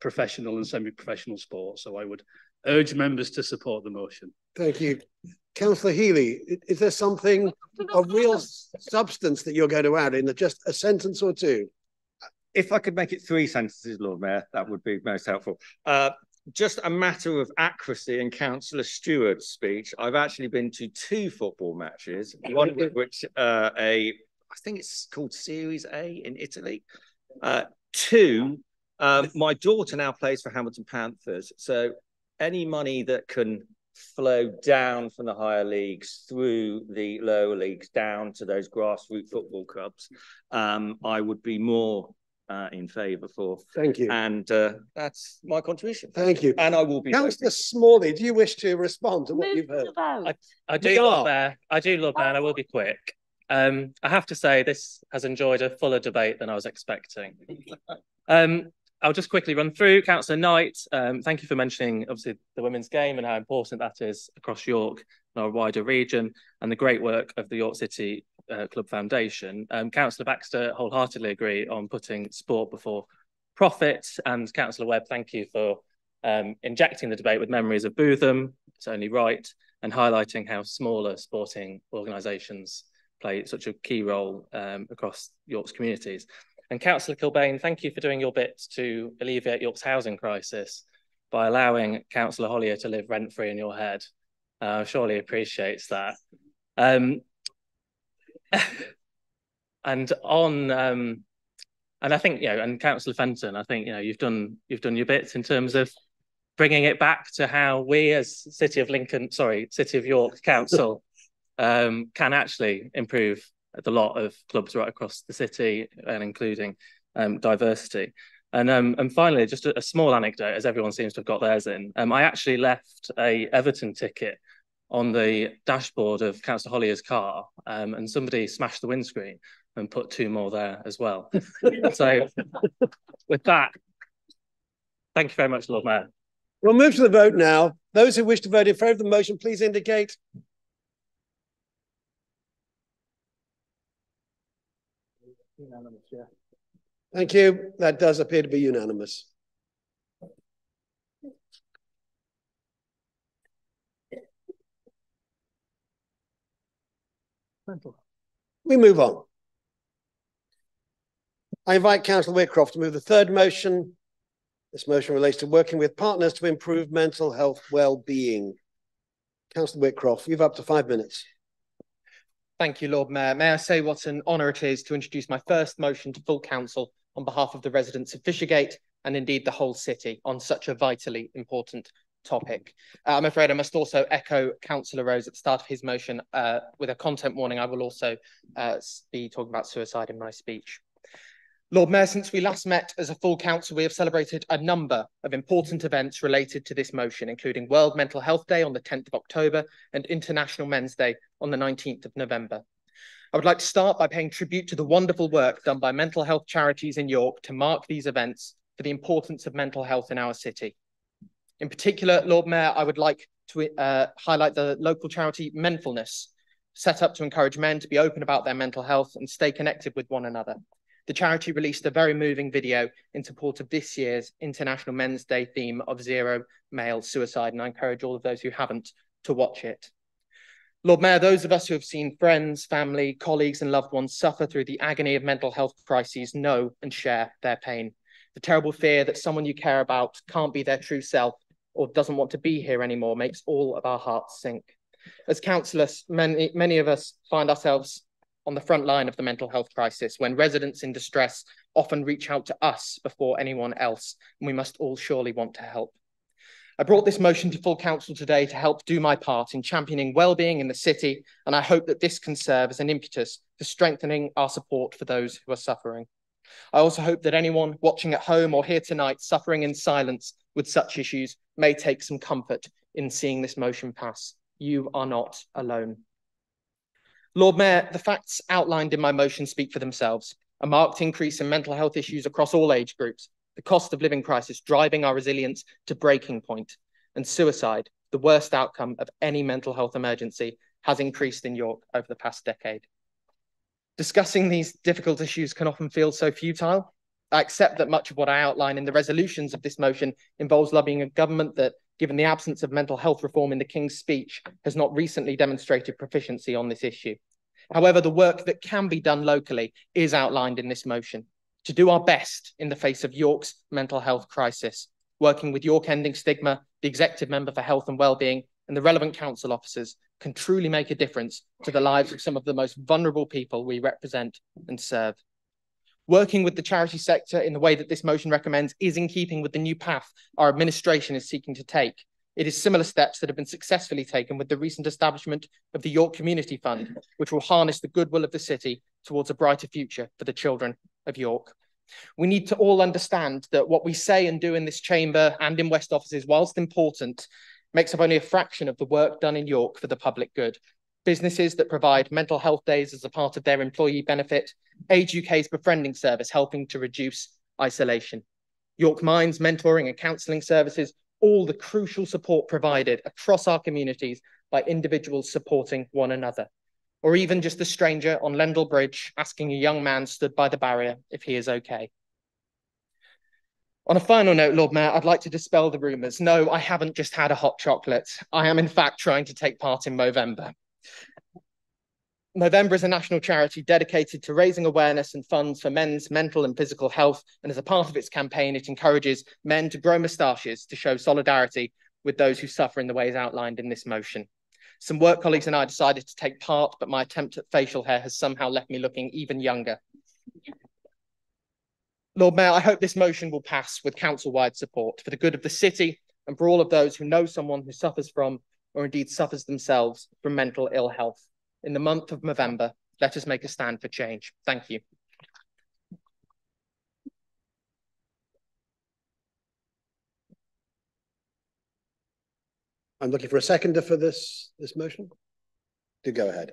professional and semi-professional sport. So I would urge members to support the motion. Thank you. Councillor Healy, is there something of real substance that you're going to add in just a sentence or two? If I could make it 3 sentences, Lord Mayor, that would be most helpful. Just a matter of accuracy in Councillor Stewart's speech, I've actually been to 2 football matches, one of which I think it's called Series A in Italy. 2, my daughter now plays for Hamilton Panthers, so any money that can flow down from the higher leagues through the lower leagues down to those grassroots football clubs, I would be more in favour for. Thank you. And that's my contribution. Thank you. And I will be. Councillor Smalley, do you wish to respond to what you've heard? I do love that. I do love that, and I will be quick. I have to say this has enjoyed a fuller debate than I was expecting. I'll just quickly run through. Councillor Knight, thank you for mentioning, obviously, the women's game and how important that is across York and our wider region and the great work of the York City Club Foundation. Councillor Baxter, wholeheartedly agree on putting sport before profit. And Councillor Webb, thank you for injecting the debate with memories of Bootham, it's only right, and highlighting how smaller sporting organisations play such a key role across York's communities. And Councillor Kilbane, thank you for doing your bit to alleviate York's housing crisis by allowing Councillor Hollier to live rent-free in your head. Surely appreciates that. And I think, and Councillor Fenton, I think, you've done your bits in terms of bringing it back to how we as City of York Council can actually improve the lot of clubs right across the city and including diversity. And finally, just a small anecdote, as everyone seems to have got theirs in. I actually left a Everton ticket on the dashboard of Councillor Hollier's car, and somebody smashed the windscreen and put 2 more there as well. So with that, thank you very much, Lord Mayor. We'll move to the vote now. Those who wish to vote in favour of the motion, please indicate. Unanimous, yeah. Thank you. That does appear to be unanimous. We move on. I invite Councillor Whitcroft to move the 3rd motion. This motion relates to working with partners to improve mental health well-being. Councillor Whitcroft, you've up to 5 minutes. Thank you, Lord Mayor. May I say what an honour it is to introduce my 1st motion to full council on behalf of the residents of Fishergate and indeed the whole city on such a vitally important topic. I'm afraid I must also echo Councillor Rose at the start of his motion with a content warning. I will also be talking about suicide in my speech. Lord Mayor, since we last met as a full council, we have celebrated a number of important events related to this motion, including World Mental Health Day on the 10th of October and International Men's Day on the 19th of November. I would like to start by paying tribute to the wonderful work done by mental health charities in York to mark these events for the importance of mental health in our city. In particular, Lord Mayor, I would like to highlight the local charity Menfulness, set up to encourage men to be open about their mental health and stay connected with one another. The charity released a very moving video in support of this year's International Men's Day theme of zero male suicide, and I encourage all of those who haven't to watch it. Lord Mayor, those of us who have seen friends, family, colleagues and loved ones suffer through the agony of mental health crises know and share their pain. The terrible fear that someone you care about can't be their true self or doesn't want to be here anymore makes all of our hearts sink. As councillors, many of us find ourselves on the front line of the mental health crisis, when residents in distress often reach out to us before anyone else, and we must all surely want to help. I brought this motion to full council today to help do my part in championing well-being in the city, and I hope that this can serve as an impetus for strengthening our support for those who are suffering. I also hope that anyone watching at home or here tonight suffering in silence with such issues may take some comfort in seeing this motion pass. You are not alone. Lord Mayor, the facts outlined in my motion speak for themselves. A marked increase in mental health issues across all age groups, the cost of living crisis driving our resilience to breaking point, and suicide, the worst outcome of any mental health emergency, has increased in York over the past decade. Discussing these difficult issues can often feel so futile. I accept that much of what I outline in the resolutions of this motion involves lobbying a government that given the absence of mental health reform in the King's speech, has not recently demonstrated proficiency on this issue. However, the work that can be done locally is outlined in this motion. To do our best in the face of York's mental health crisis, working with York Ending Stigma, the Executive Member for Health and Wellbeing, and the relevant council officers can truly make a difference to the lives of some of the most vulnerable people we represent and serve. Working with the charity sector in the way that this motion recommends is in keeping with the new path our administration is seeking to take. It is similar steps that have been successfully taken with the recent establishment of the York Community Fund, which will harness the goodwill of the city towards a brighter future for the children of York. We need to all understand that what we say and do in this chamber and in West offices, whilst important, makes up only a fraction of the work done in York for the public good. Businesses that provide mental health days as a part of their employee benefit, Age UK's befriending service helping to reduce isolation, York Minds mentoring and counselling services, all the crucial support provided across our communities by individuals supporting one another, or even just a stranger on Lendal Bridge asking a young man stood by the barrier if he is okay. On a final note, Lord Mayor, I'd like to dispel the rumours. No, I haven't just had a hot chocolate. I am in fact trying to take part in Movember. Movember is a national charity dedicated to raising awareness and funds for men's mental and physical health, and as a part of its campaign, it encourages men to grow moustaches to show solidarity with those who suffer in the ways outlined in this motion. Some work colleagues and I decided to take part, but my attempt at facial hair has somehow left me looking even younger. Lord Mayor, I hope this motion will pass with council-wide support for the good of the city and for all of those who know someone who suffers from, or indeed suffers themselves from, mental ill health. In the month of Movember, let us make a stand for change. Thank you. I'm looking for a seconder for this motion. Do go ahead.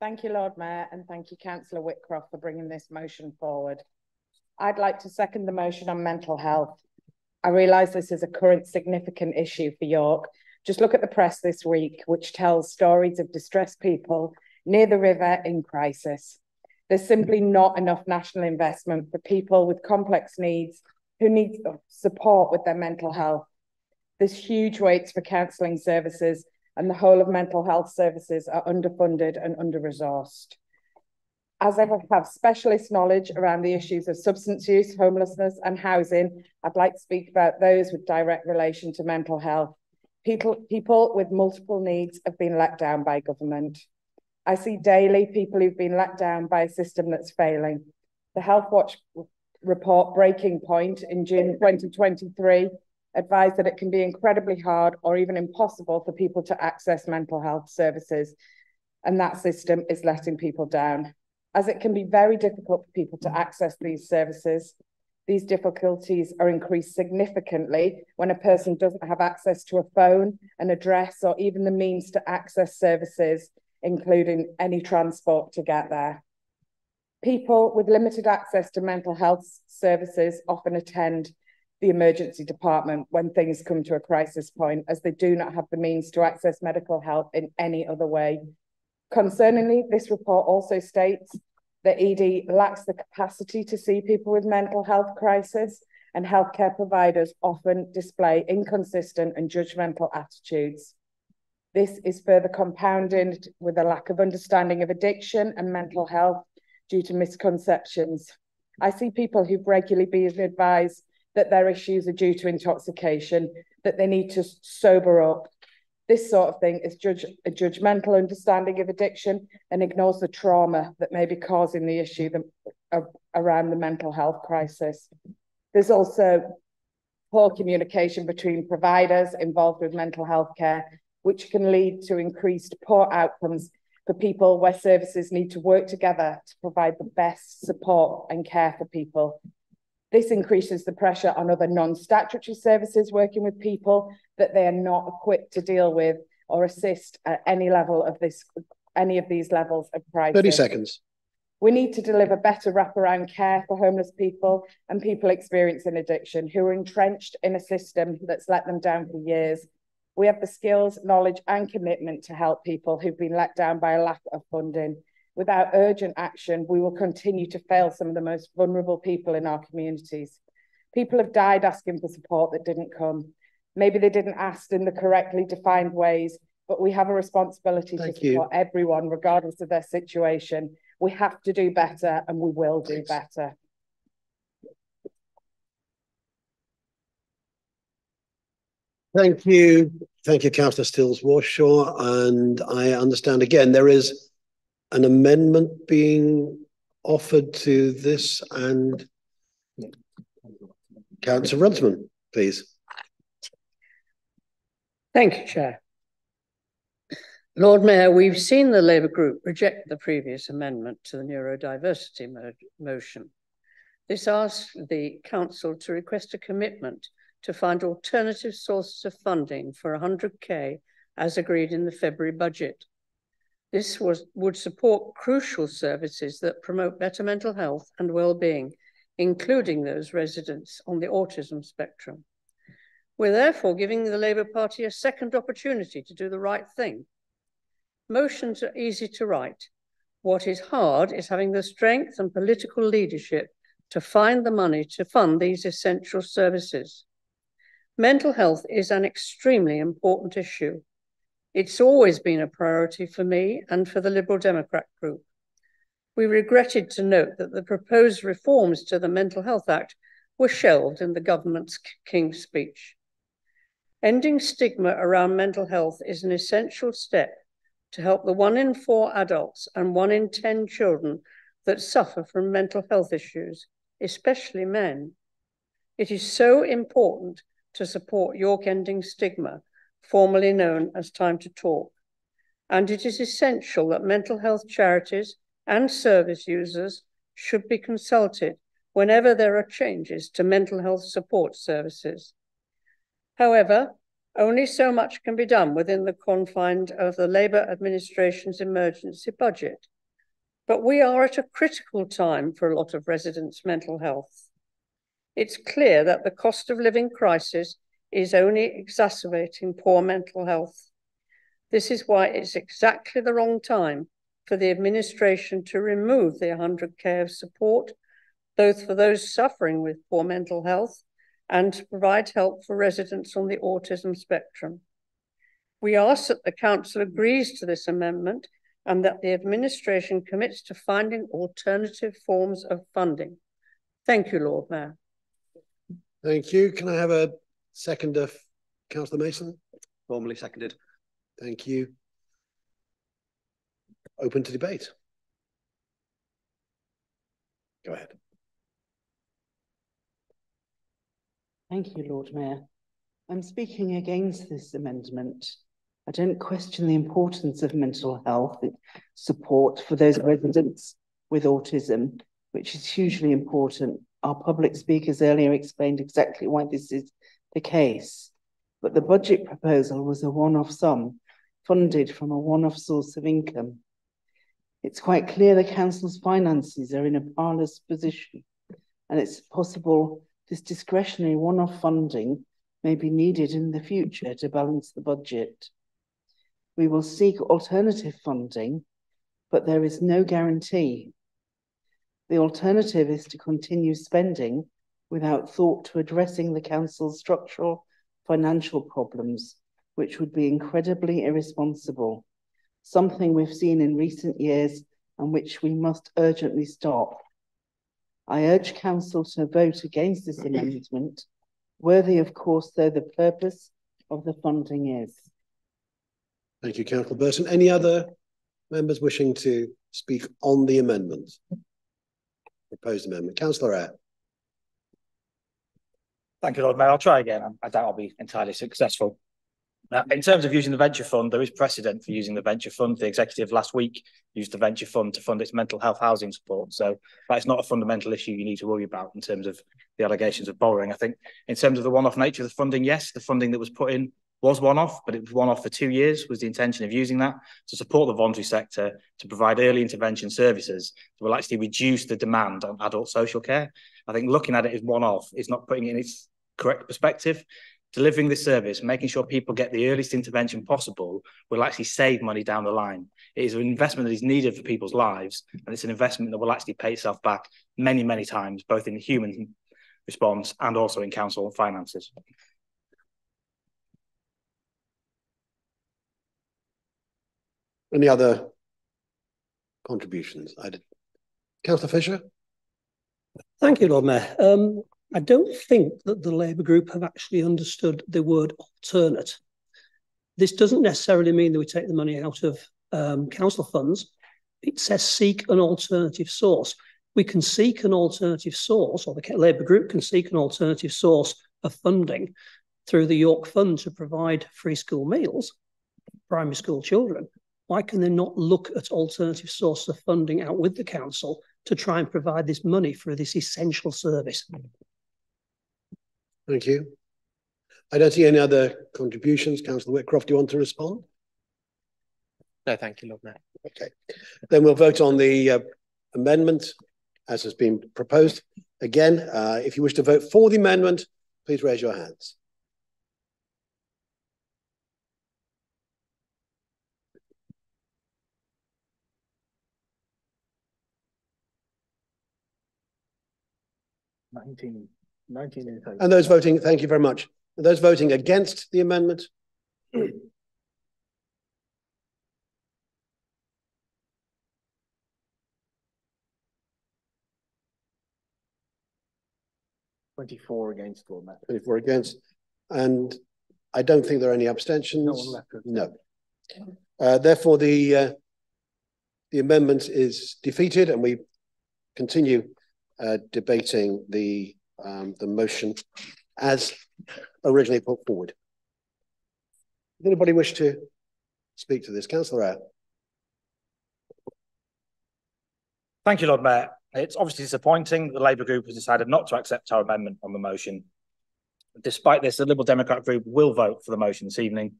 Thank you, Lord Mayor, and thank you, Councillor Whitcroft, for bringing this motion forward. I'd like to second the motion on mental health. I realise this is a current significant issue for York. Just look at the press this week, which tells stories of distressed people near the river in crisis. There's simply not enough national investment for people with complex needs who need support with their mental health. There's huge waits for counselling services, and the whole of mental health services are underfunded and under-resourced. As I have specialist knowledge around the issues of substance use, homelessness and housing, I'd like to speak about those with direct relation to mental health. People with multiple needs have been let down by government. I see daily people who've been let down by a system that's failing. The Health Watch report Breaking Point in June 2023 advised that it can be incredibly hard or even impossible for people to access mental health services, and that system is letting people down. As it can be very difficult for people to access these services, these difficulties are increased significantly when a person doesn't have access to a phone, an address, or even the means to access services, including any transport to get there. People with limited access to mental health services often attend the emergency department when things come to a crisis point, as they do not have the means to access medical help in any other way. Concerningly, this report also states that ED lacks the capacity to see people with mental health crisis, and healthcare providers often display inconsistent and judgmental attitudes. This is further compounded with a lack of understanding of addiction and mental health due to misconceptions. I see people who've regularly been advised that their issues are due to intoxication, that they need to sober up. This sort of thing is a judgmental understanding of addiction and ignores the trauma that may be causing the issue around the mental health crisis. There's also poor communication between providers involved with mental health care, which can lead to increased poor outcomes for people where services need to work together to provide the best support and care for people. This increases the pressure on other non-statutory services working with people that they are not equipped to deal with or assist at any level of any of these levels of crisis. 30 seconds. We need to deliver better wraparound care for homeless people and people experiencing addiction who are entrenched in a system that's let them down for years. We have the skills, knowledge and commitment to help people who've been let down by a lack of funding. Without urgent action, we will continue to fail some of the most vulnerable people in our communities. People have died asking for support that didn't come. Maybe they didn't ask in the correctly defined ways, but we have a responsibility to support everyone, regardless of their situation. We have to do better, and we will do better. Thank you. Thank you, Councillor Stills-Warshaw. And I understand, again, there is an amendment being offered to this, and Councillor Runsman, please. Thank you, Chair. Lord Mayor, we've seen the Labour group reject the previous amendment to the neurodiversity motion. This asks the Council to request a commitment to find alternative sources of funding for 100k as agreed in the February budget. This would support crucial services that promote better mental health and well-being, including those residents on the autism spectrum. We're therefore giving the Labour Party a second opportunity to do the right thing. Motions are easy to write. What is hard is having the strength and political leadership to find the money to fund these essential services. Mental health is an extremely important issue. It's always been a priority for me and for the Liberal Democrat group. We regretted to note that the proposed reforms to the Mental Health Act were shelved in the government's King's speech. Ending stigma around mental health is an essential step to help the 1 in 4 adults and 1 in 10 children that suffer from mental health issues, especially men. It is so important to support York Ending Stigma, formerly known as Time to Talk. And it is essential that mental health charities and service users should be consulted whenever there are changes to mental health support services. However, only so much can be done within the confines of the Labour administration's emergency budget. But we are at a critical time for a lot of residents' mental health. It's clear that the cost of living crisis is only exacerbating poor mental health. This is why it's exactly the wrong time for the administration to remove the 100k of support, both for those suffering with poor mental health and to provide help for residents on the autism spectrum. We ask that the Council agrees to this amendment and that the administration commits to finding alternative forms of funding. Thank you, Lord Mayor. Thank you. Can I have a seconder, Councillor Mason? Formally seconded. Thank you. Open to debate. Go ahead. Thank you, Lord Mayor. I'm speaking against this amendment. I don't question the importance of mental health support for those residents with autism, which is hugely important. Our public speakers earlier explained exactly why this is the case. But the budget proposal was a one-off sum, funded from a one-off source of income. It's quite clear the Council's finances are in a parlous position, and it's possible this discretionary one-off funding may be needed in the future to balance the budget. We will seek alternative funding, but there is no guarantee. The alternative is to continue spending without thought to addressing the Council's structural financial problems, which would be incredibly irresponsible, something we've seen in recent years and which we must urgently stop. I urge Council to vote against this amendment, worthy, of course, though the purpose of the funding is. Thank you, Councillor Burton. Any other members wishing to speak on the amendment? Proposed amendment. Councillor Eyre. Thank you, Lord Mayor. I'll try again. I doubt I'll be entirely successful. Now, in terms of using the venture fund, there is precedent for using the venture fund. The executive last week used the venture fund to fund its mental health housing support. So that's not a fundamental issue you need to worry about in terms of the allegations of borrowing. I think in terms of the one-off nature of the funding, yes, the funding that was put in was one-off, but it was one-off for 2 years, was the intention of using that to support the voluntary sector, to provide early intervention services that will actually reduce the demand on adult social care. I think looking at it as one-off is not putting it in its correct perspective. Delivering this service, making sure people get the earliest intervention possible, will actually save money down the line. It is an investment that is needed for people's lives, and it's an investment that will actually pay itself back many, many times, both in human response and also in council finances. Any other contributions? Councillor Fisher? Thank you, Lord Mayor. I don't think that the Labour group have actually understood the word alternate. This doesn't necessarily mean that we take the money out of council funds. It says seek an alternative source. We can seek an alternative source, or the Labour group can seek an alternative source of funding through the York Fund to provide free school meals for primary school children. Why can they not look at alternative sources of funding out with the council to try and provide this money for this essential service? Thank you. I don't see any other contributions. Councillor Whitcroft, do you want to respond? No, thank you, Lord Mayor. Okay. Then we'll vote on the amendment as has been proposed. Again, if you wish to vote for the amendment, please raise your hands. And those voting, thank you very much. And those voting against the amendment? Twenty-four against. And I don't think there are any abstentions. No one left. No. Therefore, the amendment is defeated, and we continue debating the motion as originally put forward. Does anybody wish to speak to this? Councillor Eyre. Thank you, Lord Mayor. It's obviously disappointing that the Labour group has decided not to accept our amendment on the motion. Despite this, the Liberal Democrat group will vote for the motion this evening,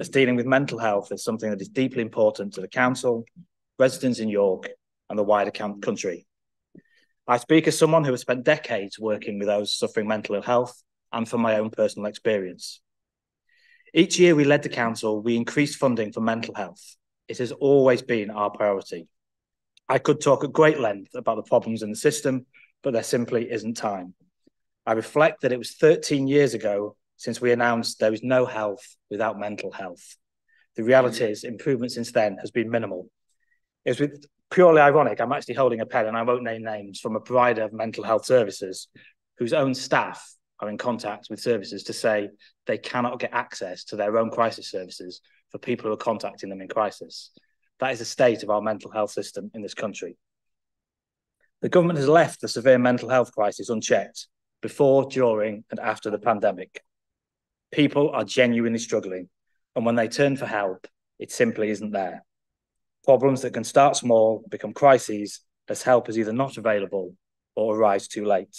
as dealing with mental health is something that is deeply important to the council, residents in York, and the wider country. I speak as someone who has spent decades working with those suffering mental health and from my own personal experience. Each year we led the council, we increased funding for mental health. It has always been our priority. I could talk at great length about the problems in the system, but there simply isn't time. I reflect that it was 13 years ago since we announced there is no health without mental health. The reality is improvement since then has been minimal. It's purely ironic, I'm actually holding a pen and I won't name names from a provider of mental health services whose own staff are in contact with services to say they cannot get access to their own crisis services for people who are contacting them in crisis. That is the state of our mental health system in this country. The government has left the severe mental health crisis unchecked before, during and after the pandemic. People are genuinely struggling, and when they turn for help, it simply isn't there. Problems that can start small become crises as help is either not available or arrives too late.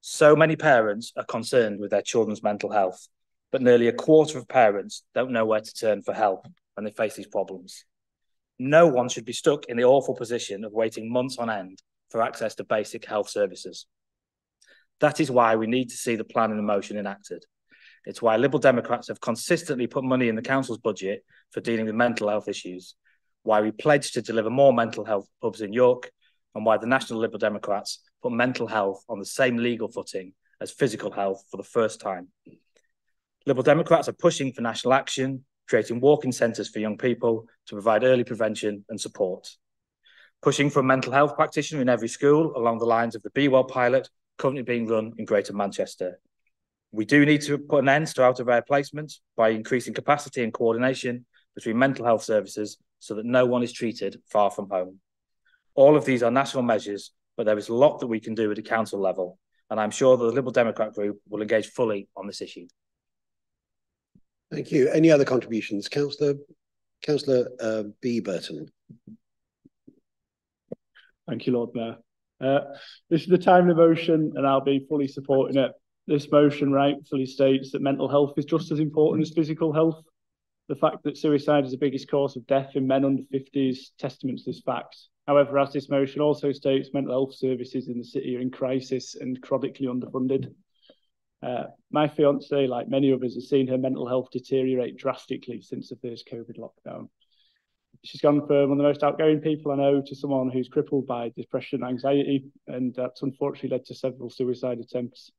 So many parents are concerned with their children's mental health, but nearly a quarter of parents don't know where to turn for help when they face these problems. No one should be stuck in the awful position of waiting months on end for access to basic health services. That is why we need to see the plan in the motion enacted. It's why Liberal Democrats have consistently put money in the council's budget for dealing with mental health issues, why we pledged to deliver more mental health hubs in York, and why the National Liberal Democrats put mental health on the same legal footing as physical health for the first time. Liberal Democrats are pushing for national action, creating walk-in centres for young people to provide early prevention and support. Pushing for a mental health practitioner in every school along the lines of the Be Well pilot currently being run in Greater Manchester. We do need to put an end to out-of-hours placements by increasing capacity and coordination between mental health services so that no one is treated far from home. All of these are national measures, but there is a lot that we can do at a council level, and I'm sure the Liberal Democrat group will engage fully on this issue. Thank you. Any other contributions? Councillor B. Burton. Thank you, Lord Mayor. This is the timely motion, and I'll be fully supporting it. This motion rightfully states that mental health is just as important as physical health. The fact that suicide is the biggest cause of death in men under 50 is testament to this fact. However, as this motion also states, mental health services in the city are in crisis and chronically underfunded. My fiancée, like many others, has seen her mental health deteriorate drastically since the first COVID lockdown. she's gone from one of the most outgoing people I know to someone who's crippled by depression and anxiety, and that's unfortunately led to several suicide attempts.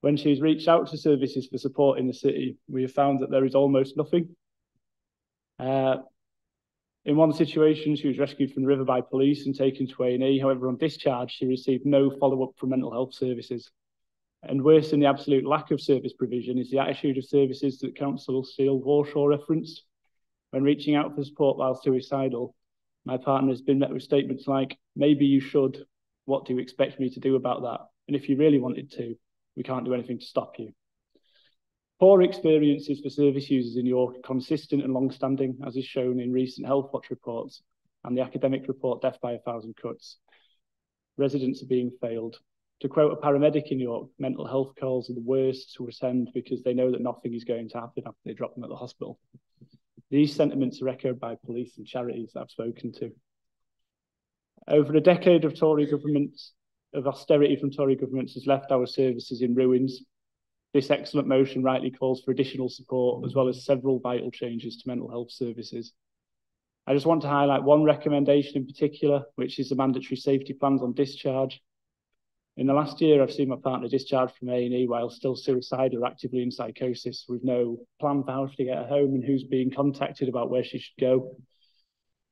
When she's reached out to services for support in the city, we have found that there is almost nothing. In one situation, she was rescued from the river by police and taken to A&E. However, on discharge, she received no follow-up from mental health services. And worse than the absolute lack of service provision is the attitude of services that Councillor Steele Warshaw referenced. When reaching out for support while suicidal, my partner has been met with statements like, "Maybe you should. What do you expect me to do about that? And if you really wanted to, we can't do anything to stop you." Poor experiences for service users in York are consistent and long-standing, as is shown in recent Health Watch reports and the academic report Death by a Thousand Cuts. Residents are being failed. To quote a paramedic in York, mental health calls are the worst to attend because they know that nothing is going to happen after they drop them at the hospital. These sentiments are echoed by police and charities that I've spoken to. Over a decade of austerity from Tory governments has left our services in ruins. This excellent motion rightly calls for additional support, as well as several vital changes to mental health services. I just want to highlight one recommendation in particular, which is the mandatory safety plans on discharge. In the last year, I've seen my partner discharged from A&E while still suicidal, actively in psychosis, with no plan for how to get her home and who's being contacted about where she should go.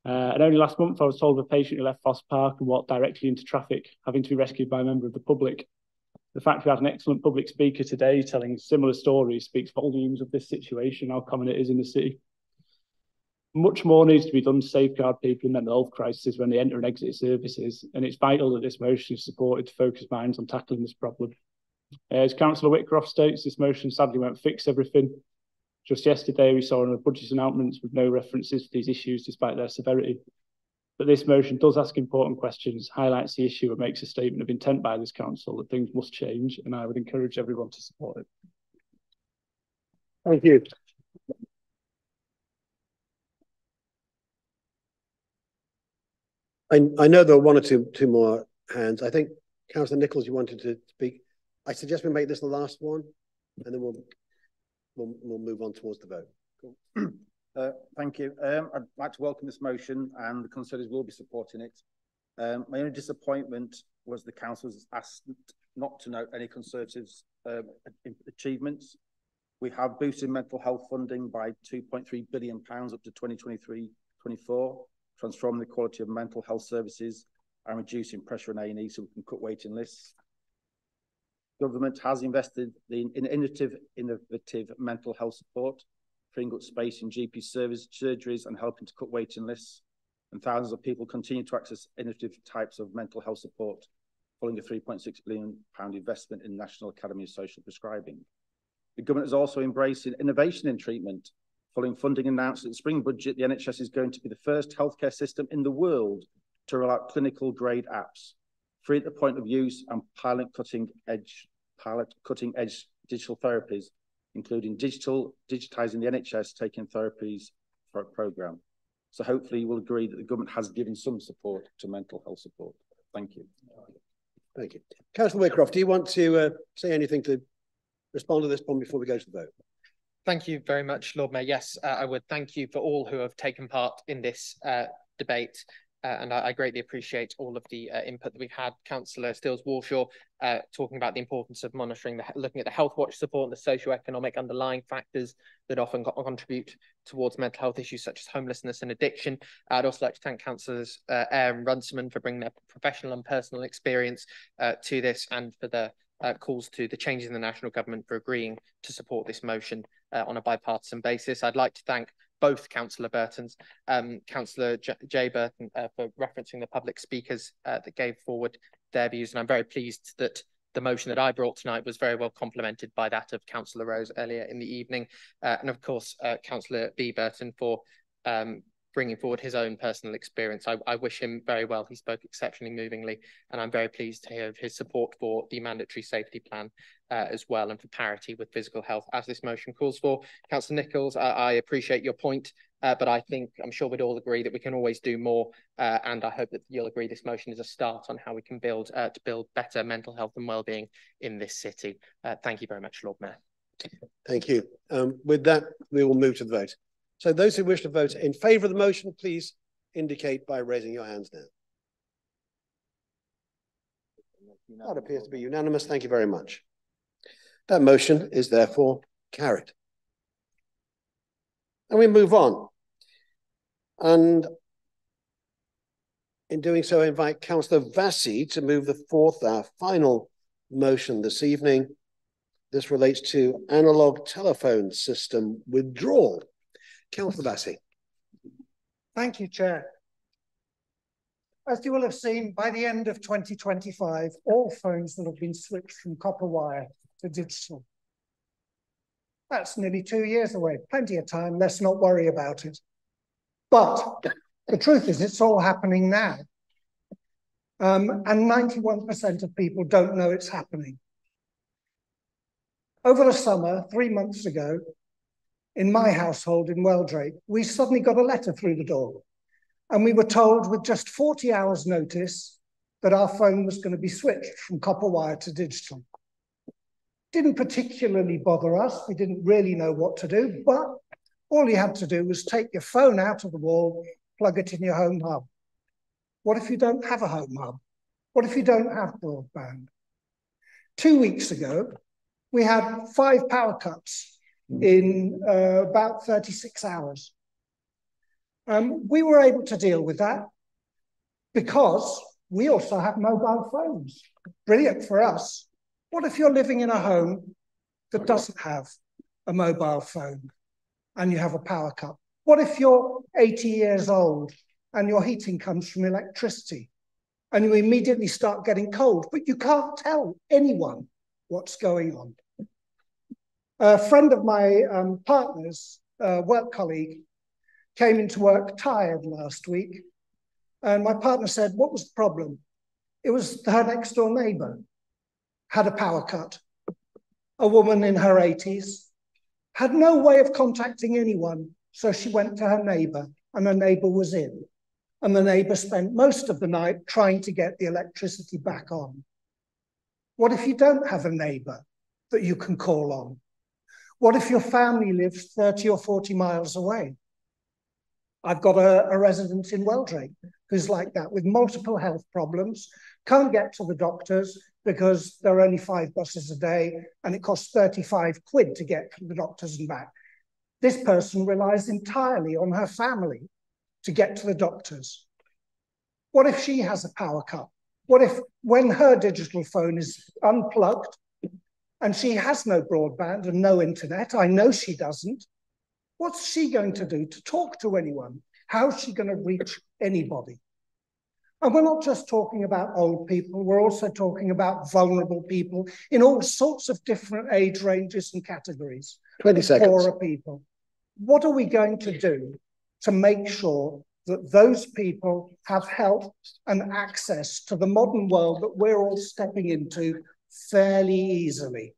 And only last month, I was told of a patient who left Foss Park and walked directly into traffic, having to be rescued by a member of the public. The fact we had an excellent public speaker today telling similar stories speaks volumes of this situation, how common it is in the city. Much more needs to be done to safeguard people in mental health crises when they enter and exit services, and it's vital that this motion is supported to focus minds on tackling this problem. As Councillor Whitcroft states, this motion sadly won't fix everything. Just yesterday, we saw a budget announcements with no references to these issues despite their severity. But this motion does ask important questions, highlights the issue and makes a statement of intent by this council that things must change, and I would encourage everyone to support it. Thank you. I know there are one or two more hands. I think, Councillor Nicholls, you wanted to speak. I suggest we make this the last one, and then we'll move on towards the vote. Cool. Thank you. I'd like to welcome this motion, and the Conservatives will be supporting it. My only disappointment was the Council was asked not to note any Conservatives' achievements. We have boosted mental health funding by £2.3 billion up to 2023-24. Transforming the quality of mental health services and reducing pressure on A&E so we can cut waiting lists. Government has invested in innovative mental health support, freeing up space in GP service surgeries and helping to cut waiting lists. And thousands of people continue to access innovative types of mental health support, following a £3.6 billion investment in the National Academy of Social Prescribing. The government is also embracing innovation in treatment. Following funding announced at the spring budget, the NHS is going to be the first healthcare system in the world to roll out clinical grade apps, free at the point of use and pilot cutting edge digital therapies, including digitising the NHS taking therapies for a programme. So hopefully you will agree that the government has given some support to mental health support. Thank you. Thank you. Councillor Whitcroft, do you want to say anything to respond to this one before we go to the vote? Thank you very much, Lord Mayor. Yes, I would thank you for all who have taken part in this debate, and I greatly appreciate all of the input that we've had. Councillor Steeles Warshaw talking about the importance of monitoring, looking at the Health Watch support and the socio-economic underlying factors that often contribute towards mental health issues such as homelessness and addiction. I'd also like to thank Councillors Eyre and Runciman for bringing their professional and personal experience to this, and for the calls to the changes in the national government for agreeing to support this motion on a bipartisan basis. I'd like to thank both Councillor Burton's, Councillor Jay Burton for referencing the public speakers that gave forward their views, and I'm very pleased that the motion that I brought tonight was very well complemented by that of Councillor Rose earlier in the evening, and of course Councillor B Burton for bringing forward his own personal experience. I wish him very well. He spoke exceptionally movingly, and I'm very pleased to hear of his support for the mandatory safety plan as well, and for parity with physical health as this motion calls for. Councillor Nicholls, I appreciate your point, but I'm sure we'd all agree that we can always do more, and I hope that you'll agree this motion is a start on how we can build to build better mental health and wellbeing in this city. Thank you very much, Lord Mayor. Thank you. With that, we will move to the vote. So those who wish to vote in favour of the motion, please indicate by raising your hands now. That appears to be unanimous. Thank you very much. That motion is therefore carried. And we move on. And in doing so, I invite Councillor Vassie to move the fourth, our final motion this evening. This relates to analogue telephone system withdrawal. Councillor Vassie. Thank you, Chair. As you will have seen, by the end of 2025, all phones will have been switched from copper wire to digital. That's nearly 2 years away, plenty of time, let's not worry about it. But the truth is it's all happening now. And 91% of people don't know it's happening. Over the summer, 3 months ago, in my household in Welldrake, we suddenly got a letter through the door. And we were told with just 40 hours notice that our phone was going to be switched from copper wire to digital. Didn't particularly bother us. We didn't really know what to do, but all you had to do was take your phone out of the wall, plug it in your home hub. What if you don't have a home hub? What if you don't have broadband? 2 weeks ago, we had 5 power cuts in about 36 hours. We were able to deal with that because we also have mobile phones. Brilliant for us. What if you're living in a home that doesn't have a mobile phone and you have a power cut? What if you're 80 years old and your heating comes from electricity and you immediately start getting cold, but you can't tell anyone what's going on? A friend of my partner's work colleague came into work tired last week, and my partner said, what was the problem? It was her next door neighbour had a power cut. A woman in her 80s had no way of contacting anyone, so she went to her neighbour, and her neighbour was in. And the neighbour spent most of the night trying to get the electricity back on. What if you don't have a neighbour that you can call on? What if your family lives 30 or 40 miles away? I've got a resident in Welldrake who's like that, with multiple health problems, can't get to the doctors, because there are only 5 buses a day and it costs 35 quid to get to the doctors and back. This person relies entirely on her family to get to the doctors. What if she has a power cut? What if when her digital phone is unplugged and she has no broadband and no internet, I know she doesn't, what's she going to do to talk to anyone? How's she going to reach anybody? And we're not just talking about old people, we're also talking about vulnerable people in all sorts of different age ranges and categories. 20 seconds. Poorer people. What are we going to do to make sure that those people have help and access to the modern world that we're all stepping into fairly easily?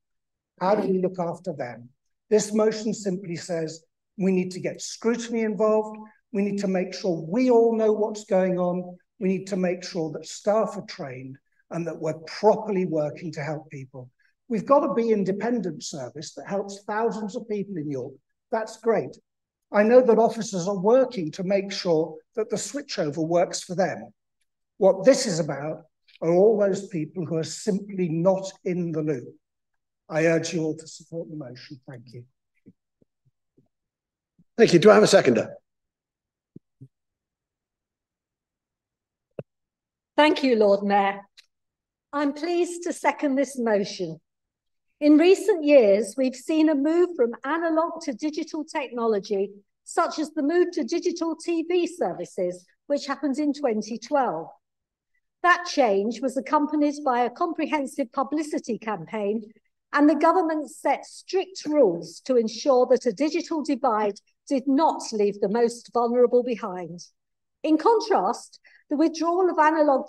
How do we look after them? This motion simply says we need to get scrutiny involved, we need to make sure we all know what's going on, we need to make sure that staff are trained and that we're properly working to help people. We've got to be an independent service that helps thousands of people in York. That's great. I know that officers are working to make sure that the switchover works for them. What this is about are all those people who are simply not in the loop. I urge you all to support the motion. Thank you. Thank you. Do I have a seconder? Thank you, Lord Mayor. I'm pleased to second this motion. In recent years, we've seen a move from analogue to digital technology, such as the move to digital TV services, which happened in 2012. That change was accompanied by a comprehensive publicity campaign, and the government set strict rules to ensure that a digital divide did not leave the most vulnerable behind. In contrast, the withdrawal of analogue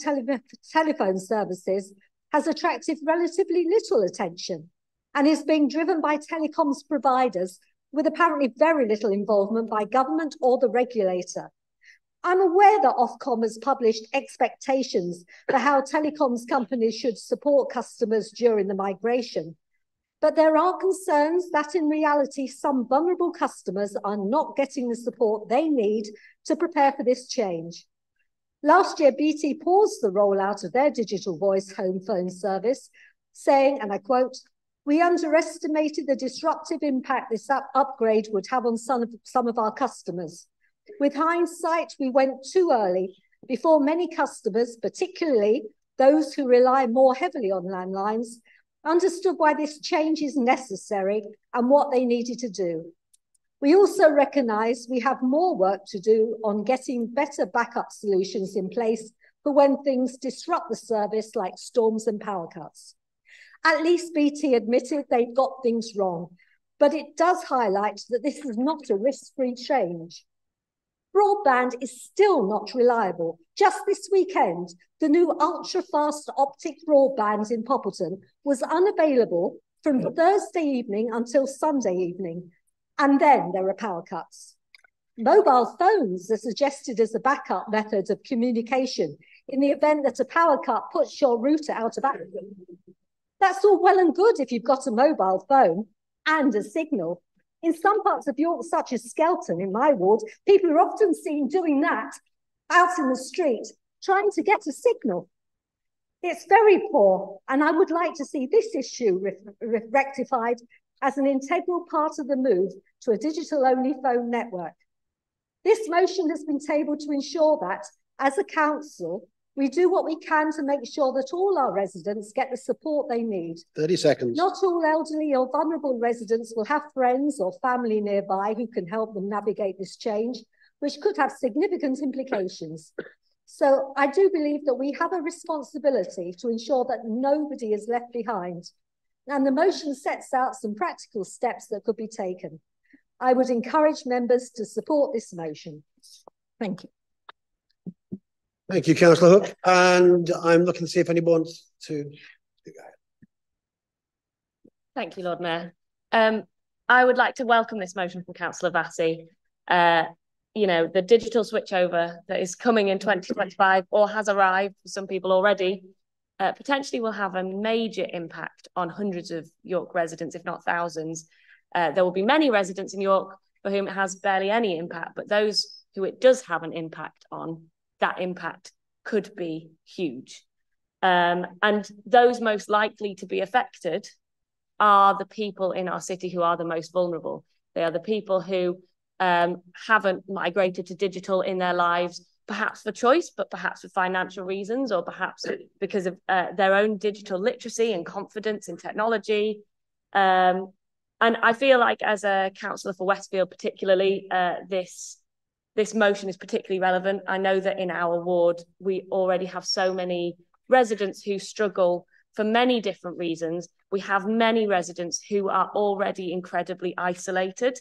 telephone services has attracted relatively little attention and is being driven by telecoms providers with apparently very little involvement by government or the regulator. I'm aware that Ofcom has published expectations for how telecoms companies should support customers during the migration. But there are concerns that in reality, some vulnerable customers are not getting the support they need to prepare for this change. Last year, BT paused the rollout of their digital voice home phone service, saying, and I quote, "We underestimated the disruptive impact this upgrade would have on some of our customers. With hindsight, we went too early before many customers, particularly those who rely more heavily on landlines, understood why this change is necessary and what they needed to do. We also recognise we have more work to do on getting better backup solutions in place for when things disrupt the service like storms and power cuts." At least BT admitted they've got things wrong, but it does highlight that this is not a risk-free change. Broadband is still not reliable. Just this weekend, the new ultra-fast optic broadband in Poppleton was unavailable from Thursday evening until Sunday evening, and then there are power cuts. Mobile phones are suggested as a backup method of communication in the event that a power cut puts your router out of action. That's all well and good if you've got a mobile phone and a signal. In some parts of York, such as Skelton in my ward, people are often seen doing that out in the street, trying to get a signal. It's very poor, and I would like to see this issue rectified as an integral part of the move to a digital-only phone network. This motion has been tabled to ensure that, as a council, we do what we can to make sure that all our residents get the support they need. 30 seconds. Not all elderly or vulnerable residents will have friends or family nearby who can help them navigate this change, which could have significant implications. So I do believe that we have a responsibility to ensure that nobody is left behind. And the motion sets out some practical steps that could be taken. I would encourage members to support this motion. Thank you. Thank you, Councillor Hook. And I'm looking to see if anyone wants to. Thank you, Lord Mayor. I would like to welcome this motion from Councillor Vassie. You know, the digital switchover that is coming in 2025 or has arrived for some people already, potentially will have a major impact on hundreds of York residents, if not thousands. There will be many residents in York for whom it has barely any impact, but those who it does have an impact on, that impact could be huge. And those most likely to be affected are the people in our city who are the most vulnerable. They are the people who haven't migrated to digital in their lives, perhaps for choice, but perhaps for financial reasons, or perhaps because of their own digital literacy and confidence in technology. And I feel like as a councillor for Westfield particularly, this motion is particularly relevant. I know that in our ward, we already have so many residents who struggle for many different reasons. We have many residents who are already incredibly isolated,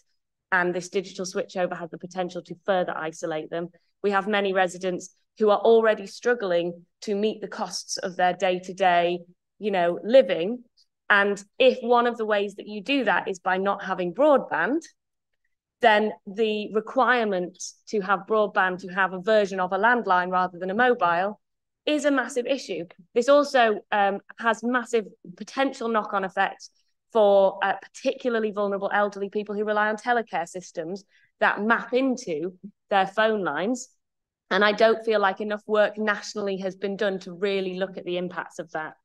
and this digital switchover has the potential to further isolate them. We have many residents who are already struggling to meet the costs of their day-to-day, you know, living. And if one of the ways that you do that is by not having broadband, then the requirement to have broadband, to have a version of a landline rather than a mobile, is a massive issue. This also has massive potential knock-on effects for particularly vulnerable elderly people who rely on telecare systems that map into their phone lines. And I don't feel like enough work nationally has been done to really look at the impacts of that.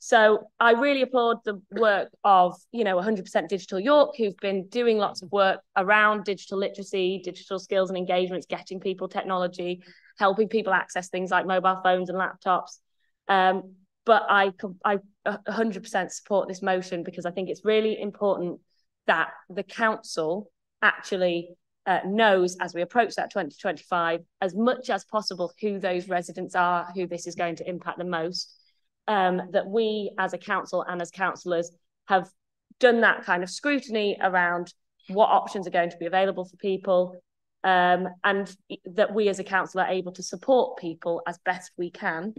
So I really applaud the work of, you know, 100% Digital York, who've been doing lots of work around digital literacy, digital skills and engagements, getting people technology, helping people access things like mobile phones and laptops. But I 100% support this motion because I think it's really important that the council actually knows, as we approach that 2025, as much as possible who those residents are, who this is going to impact the most. That we as a council and as councillors have done that kind of scrutiny around what options are going to be available for people, and that we as a council are able to support people as best we can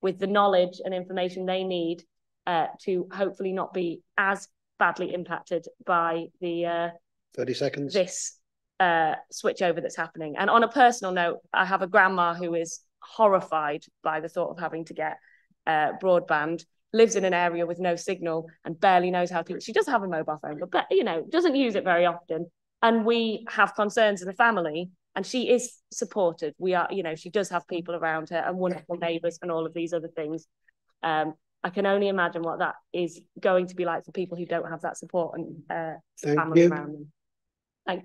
with the knowledge and information they need to hopefully not be as badly impacted by the 30 seconds. This switch over that's happening. And on a personal note, I have a grandma who is horrified by the thought of having to get broadband, lives in an area with no signal and barely knows how to. She does have a mobile phone, but you know, doesn't use it very often. And we have concerns in the family, and she is supported. We are, you know, she does have people around her and wonderful neighbours and all of these other things. I can only imagine what that is going to be like for people who don't have that support and family around them.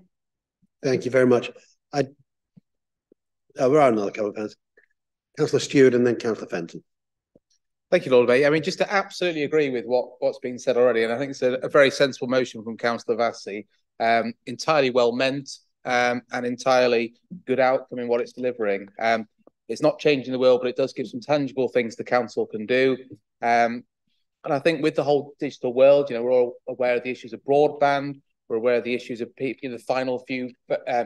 Thank you very much. We're on another couple of hands. Councillor Stewart and then Councillor Fenton. Thank you, Lord Abbey. I mean, just to absolutely agree with what's been said already, and I think it's a very sensible motion from Councillor Vassie, entirely well meant and entirely good outcome in what it's delivering. It's not changing the world, but it does give some tangible things the council can do. And I think with the whole digital world, you know, we're all aware of the issues of broadband. We're aware of the issues of people, you know, the final few,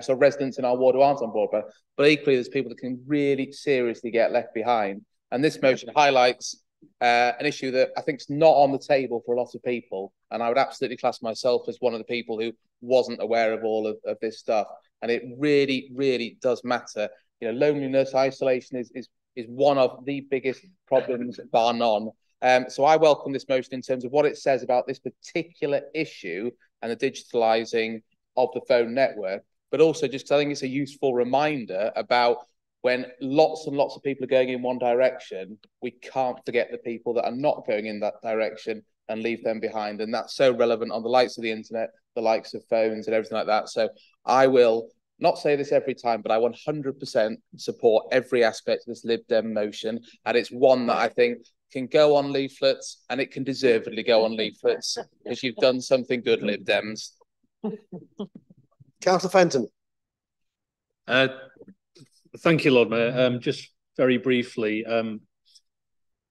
so residents in our ward who aren't on broadband, but equally there's people that can really seriously get left behind. And this motion highlights an issue that I think is not on the table for a lot of people. And I would absolutely class myself as one of the people who wasn't aware of all of this stuff. And it really, really does matter. You know, loneliness, isolation is one of the biggest problems, bar none. So I welcome this motion in terms of what it says about this particular issue and the digitalising of the phone network, but also just I think it's a useful reminder about when lots and lots of people are going in one direction, we can't forget the people that are not going in that direction and leave them behind. And that's so relevant on the likes of the internet, the likes of phones and everything like that. So I will not say this every time, but I 100% support every aspect of this Lib Dem motion. And it's one that I think can go on leaflets, and it can deservedly go on leaflets because you've done something good, Lib Dems. Councillor Fenton. Thank you, Lord Mayor. Just very briefly,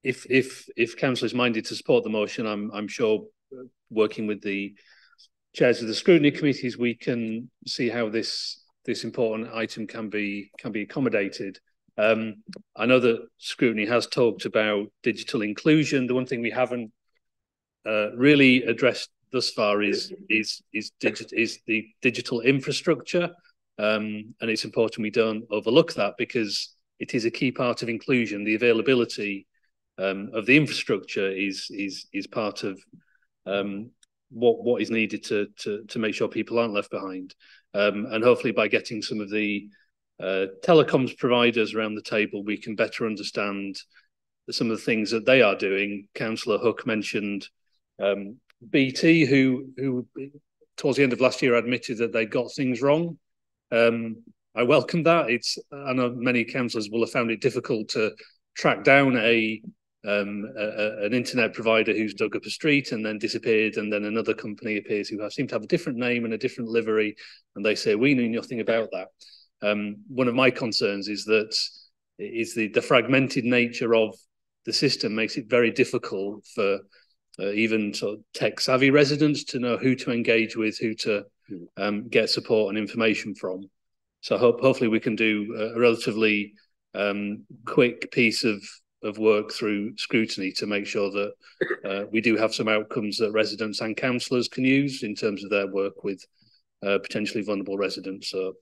if council is minded to support the motion, I'm sure working with the chairs of the scrutiny committees, we can see how this important item can be accommodated. I know that scrutiny has talked about digital inclusion. The one thing we haven't really addressed thus far is the digital infrastructure, and it's important we don't overlook that because it is a key part of inclusion. The availability of the infrastructure is part of what is needed to make sure people aren't left behind, and hopefully by getting some of the telecoms providers around the table, we can better understand some of the things that they are doing. Councillor Hook mentioned BT, who towards the end of last year admitted that they got things wrong. I welcome that. I know many councillors will have found it difficult to track down an internet provider who's dug up a street and then disappeared, and then another company appears who seem to have a different name and a different livery, and they say we knew nothing about that. One of my concerns is that the fragmented nature of the system makes it very difficult for even sort of tech-savvy residents to know who to engage with, who to get support and information from. So hopefully we can do a relatively quick piece of work through scrutiny to make sure that we do have some outcomes that residents and councillors can use in terms of their work with potentially vulnerable residents. So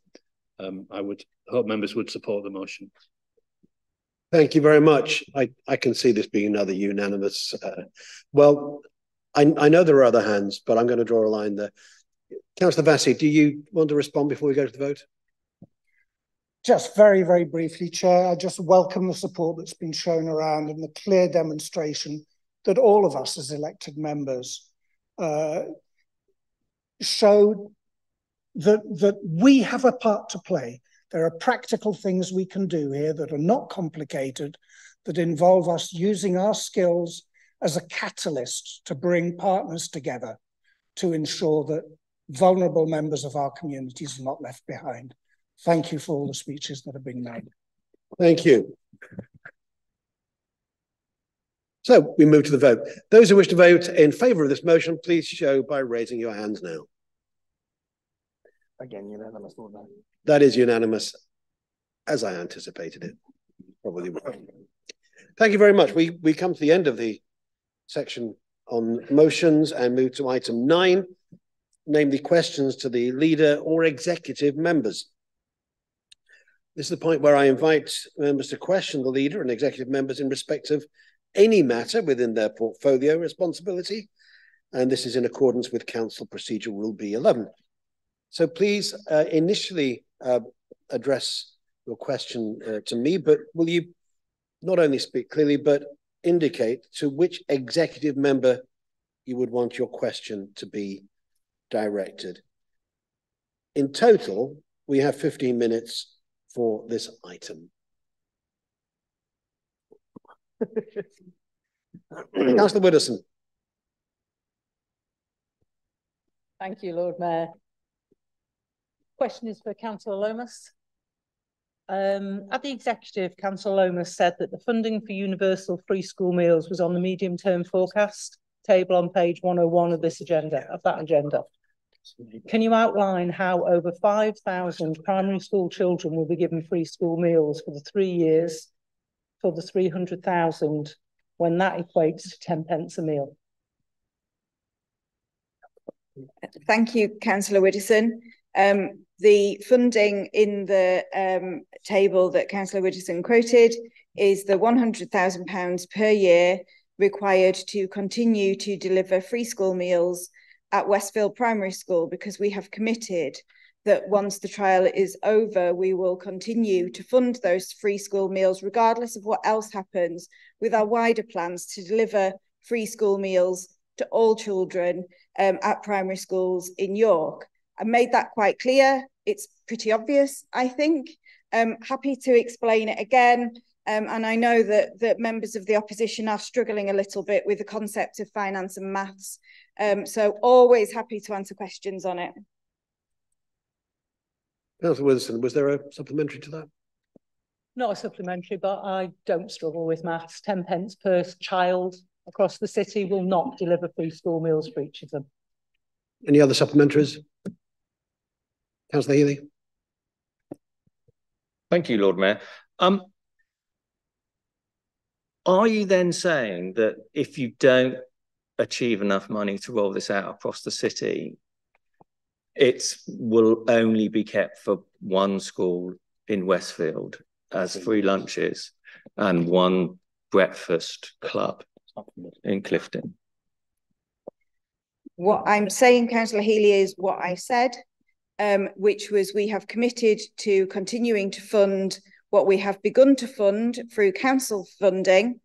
I would hope members would support the motion. Thank you very much. I can see this being another unanimous. Well, I know there are other hands, but I'm going to draw a line there. Councillor Vassie, do you want to respond before we go to the vote? Just very, very briefly, Chair. I just welcome the support that's been shown around and the clear demonstration that all of us as elected members showed that we have a part to play. There are practical things we can do here that are not complicated, that involve us using our skills as a catalyst to bring partners together to ensure that vulnerable members of our communities are not left behind. Thank you for all the speeches that have been made. Thank you. So we move to the vote. Those who wish to vote in favour of this motion, please show by raising your hands now. Again, unanimous. That is unanimous, as I anticipated it. Probably. Thank you very much. We come to the end of the section on motions and move to item 9, namely questions to the leader or executive members. This is the point where I invite members to question the leader and executive members in respect of any matter within their portfolio responsibility, and this is in accordance with Council Procedure Rule B11. So please initially address your question to me, but will you not only speak clearly, but indicate to which executive member you would want your question to be directed. In total, we have 15 minutes for this item. Councillor Widdowson. Thank you, Lord Mayor. Question is for Councillor Lomas. At the Executive, Councillor Lomas said that the funding for universal free school meals was on the medium-term forecast table on page 101 of this agenda, of that agenda. Can you outline how over 5,000 primary school children will be given free school meals for the 3 years for the 300,000, when that equates to 10 pence a meal? Thank you, Councillor Widdowson. The funding in the table that Councillor Widdowson quoted is the £100,000 per year required to continue to deliver free school meals at Westfield Primary School, because we have committed that once the trial is over, we will continue to fund those free school meals regardless of what else happens, with our wider plans to deliver free school meals to all children at primary schools in York. I made that quite clear. It's pretty obvious, I think. Happy to explain it again. And I know that members of the opposition are struggling a little bit with the concept of finance and maths. So always happy to answer questions on it. Councillor Widdowson, was there a supplementary to that? Not a supplementary, but I don't struggle with maths. 10 pence per child across the city will not deliver free school meals for each of them. Any other supplementaries? Councillor Healy. Thank you, Lord Mayor. Are you then saying that if you don't achieve enough money to roll this out across the city, it will only be kept for one school in Westfield as free lunches and one breakfast club in Clifton? What I'm saying, Councillor Healy, is what I said, which was we have committed to continuing to fund what we have begun to fund through council funding,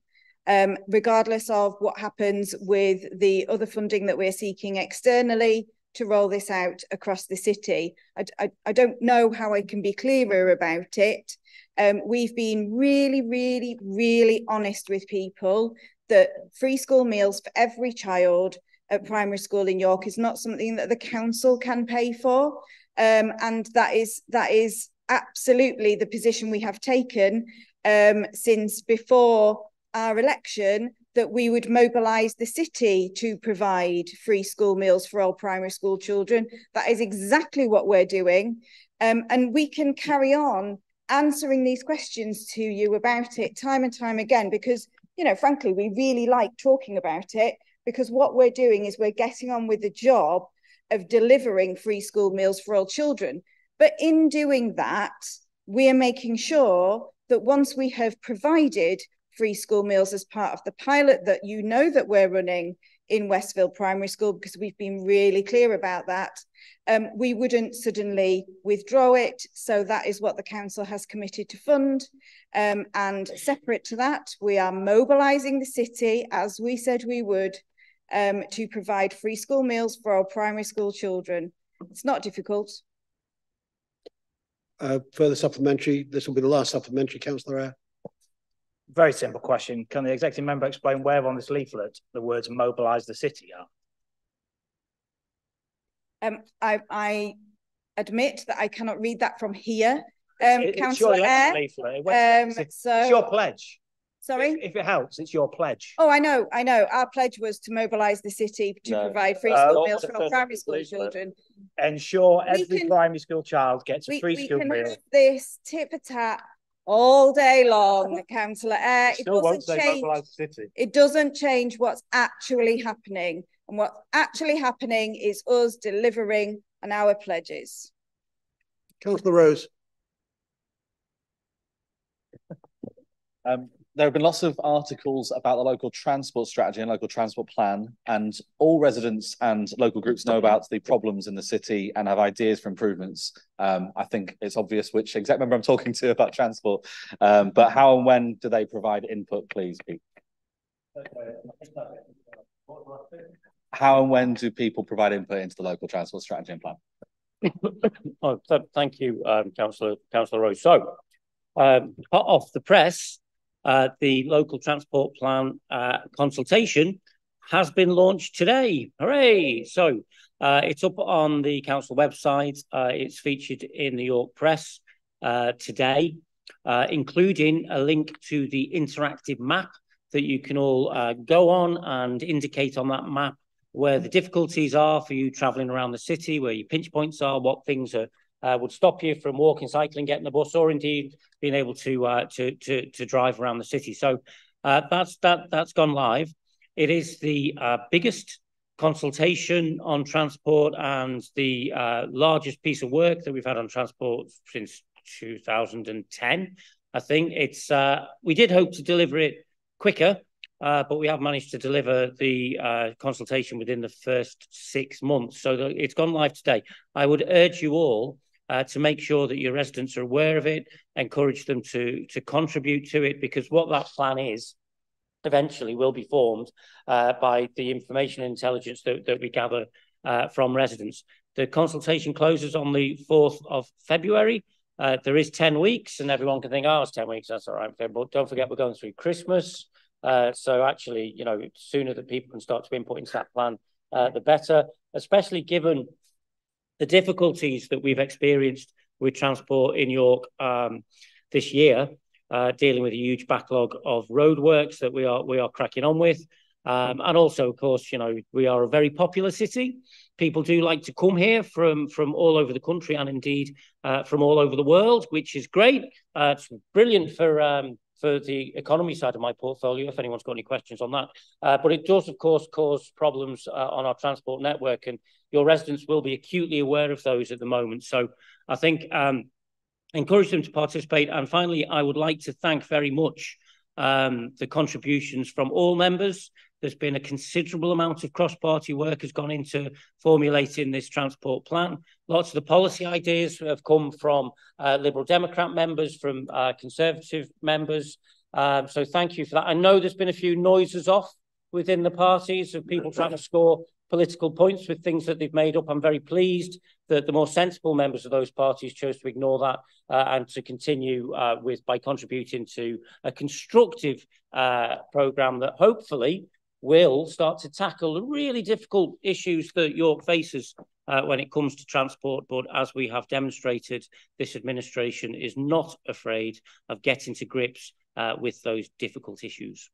regardless of what happens with the other funding that we're seeking externally to roll this out across the city. I don't know how I can be clearer about it. We've been really, really, really honest with people that free school meals for every child at primary school in York is not something that the council can pay for. And that is absolutely the position we have taken since before our election, that we would mobilise the city to provide free school meals for all primary school children. That is exactly what we're doing. And we can carry on answering these questions to you about it time and time again, because, you know, frankly, we really like talking about it, because what we're doing is we're getting on with the job of delivering free school meals for all children. But in doing that, we are making sure that once we have provided free school meals as part of the pilot that you know that we're running in Westfield Primary School, because we've been really clear about that, we wouldn't suddenly withdraw it. So that is what the council has committed to fund. And separate to that, we are mobilising the city, as we said we would, to provide free school meals for our primary school children. It's not difficult. Further supplementary. This will be the last supplementary, Councillor Eyre. Very simple question. Can the executive member explain where on this leaflet the words mobilise the city are? I admit that I cannot read that from here, Councillor Eyre. It's your pledge. Sorry? If it helps, it's your pledge. Oh, I know. Our pledge was to mobilise the city to provide free school meals for all primary school children. Ensure every primary school child gets a free school meal. We can have this tit-for-tat all day long, Councillor Eyre. It doesn't change what's actually happening. And what's actually happening is us delivering on our pledges. Councillor Rose. there have been lots of articles about the local transport strategy and local transport plan, and all residents and local groups know about the problems in the city and have ideas for improvements. I think it's obvious which exec member I'm talking to about transport, but how and when do they provide input, please, Pete? How and when do people provide input into the local transport strategy and plan? Oh, so thank you, Councillor Roche. So, hot off the press, the local transport plan consultation has been launched today. Hooray! So, it's up on the council website. It's featured in the York Press today, including a link to the interactive map that you can all go on and indicate on that map where the difficulties are for you travelling around the city, where your pinch points are, what things are, would stop you from walking, cycling, getting the bus, or indeed being able to drive around the city. So that's gone live. It is the biggest consultation on transport and the largest piece of work that we've had on transport since 2010. I think it's we did hope to deliver it quicker, but we have managed to deliver the consultation within the first 6 months. So it's gone live today. I would urge you all to make sure that your residents are aware of it, encourage them to contribute to it, because what that plan is eventually will be formed by the information and intelligence that we gather from residents. The consultation closes on the 4th of February. There is 10 weeks, and everyone can think, oh, it's 10 weeks, that's all right. Okay, but don't forget, we're going through Christmas. So actually, you know, sooner that people can start to input into that plan, the better, especially given the difficulties that we've experienced with transport in York this year, dealing with a huge backlog of roadworks that we are cracking on with. And also, of course, you know, we are a very popular city. People do like to come here from all over the country and indeed from all over the world, which is great. It's brilliant for the economy side of my portfolio, if anyone's got any questions on that. But it does, of course, cause problems on our transport network, and your residents will be acutely aware of those at the moment. So I think encourage them to participate. And finally, I would like to thank very much the contributions from all members. There's been a considerable amount of cross-party work has gone into formulating this transport plan. Lots of the policy ideas have come from Liberal Democrat members, from Conservative members. So thank you for that. I know there's been a few noises off within the parties of people trying to score political points with things that they've made up. I'm very pleased that the more sensible members of those parties chose to ignore that and to continue by contributing to a constructive programme that hopefully will start to tackle the really difficult issues that York faces when it comes to transport. But as we have demonstrated, this administration is not afraid of getting to grips with those difficult issues.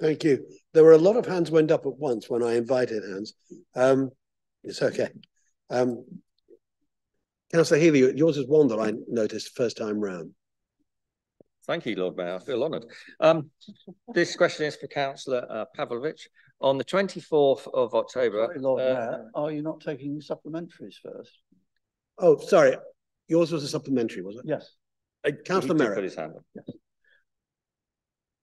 Thank you. There were a lot of hands went up at once when I invited hands. It's okay. Councillor Healy, yours is one that I noticed first time round. Thank you, Lord Mayor. I feel honoured. This question is for Councillor Pavlovich. On the 24th of October... Sorry, Lord Mayor, are you not taking supplementaries first? Oh, sorry. Yours was a supplementary, was it? Yes. Councillor Merritt. Put his hand up.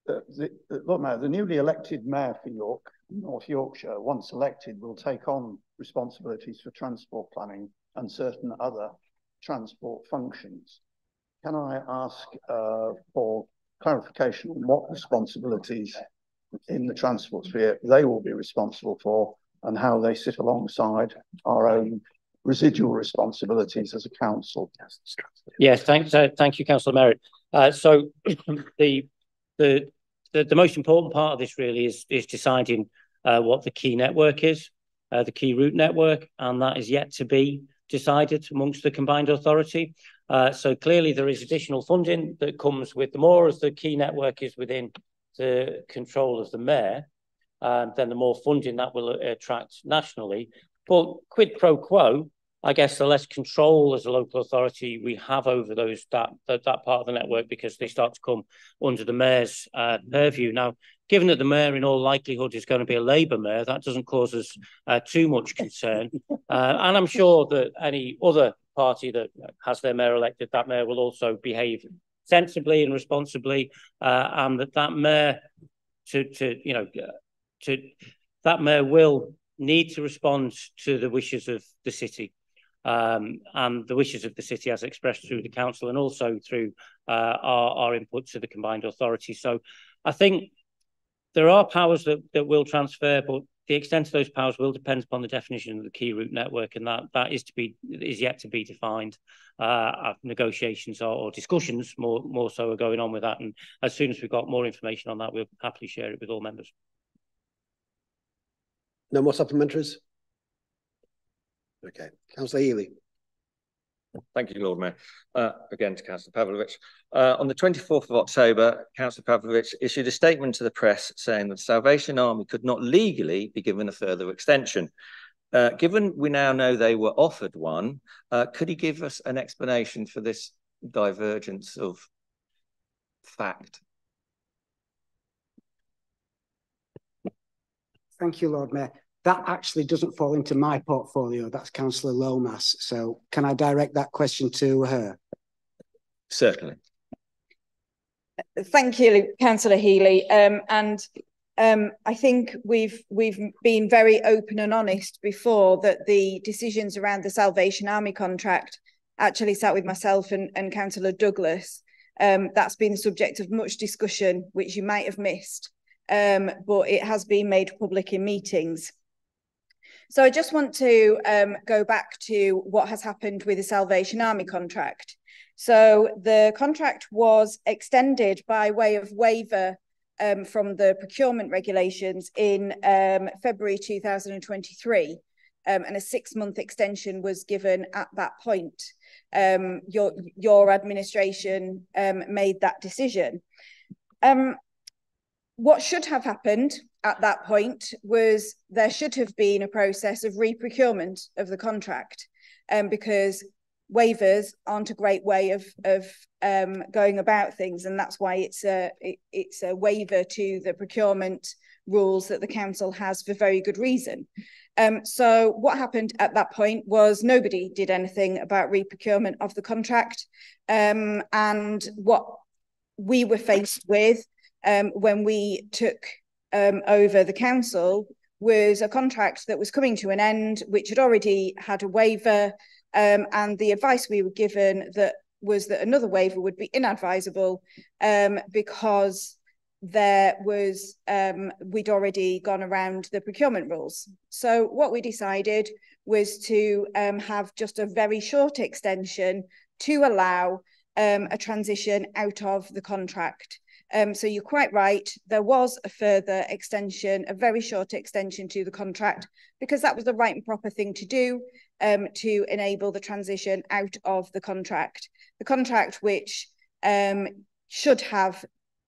Yes. Lord Mayor, the newly elected mayor for York, North Yorkshire, once elected, will take on responsibilities for transport planning and certain other transport functions. Can I ask for clarification on what responsibilities in the transport sphere they will be responsible for and how they sit alongside our own residual responsibilities as a council? Yes, thank you, Councillor Merritt. So the most important part of this really is deciding what the key network is, the key route network, and that is yet to be decided amongst the combined authority. So clearly there is additional funding that comes with the more as the key network is within the control of the mayor, then the more funding that will attract nationally. But quid pro quo, I guess the less control as a local authority we have over those that part of the network, because they start to come under the mayor's purview. Now, given that the mayor in all likelihood is going to be a Labour mayor, that doesn't cause us too much concern. And I'm sure that any other party that has their mayor elected, that mayor will also behave sensibly and responsibly, and that mayor that mayor will need to respond to the wishes of the city, and the wishes of the city as expressed through the council and also through our input to the combined authority. So I think there are powers that will transfer, but the extent of those powers will depend upon the definition of the key route network, and that is yet to be defined. Negotiations or discussions more so are going on with that, and as soon as we've got more information on that, we'll happily share it with all members. No more supplementaries? Okay, Councillor Healy. Thank you, Lord Mayor. Again to Councillor Pavlovich. On the 24th of October, Councillor Pavlovich issued a statement to the press saying that the Salvation Army could not legally be given a further extension. Given we now know they were offered one, could he give us an explanation for this divergence of fact? Thank you, Lord Mayor. That actually doesn't fall into my portfolio. That's Councillor Lomas. So can I direct that question to her? Certainly. Thank you, Councillor Healy. I think we've been very open and honest before that the decisions around the Salvation Army contract actually sat with myself and Councillor Douglas. That's been the subject of much discussion, which you might have missed, but it has been made public in meetings. So I just want to go back to what has happened with the Salvation Army contract. So the contract was extended by way of waiver from the procurement regulations in February 2023, and a 6-month extension was given at that point. Your administration made that decision. What should have happened at that point was there should have been a process of re-procurement of the contract, because waivers aren't a great way of going about things, and that's why it's a waiver to the procurement rules that the council has for very good reason. So what happened at that point was nobody did anything about re-procurement of the contract, and what we were faced with when we took over the council was a contract that was coming to an end, which had already had a waiver, and the advice we were given was that another waiver would be inadvisable, because there was we'd already gone around the procurement rules. So what we decided was to have just a very short extension to allow a transition out of the contract. So you're quite right, there was a further extension, a very short extension to the contract, because that was the right and proper thing to do, to enable the transition out of the contract. The contract which should have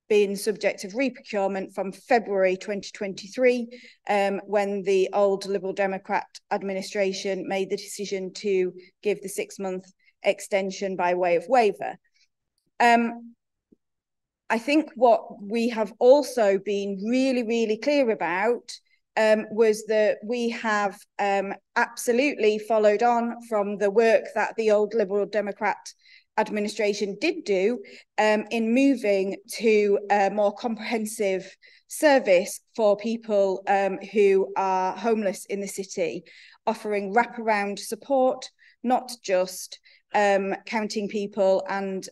been subject of re-procurement from February 2023, when the old Liberal Democrat administration made the decision to give the 6-month extension by way of waiver. I think what we have also been really, really clear about was that we have absolutely followed on from the work that the old Liberal Democrat administration did do in moving to a more comprehensive service for people who are homeless in the city, offering wraparound support, not just counting people and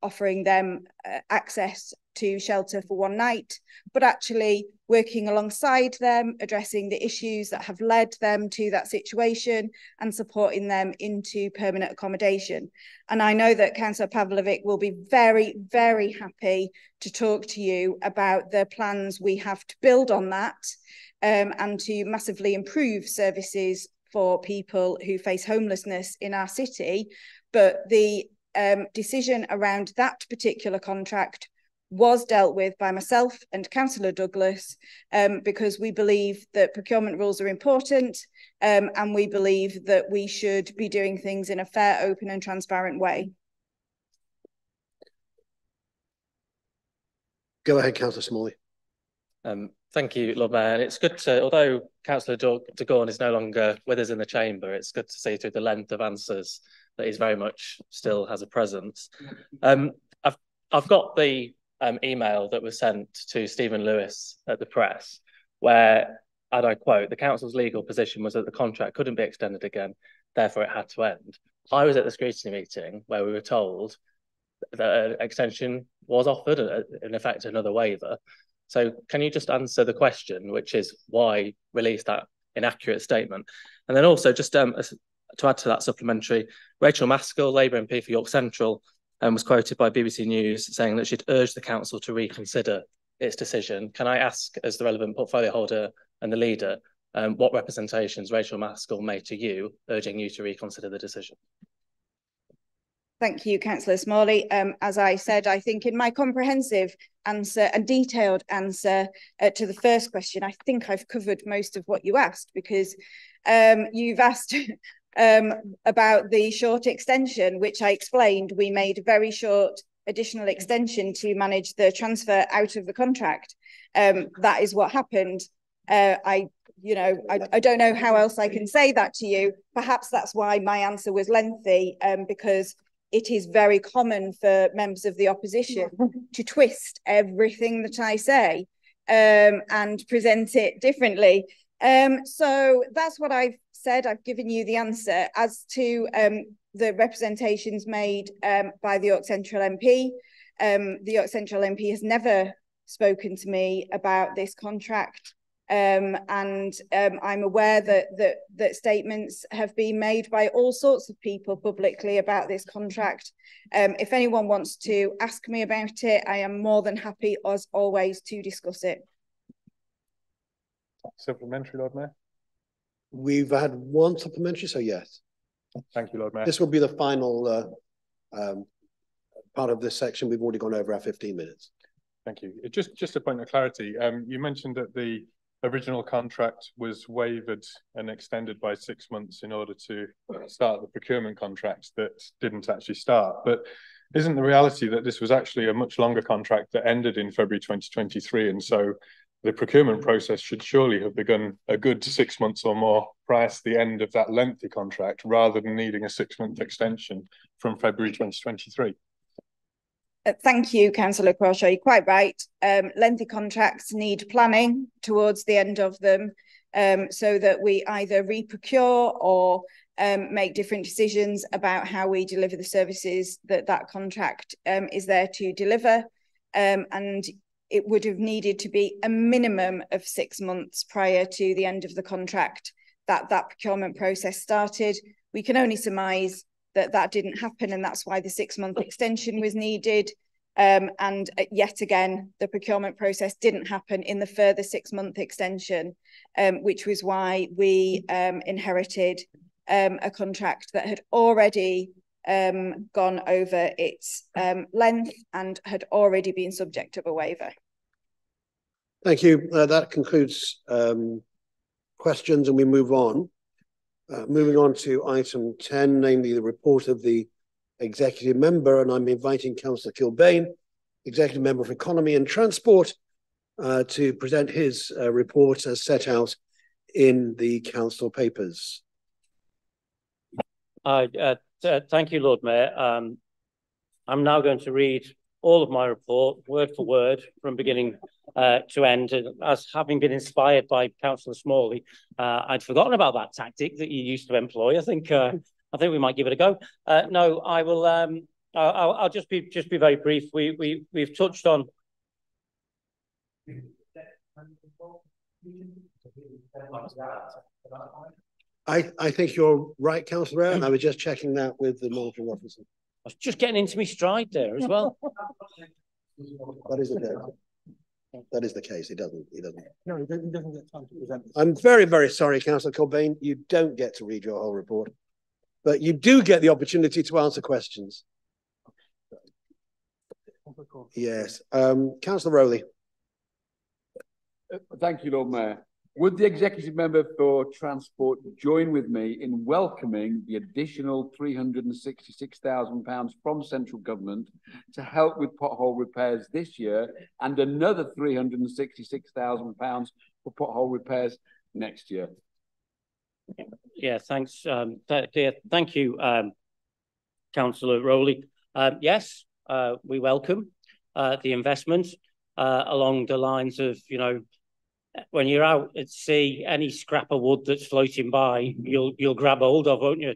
offering them access to shelter for one night, but actually working alongside them, addressing the issues that have led them to that situation and supporting them into permanent accommodation. And I know that Councillor Pavlovic will be very, very happy to talk to you about the plans we have to build on that, and to massively improve services for people who face homelessness in our city. But the decision around that particular contract was dealt with by myself and Councillor Douglas, because we believe that procurement rules are important, and we believe that we should be doing things in a fair, open and transparent way. Go ahead, Councillor Smalley. Thank you, Lord Mayor. It's good to, although Councillor de Gorn is no longer with us in the chamber, it's good to see through the length of answers that he's very much still has a presence. I've I've got the email that was sent to Stephen Lewis at the press where, and I quote, the council's legal position was that the contract couldn't be extended again, therefore it had to end. I was at the scrutiny meeting where we were told that an extension was offered, in effect another waiver. So can you just answer the question, which is why release that inaccurate statement? And then also just to add to that supplementary, Rachel Maskell, Labour MP for York Central, was quoted by BBC News saying that she'd urged the council to reconsider its decision. Can I ask, as the relevant portfolio holder and the leader, what representations Rachel Maskell made to you, urging you to reconsider the decision? Thank you, Councillor Smalley. As I said, I think in my comprehensive answer and detailed answer to the first question, I think I've covered most of what you asked, because you've asked about the short extension, which I explained. We made a very short additional extension to manage the transfer out of the contract. That is what happened. I don't know how else I can say that to you. Perhaps that's why my answer was lengthy, because it is very common for members of the opposition to twist everything that I say and present it differently. So that's what I've said. I've given you the answer. As to the representations made by the York Central MP, the York Central MP has never spoken to me about this contract. I'm aware that statements have been made by all sorts of people publicly about this contract. If anyone wants to ask me about it, I am more than happy, as always, to discuss it. Supplementary, Lord Mayor? We've had one supplementary, so yes. Thank you, Lord Mayor. This will be the final part of this section. We've already gone over our 15 minutes. Thank you. Just a point of clarity. You mentioned that the original contract was waived and extended by 6 months in order to start the procurement contracts that didn't actually start. But isn't the reality that this was actually a much longer contract that ended in February 2023? And so the procurement process should surely have begun a good 6 months or more prior to the end of that lengthy contract, rather than needing a 6-month extension from February 2023. Thank you, Councillor Crawshaw. You're quite right. Lengthy contracts need planning towards the end of them, so that we either re-procure or make different decisions about how we deliver the services that contract is there to deliver. And it would have needed to be a minimum of 6 months prior to the end of the contract that procurement process started. We can only surmise that didn't happen, and that's why the 6-month extension was needed. And yet again, the procurement process didn't happen in the further 6-month extension, which was why we inherited a contract that had already gone over its length and had already been subject of a waiver. Thank you. That concludes questions, and we move on. Moving on to item 10, namely the report of the executive member, and I'm inviting Councillor Kilbane, executive member for Economy and Transport, to present his report as set out in the council papers. Thank you, Lord Mayor. I'm now going to read all of my report, word for word, from beginning to end. And as having been inspired by Councillor Smalley, I'd forgotten about that tactic that you used to employ. I think we might give it a go. No, I will. I'll just be very brief. We've touched on. I think you're right, Councillor Brown. I was just checking that with the monitoring officer. I was just getting into my stride there as well. That is the case. That is the case. He doesn't. No, he doesn't get time to present this. I'm very, very sorry, Councillor Kilbane. You don't get to read your whole report, but you do get the opportunity to answer questions. Yes, Councillor Rowley. Thank you, Lord Mayor. Would the executive member for Transport join with me in welcoming the additional £366,000 from central government to help with pothole repairs this year, and another £366,000 for pothole repairs next year? Yeah, thanks. Thank you, Councillor Rowley. Yes, we welcome the investment along the lines of, you know, when you're out at sea, any scrap of wood that's floating by, you'll grab hold of, won't you?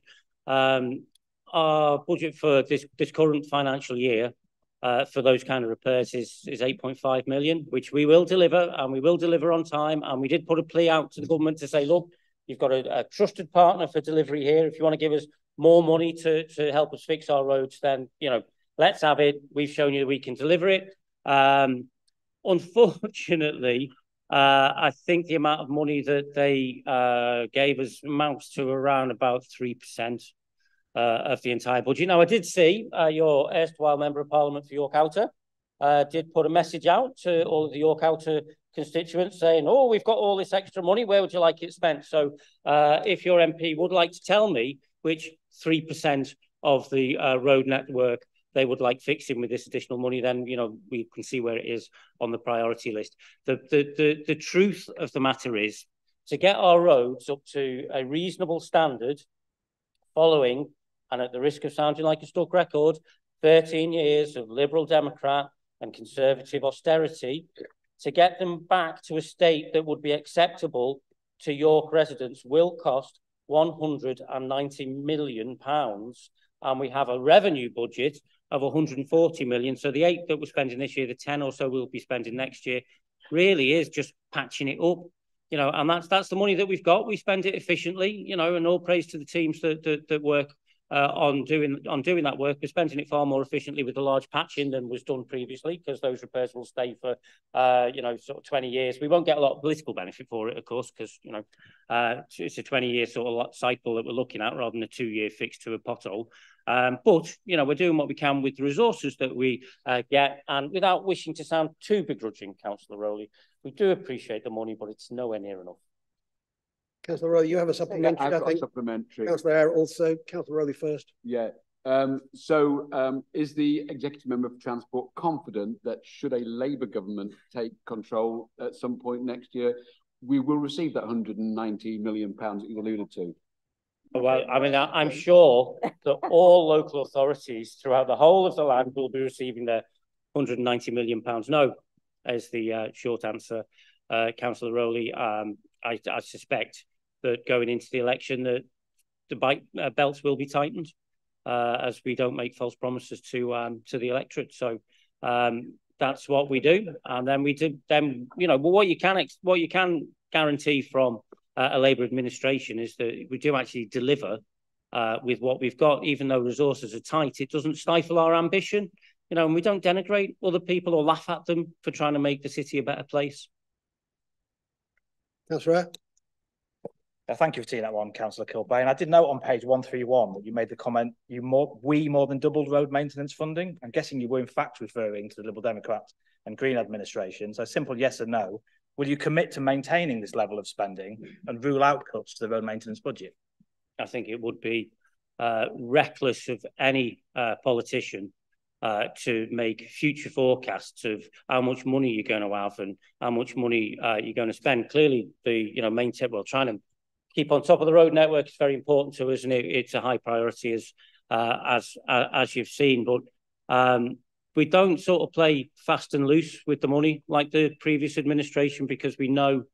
Our budget for this current financial year for those kind of repairs is 8.5 million, which we will deliver, and we will deliver on time. And we did put a plea out to the government to say, look, you've got a trusted partner for delivery here. If you want to give us more money to help us fix our roads, then, you know, let's have it. We've shown you that we can deliver it. Unfortunately, I think the amount of money that they gave us amounts to around about 3% of the entire budget. Now, I did see your erstwhile Member of Parliament for York Outer did put a message out to all of the York Outer constituents saying, oh, we've got all this extra money, where would you like it spent? So if your MP would like to tell me which 3% of the road network they would like fixing with this additional money, then, you know, we can see where it is on the priority list. The truth of the matter is, to get our roads up to a reasonable standard, following, and at the risk of sounding like a stuck record, 13 years of Liberal Democrat and Conservative austerity, to get them back to a state that would be acceptable to York residents will cost £190 million. And we have a revenue budget of 140 million. So the 8 that we're spending this year, the 10 or so we'll be spending next year, really is just patching it up, you know, and that's the money that we've got. We spend it efficiently, you know, and all praise to the teams that work on doing that work. We're spending it far more efficiently with the large patching than was done previously, because those repairs will stay for, you know, sort of 20 years. We won't get a lot of political benefit for it, of course, because, you know, it's a 20-year sort of cycle that we're looking at rather than a 2-year fix to a pothole. But, you know, we're doing what we can with the resources that we get. And without wishing to sound too begrudging, Councillor Rowley, we do appreciate the money, but it's nowhere near enough. Councillor Rowley, you have a supplementary, yeah, I think. Supplementary. Councillor Eyre also. Councillor Rowley first. Yeah. Is the Executive Member for Transport confident that should a Labour government take control at some point next year, we will receive that £190 million that you alluded to? Well, I mean, I'm sure that all local authorities throughout the whole of the land will be receiving their £190 million. No, is the short answer, Councillor Rowley. I suspect that going into the election, the bike belts will be tightened as we don't make false promises to the electorate. So that's what we do, and then we do. Then, you know, what you can guarantee from a Labour administration is that we do actually deliver with what we've got. Even though resources are tight, it doesn't stifle our ambition, you know, and we don't denigrate other people or laugh at them for trying to make the city a better place. That's right. Thank you for seeing that one, Councillor Kilbane. I did note on page 131 that you made the comment, we more than doubled road maintenance funding. I'm guessing you were in fact referring to the Liberal Democrats and Green administration. So simple yes or no. Will you commit to maintaining this level of spending and rule out cuts to the road maintenance budget? I think it would be reckless of any politician to make future forecasts of how much money you're going to have and how much money you're going to spend. Clearly, trying to keep on top of the road network is very important to us, and it's a high priority as you've seen. But we don't sort of play fast and loose with the money like the previous administration, because we know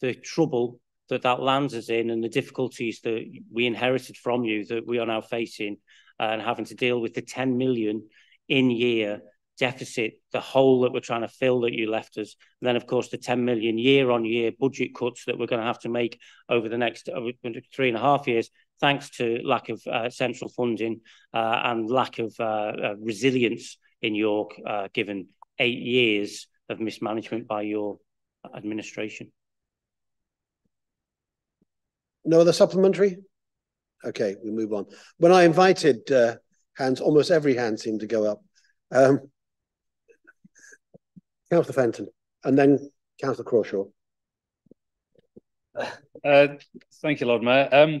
the trouble that lands us in and the difficulties that we inherited from you that we are now facing and having to deal with the 10 million in-year deficit, the hole that we're trying to fill that you left us. And then, of course, the 10 million year-on-year budget cuts that we're going to have to make over the next 3.5 years. Thanks to lack of central funding and lack of resilience in York, given 8 years of mismanagement by your administration. No other supplementary? Okay, we move on. When I invited hands, almost every hand seemed to go up. Councillor Fenton, and then Councillor Crawshaw. Thank you, Lord Mayor.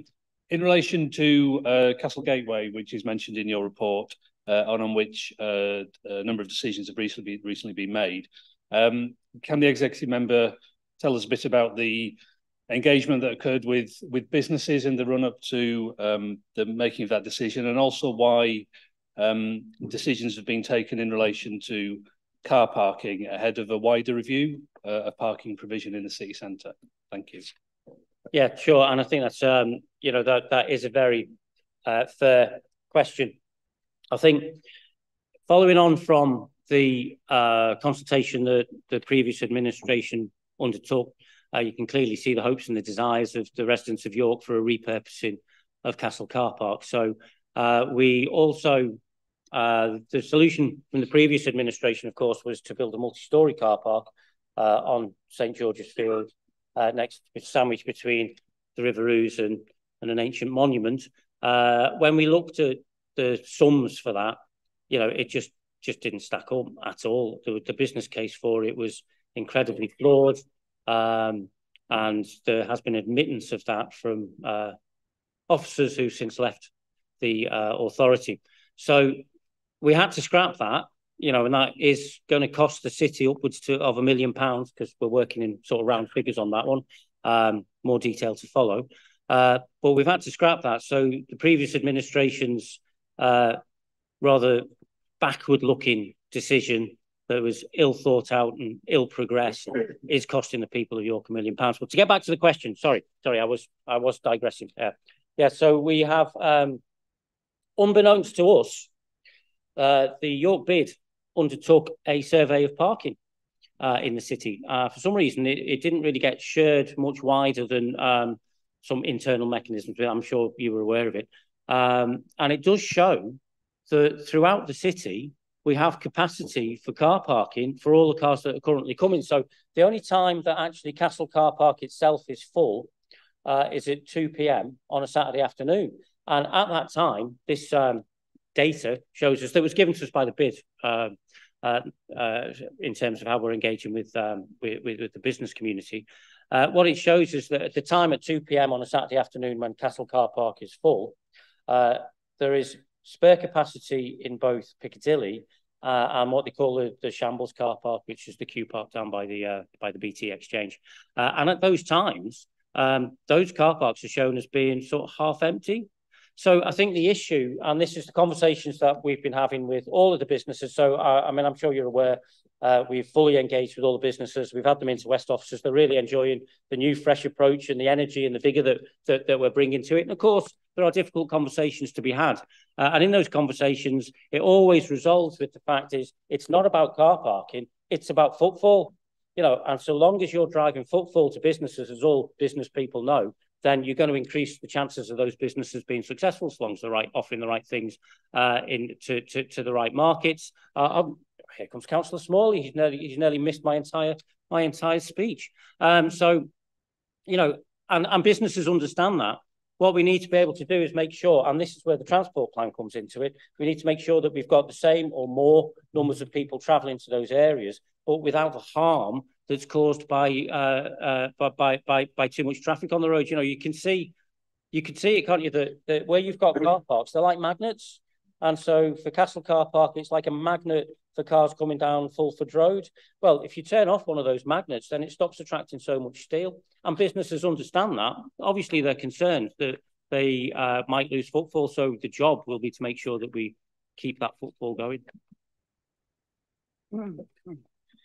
In relation to Castle Gateway, which is mentioned in your report, on which a number of decisions have recently been made. Can the Executive Member tell us a bit about the engagement that occurred with businesses in the run-up to the making of that decision, and also why decisions have been taken in relation to car parking ahead of a wider review of parking provision in the city centre? Thank you. Yeah, sure. And I think that's, you know, that is a very fair question. I think following on from the consultation that the previous administration undertook, you can clearly see the hopes and the desires of the residents of York for a repurposing of Castle Car Park. So we also, the solution from the previous administration, of course, was to build a multi-storey car park on St George's Field, next sandwiched between the River Ouse and an ancient monument. When we looked at the sums for that, you know, it just didn't stack up at all. The business case for it was incredibly flawed, and there has been admittance of that from officers who since left the authority. So we had to scrap that, you know, and that is going to cost the city upwards of £1 million, because we're working in sort of round figures on that one. More detail to follow. But we've had to scrap that. So the previous administration's rather backward-looking decision that was ill thought out and ill progressed is costing the people of York £1 million. But to get back to the question, sorry, I was digressing. Yeah, so we have, unbeknownst to us, the York Bid undertook a survey of parking in the city. For some reason, it didn't really get shared much wider than some internal mechanisms, but I'm sure you were aware of it. And it does show that throughout the city, we have capacity for car parking for all the cars that are currently coming. So the only time that actually Castle Car Park itself is full is at 2 p.m. on a Saturday afternoon. And at that time, this data shows us, that was given to us by the bid in terms of how we're engaging with the business community. What it shows is that at the time at 2 p.m. on a Saturday afternoon when Castle Car Park is full, there is spare capacity in both Piccadilly and what they call the Shambles Car Park, which is the Q Park down by the BT Exchange. And at those times, those car parks are shown as being sort of half empty. So I think the issue, and this is the conversations that we've been having with all of the businesses. So, I mean, I'm sure you're aware, we've fully engaged with all the businesses. We've had them into West offices. They're really enjoying the new, fresh approach and the energy and the vigour that we're bringing to it. And, of course, there are difficult conversations to be had. And in those conversations, it always resolves with the fact is it's not about car parking. It's about footfall. You know, and so long as you're driving footfall to businesses, as all business people know, then you're going to increase the chances of those businesses being successful, as long as they're offering the right things to the right markets. Here comes Councillor Smalley. He's nearly missed my entire speech. So, you know, and businesses understand that. What we need to be able to do is make sure, and this is where the transport plan comes into it, we need to make sure that we've got the same or more numbers of people travelling to those areas, but without the harm that's caused by too much traffic on the road. You know, you can see it, can't you? That where you've got car parks, they're like magnets. And so for Castle Car Park, it's like a magnet for cars coming down Fulford Road. Well, if you turn off one of those magnets, then it stops attracting so much steel. And businesses understand that. Obviously, they're concerned that they might lose footfall. So the job will be to make sure that we keep that footfall going.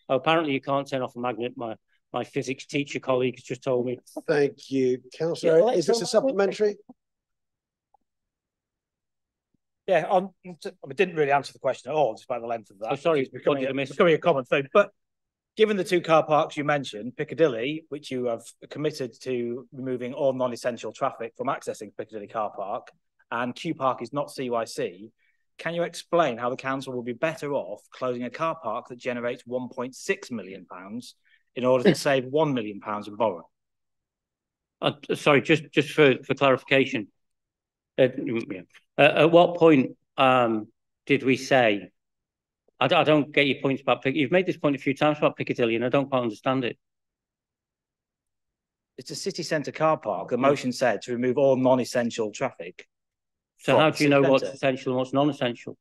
Oh, apparently you can't turn off a magnet. My physics teacher colleague has just told me. Thank you, Councillor. Yeah, is this a supplementary? Yeah, I didn't really answer the question at all, despite the length of that. I'm sorry, it's becoming a common thing. But given the two car parks you mentioned, Piccadilly, which you have committed to removing all non-essential traffic from accessing Piccadilly Car Park, and Q Park is not CYC, can you explain how the council will be better off closing a car park that generates £1.6 million in order to save £1 million in borrowing? Sorry, just for clarification, at what point did we say? I don't get your points about Piccadilly. You've made this point a few times about Piccadilly, and I don't quite understand it. It's a city centre car park. The motion said to remove all non-essential traffic. So how do you know what's essential and what's non-essential?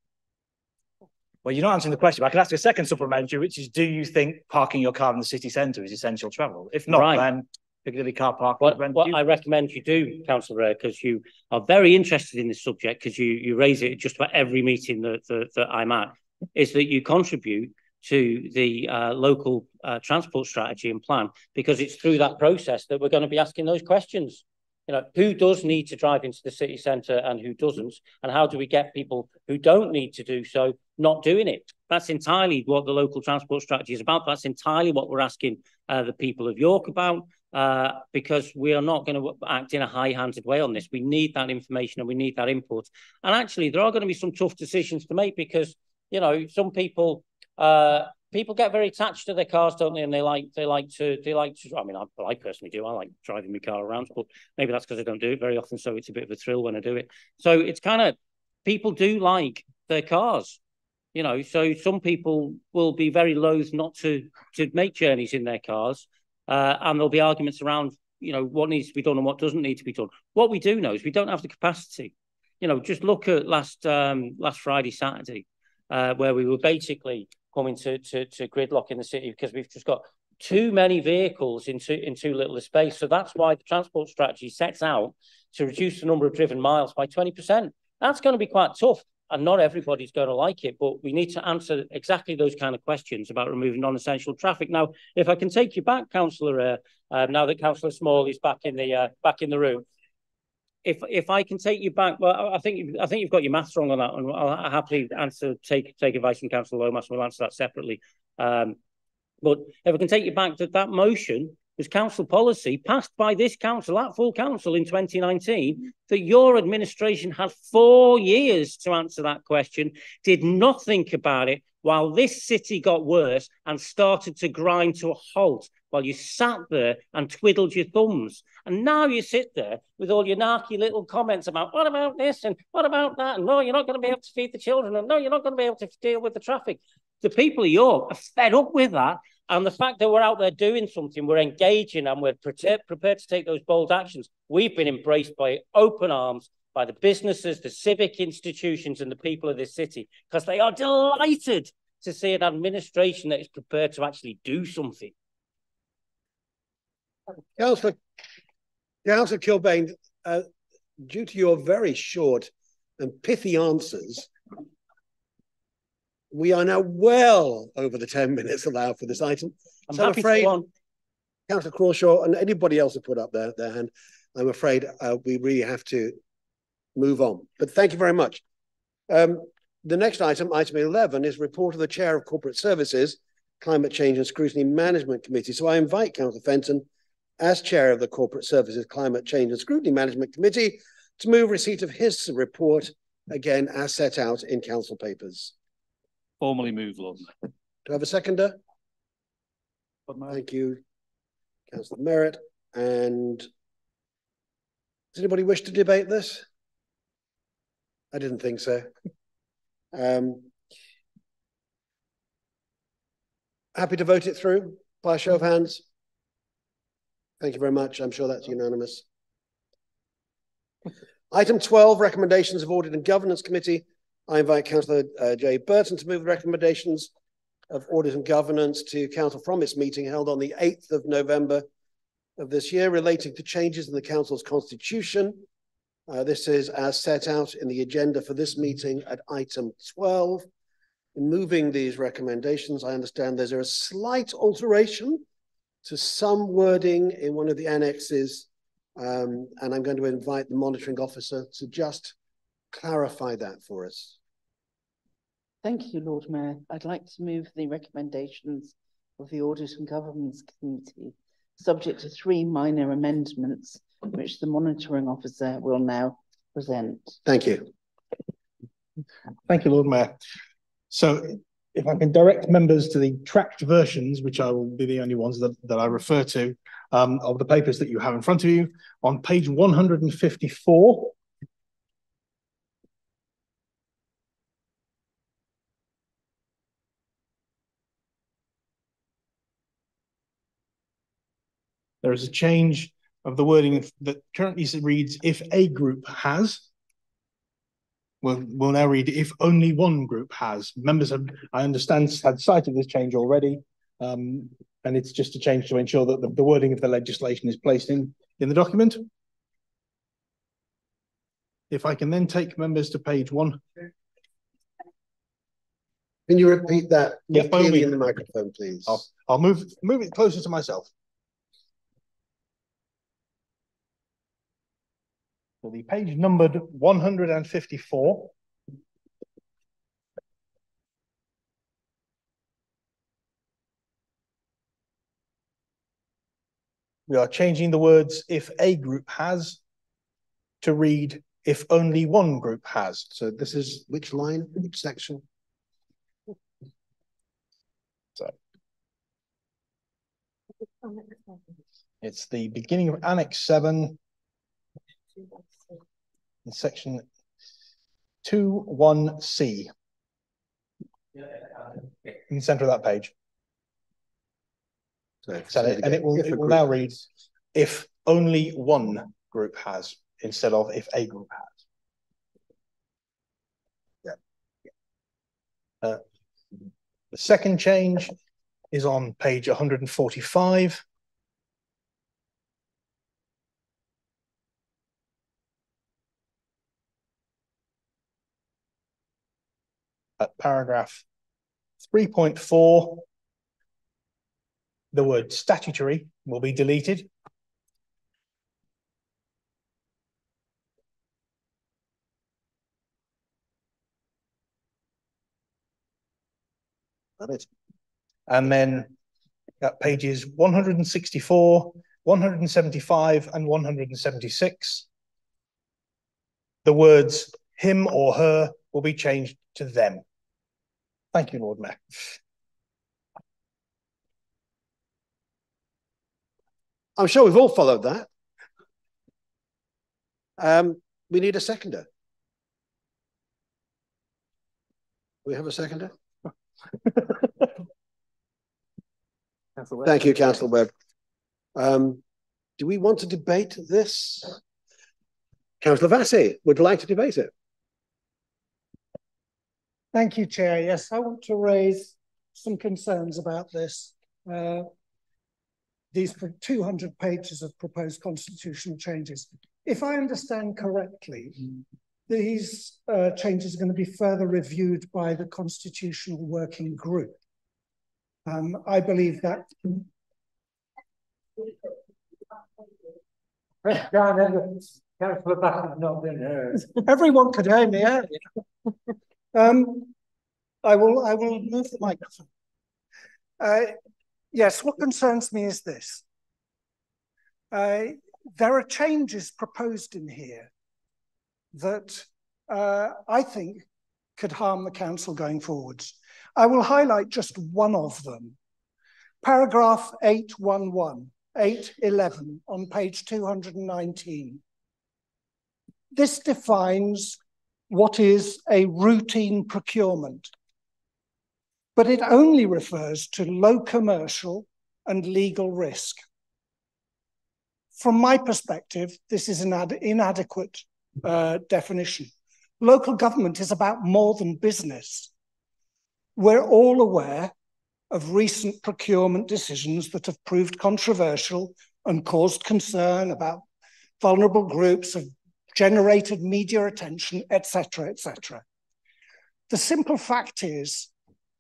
Well, you're not answering the question, but I can ask a second supplementary, which is, do you think parking your car in the city centre is essential travel? If not, right, then Piccadilly Car Park. What I recommend you do, Councillor Ray, because you are very interested in this subject, because you raise it just about every meeting that I'm at, is that you contribute to the local transport strategy and plan, because it's through that process that we're going to be asking those questions. You know, who does need to drive into the city centre and who doesn't? And how do we get people who don't need to do so not doing it? That's entirely what the local transport strategy is about. That's entirely what we're asking the people of York about, because we are not going to act in a high-handed way on this. We need that information and we need that input. And actually, there are going to be some tough decisions to make because, you know, some people... people get very attached to their cars, don't they? And they like to. I mean, I personally do. I like driving my car around, but maybe that's because I don't do it very often. So it's a bit of a thrill when I do it. So it's kind of, people do like their cars, you know. So some people will be very loath not to make journeys in their cars, and there'll be arguments around, you know, what needs to be done and what doesn't need to be done. What we do know is we don't have the capacity. You know, just look at last Friday, Saturday, where we were basically coming to gridlock in the city because we've just got too many vehicles in too little a space. So that's why the transport strategy sets out to reduce the number of driven miles by 20%. That's going to be quite tough, and not everybody's going to like it, but we need to answer exactly those kind of questions about removing non-essential traffic. Now, if I can take you back, Councillor, now that Councillor Small is back in the room, if I can take you back, well, I think you've got your maths wrong on that, and I'll happily answer, take advice from Councillor Lomas, and we'll answer that separately. But if I can take you back, that motion was council policy passed by this council at full council in 2019. That your administration had 4 years to answer that question, did not think about it, while this city got worse and started to grind to a halt. Well, you sat there and twiddled your thumbs. And now you sit there with all your narky little comments about what about this and what about that? And no, you're not going to be able to feed the children. And no, you're not going to be able to deal with the traffic. The people of York are fed up with that. And the fact that we're out there doing something, we're engaging and we're prepared to take those bold actions. We've been embraced by open arms by the businesses, the civic institutions and the people of this city, because they are delighted to see an administration that is prepared to actually do something. Councillor Kilbane, due to your very short and pithy answers, we are now well over the 10 minutes allowed for this item. So I'm afraid, Councillor Crawshaw and anybody else who put up their hand, I'm afraid we really have to move on. But thank you very much. The next item, item 11, is report of the Chair of Corporate Services, Climate Change and Scrutiny Management Committee. So I invite Councillor Fenton, as Chair of the Corporate Services Climate Change and Scrutiny Management Committee, to move receipt of his report, again, as set out in council papers. Formally move, Lord. Do I have a seconder? Thank you, Councillor Merritt. And does anybody wish to debate this? I didn't think so. Happy to vote it through by a show of hands. Thank you very much. I'm sure that's unanimous. Item 12, recommendations of Audit and Governance Committee. I invite Councillor Jay Burton to move the recommendations of Audit and Governance to Council from its meeting held on the 8th of November of this year relating to changes in the Council's constitution. This is as set out in the agenda for this meeting at item 12. In moving these recommendations, I understand there's a slight alteration to some wording in one of the annexes, and I'm going to invite the monitoring officer to just clarify that for us. Thank you, Lord Mayor. I'd like to move the recommendations of the Audit and Governance Committee, subject to 3 minor amendments, which the monitoring officer will now present. Thank you. Thank you, Lord Mayor. So, if I can direct members to the tracked versions, which I will be the only ones that I refer to, of the papers that you have in front of you, on page 154, there is a change of the wording that currently reads, if a group has. We'll now read, if only one group has. Members have, I understand, had sight of this change already, and it's just a change to ensure that the wording of the legislation is placed in the document. If I can then take members to page one. Can you repeat that? Yeah, clearly in the microphone, please. I'll move it closer to myself. So the page numbered 154. We are changing the words "if a group has" to read "if only one group has." So this is which line, which section? So it's the beginning of Annex 7 in section 21C. In the center of that page. So it will now read "if only one group has" instead of "if a group has." Yeah. The second change is on page 145. At paragraph 3.4, the word "statutory" will be deleted. And then at pages 164, 175, and 176, the words "him or her" will be changed to "them." Thank you, Lord Mayor. I'm sure we've all followed that. We need a seconder. We have a seconder? Thank you, Councillor Webb. Do we want to debate this? Councillor Vassie would like to debate it. Thank you, Chair. Yes, I want to raise some concerns about this. These 200 pages of proposed constitutional changes. If I understand correctly, these changes are going to be further reviewed by the Constitutional Working Group. I believe that... Everyone could hear me earlier. I will move the microphone. Yes, what concerns me is this. There are changes proposed in here that I think could harm the council going forwards. I will highlight just one of them. Paragraph 811, 811 on page 219. This defines what is a routine procurement, but it only refers to low commercial and legal risk. From my perspective, this is an inadequate definition. Local government is about more than business. We're all aware of recent procurement decisions that have proved controversial and caused concern about vulnerable groups, have generated media attention, etc., etc. The simple fact is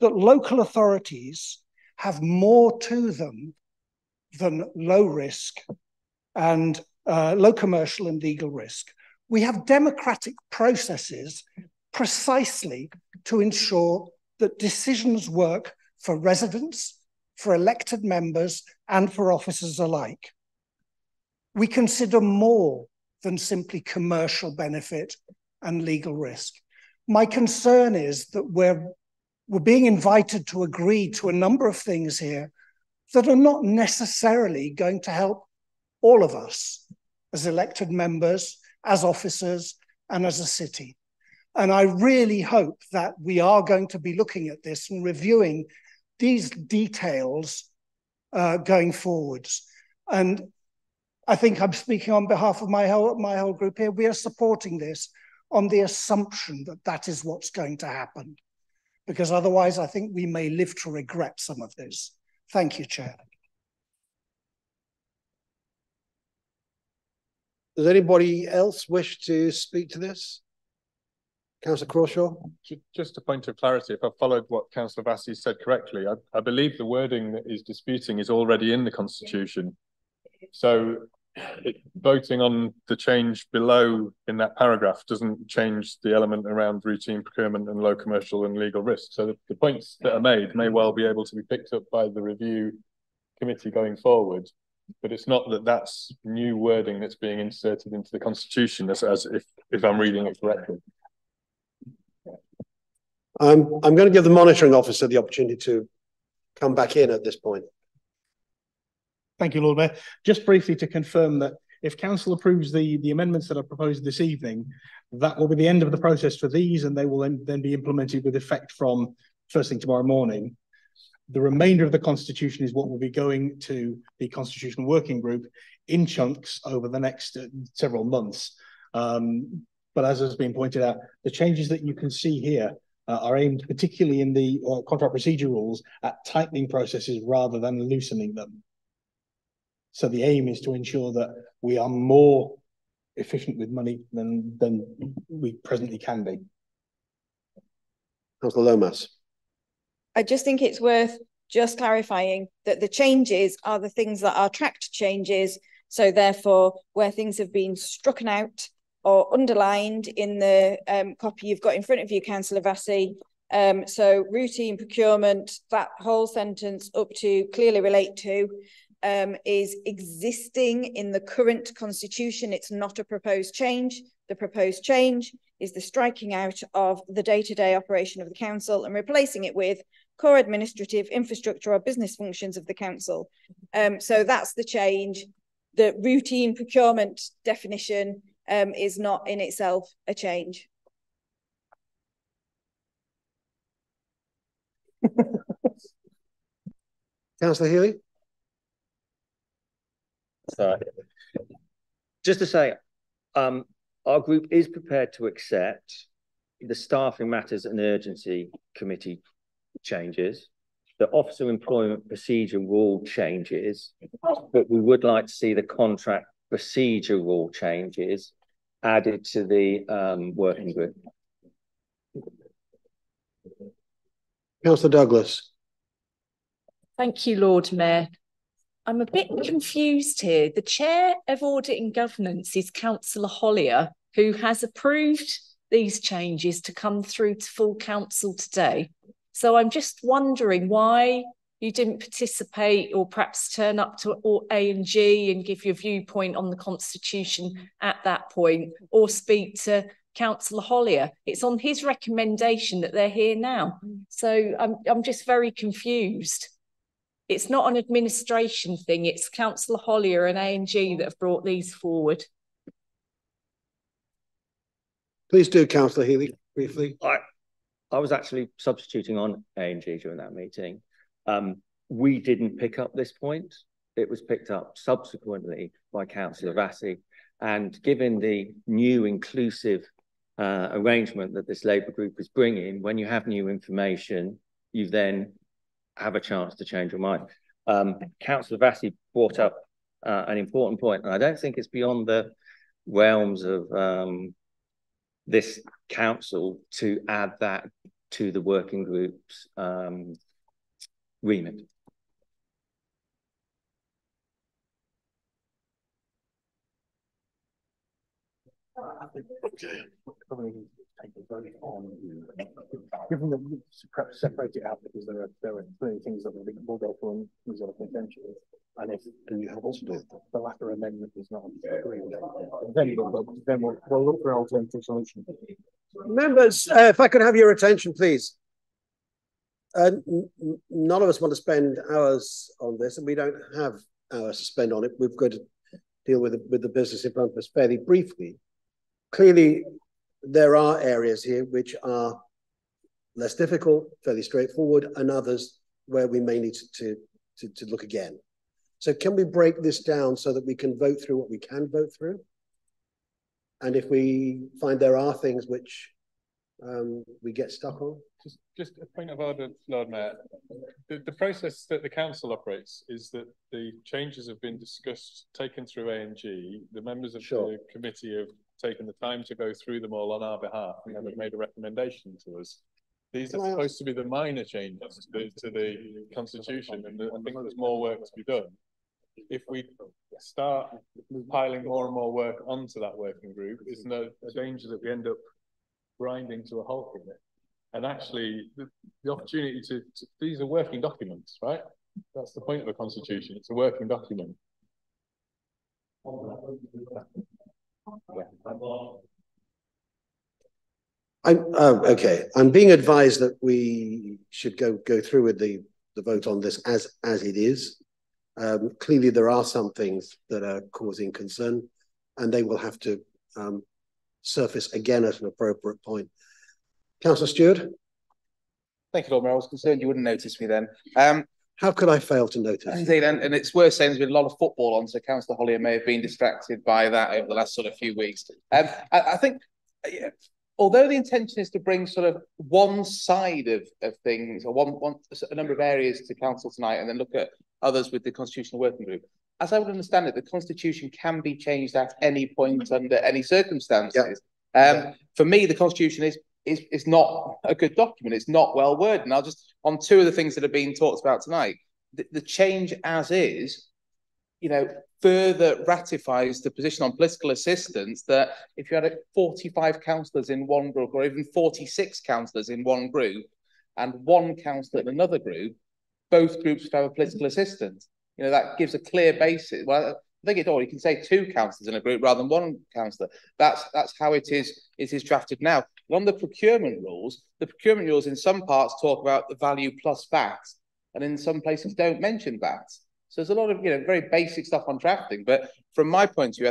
that local authorities have more to them than low risk and low commercial and legal risk. We have democratic processes precisely to ensure that decisions work for residents, for elected members, and for officers alike. We consider more than simply commercial benefit and legal risk. My concern is that we're being invited to agree to a number of things here that are not necessarily going to help all of us as elected members, as officers, and as a city. And I really hope that we are going to be looking at this and reviewing these details going forwards. And I think I'm speaking on behalf of my whole group here. We are supporting this on the assumption that that is what's going to happen, because otherwise I think we may live to regret some of this. Thank you, Chair. Does anybody else wish to speak to this? Councillor Crawshaw? Just a point of clarity, if I followed what Councillor Vassie said correctly, I believe the wording that he's disputing is already in the Constitution. So voting on the change below in that paragraph doesn't change the element around routine procurement and low commercial and legal risk. So the points that are made may well be able to be picked up by the review committee going forward, but it's not that that's new wording that's being inserted into the Constitution, as if I'm reading it correctly. I'm going to give the monitoring officer the opportunity to come back in at this point. Thank you, Lord Mayor. Just briefly to confirm that if Council approves the amendments that are proposed this evening, that will be the end of the process for these, and they will then be implemented with effect from first thing tomorrow morning. The remainder of the Constitution is what will be going to the Constitutional Working Group in chunks over the next several months. But as has been pointed out, the changes that you can see here are aimed particularly in the contract procedure rules at tightening processes rather than loosening them. So the aim is to ensure that we are more efficient with money than we presently can be. Councillor Lomas. I just think it's worth just clarifying that the changes are the things that are tracked changes. So therefore, where things have been struck out or underlined in the copy you've got in front of you, Councillor Vassie. So routine procurement, that whole sentence up to clearly relate to, is existing in the current Constitution. It's not a proposed change. The proposed change is the striking out of the day-to-day operation of the council and replacing it with core administrative infrastructure or business functions of the council. So that's the change. The routine procurement definition is not in itself a change. Councillor Healy? Sorry. Just to say, our group is prepared to accept the Staffing Matters and Urgency Committee changes, the Officer Employment Procedure Rule changes, but we would like to see the Contract Procedure Rule changes added to the working group. Councillor Douglas. Thank you, Lord Mayor. I'm a bit confused here. The Chair of Audit and Governance is Councillor Hollier, who has approved these changes to come through to full council today. So I'm just wondering why you didn't participate or perhaps turn up to A&G and give your viewpoint on the Constitution at that point, or speak to Councillor Hollier. It's on his recommendation that they're here now. So I'm just very confused. It's not an administration thing. It's Councillor Hollier and A&G that have brought these forward. Please do, Councillor Healy, briefly. I was actually substituting on A&G during that meeting. We didn't pick up this point. It was picked up subsequently by Councillor Vassie. And given the new inclusive arrangement that this Labour group is bringing, when you have new information, you then have a chance to change your mind. Councillor Vassie brought up an important point, and I don't think it's beyond the realms of this council to add that to the working group's remit. Okay. Given that we perhaps separate it out because there are three things that will go for and resolve eventually, and if you have also the latter amendment is not agreeable, then we'll look for alternative solutions. Members, if I could have your attention, please. None of us want to spend hours on this, and we don't have hours to spend on it. We've got to deal with the business in front of us fairly briefly. Clearly, there are areas here which are less difficult, fairly straightforward, and others where we may need to look again. So can we break this down so that we can vote through what we can vote through? And if we find there are things which we get stuck on? Just a point of order, Lord Mayor. The process that the council operates is that the changes have been discussed, taken through A&G, the members of the committee have taken the time to go through them all on our behalf and have made a recommendation to us. These are supposed to be the minor changes to the Constitution, and I think there's more work to be done. If we start piling more and more work onto that working group, there's no danger that we end up grinding to a halt in it. And actually, the opportunity to these are working documents, right? That's the point of the Constitution. It's a working document. I'm being advised that we should go through with the vote on this as it is. Clearly, there are some things that are causing concern, and they will have to surface again at an appropriate point. Councillor Stewart. Thank you, Lord Mayor. I was concerned you wouldn't notice me then. How could I fail to notice? Indeed, and it's worth saying there's been a lot of football on, so Councillor Hollier may have been distracted by that over the last sort of few weeks. I think, although the intention is to bring sort of one side of things, or a number of areas to council tonight, and then look at others with the Constitutional Working Group, as I would understand it, the Constitution can be changed at any point under any circumstances. Yep. For me, the Constitution is not a good document. It's not well worded. And I'll just, on two of the things that are being talked about tonight, the change as is, you know, further ratifies the position on political assistance that if you had 45 councillors in one group, or even 46 councillors in one group, and one councillor in another group, both groups would have a political assistant. You know, that gives a clear basis. Well, I think you can say two councillors in a group rather than one councillor. That's how it is drafted now. And on the procurement rules in some parts talk about the value plus VAT, and in some places don't mention VAT. So there's a lot of very basic stuff on drafting. But from my point of view,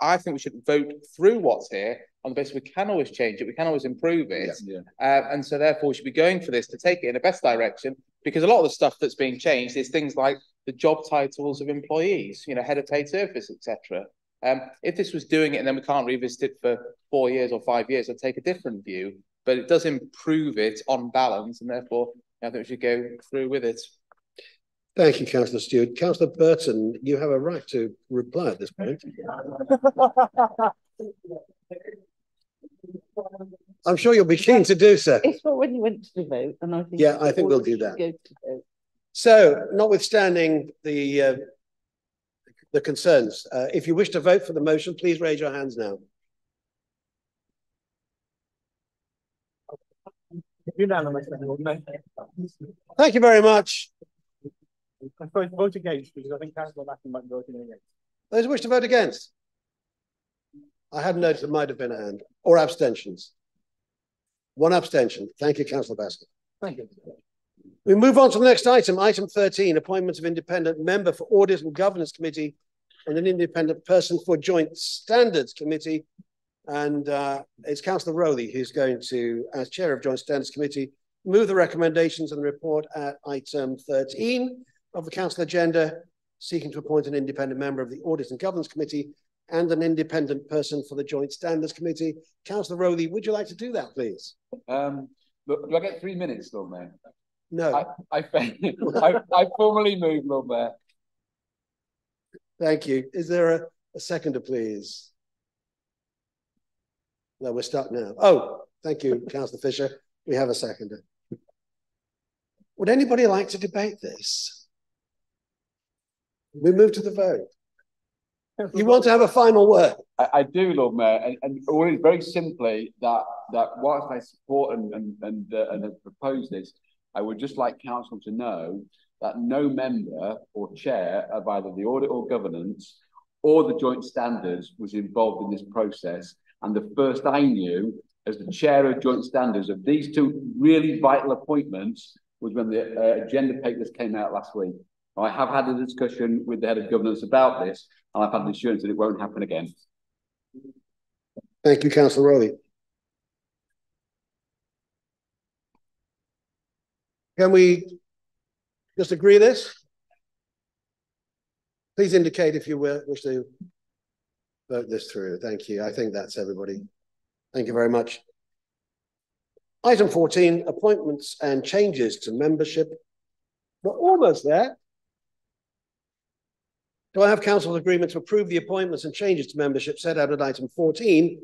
I think we should vote through what's here on the basis we can always change it, we can always improve it, and so therefore we should be going for this to take it in the best direction. Because a lot of the stuff that's being changed is things like the job titles of employees, head of paid service, etc. If this was doing it and then we can't revisit it for 4 years or 5 years, I'd take a different view. But it does improve it on balance, and therefore I think we should go through with it. Thank you, Councillor Stewart. Councillor Burton, you have a right to reply at this point. I'm sure you'll be keen to do so. It's for when you went to the vote, and I think we'll do that. So, notwithstanding the concerns, if you wish to vote for the motion, please raise your hands now. Unanimous. Thank you very much. I'm sorry, vote against, because I think Councillor Mackin might be voting against. Those who wish to vote against. I hadn't noticed it might have been a hand. Or abstentions. One abstention. Thank you, Councillor Baskett. Thank you. We move on to the next item. Item 13, appointment of independent member for Audit and Governance Committee and an independent person for Joint Standards Committee. And it's Councillor Rowley who's going to, as chair of Joint Standards Committee, move the recommendations and the report at item 13 of the council agenda, seeking to appoint an independent member of the Audit and Governance Committee and an independent person for the Joint Standards Committee. Councillor Rowley, would you like to do that, please? Look, do I get 3 minutes, Lord Mayor? No. I formally move, Lord Mayor. Thank you. Is there a seconder, please? No, we're stuck now. Oh, thank you, Councillor Fisher. We have a seconder. Would anybody like to debate this? We move to the vote. You want to have a final word? I do, Lord Mayor, and very simply that whilst I support and have proposed this, I would just like council to know that no member or chair of either the Audit or Governance or the Joint Standards was involved in this process. And the first I knew as the chair of Joint Standards of these two really vital appointments was when the agenda papers came out last week. I have had a discussion with the head of governance about this, and I've had an assurance that it won't happen again. Thank you, Councillor Rowley. Can we just agree this? Please indicate if you wish to vote this through. Thank you. I think that's everybody. Thank you very much. Item 14, appointments and changes to membership. We're almost there. Do I have council's agreement to approve the appointments and changes to membership set out at item 14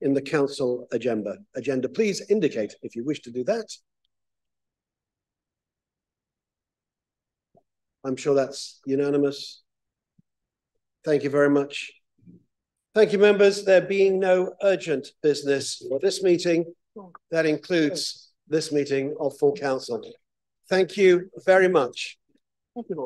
in the council agenda? Please indicate if you wish to do that. I'm sure that's unanimous. Thank you very much. Thank you, members. There being no urgent business for this meeting, that includes this meeting of full council. Thank you very much. Thank you.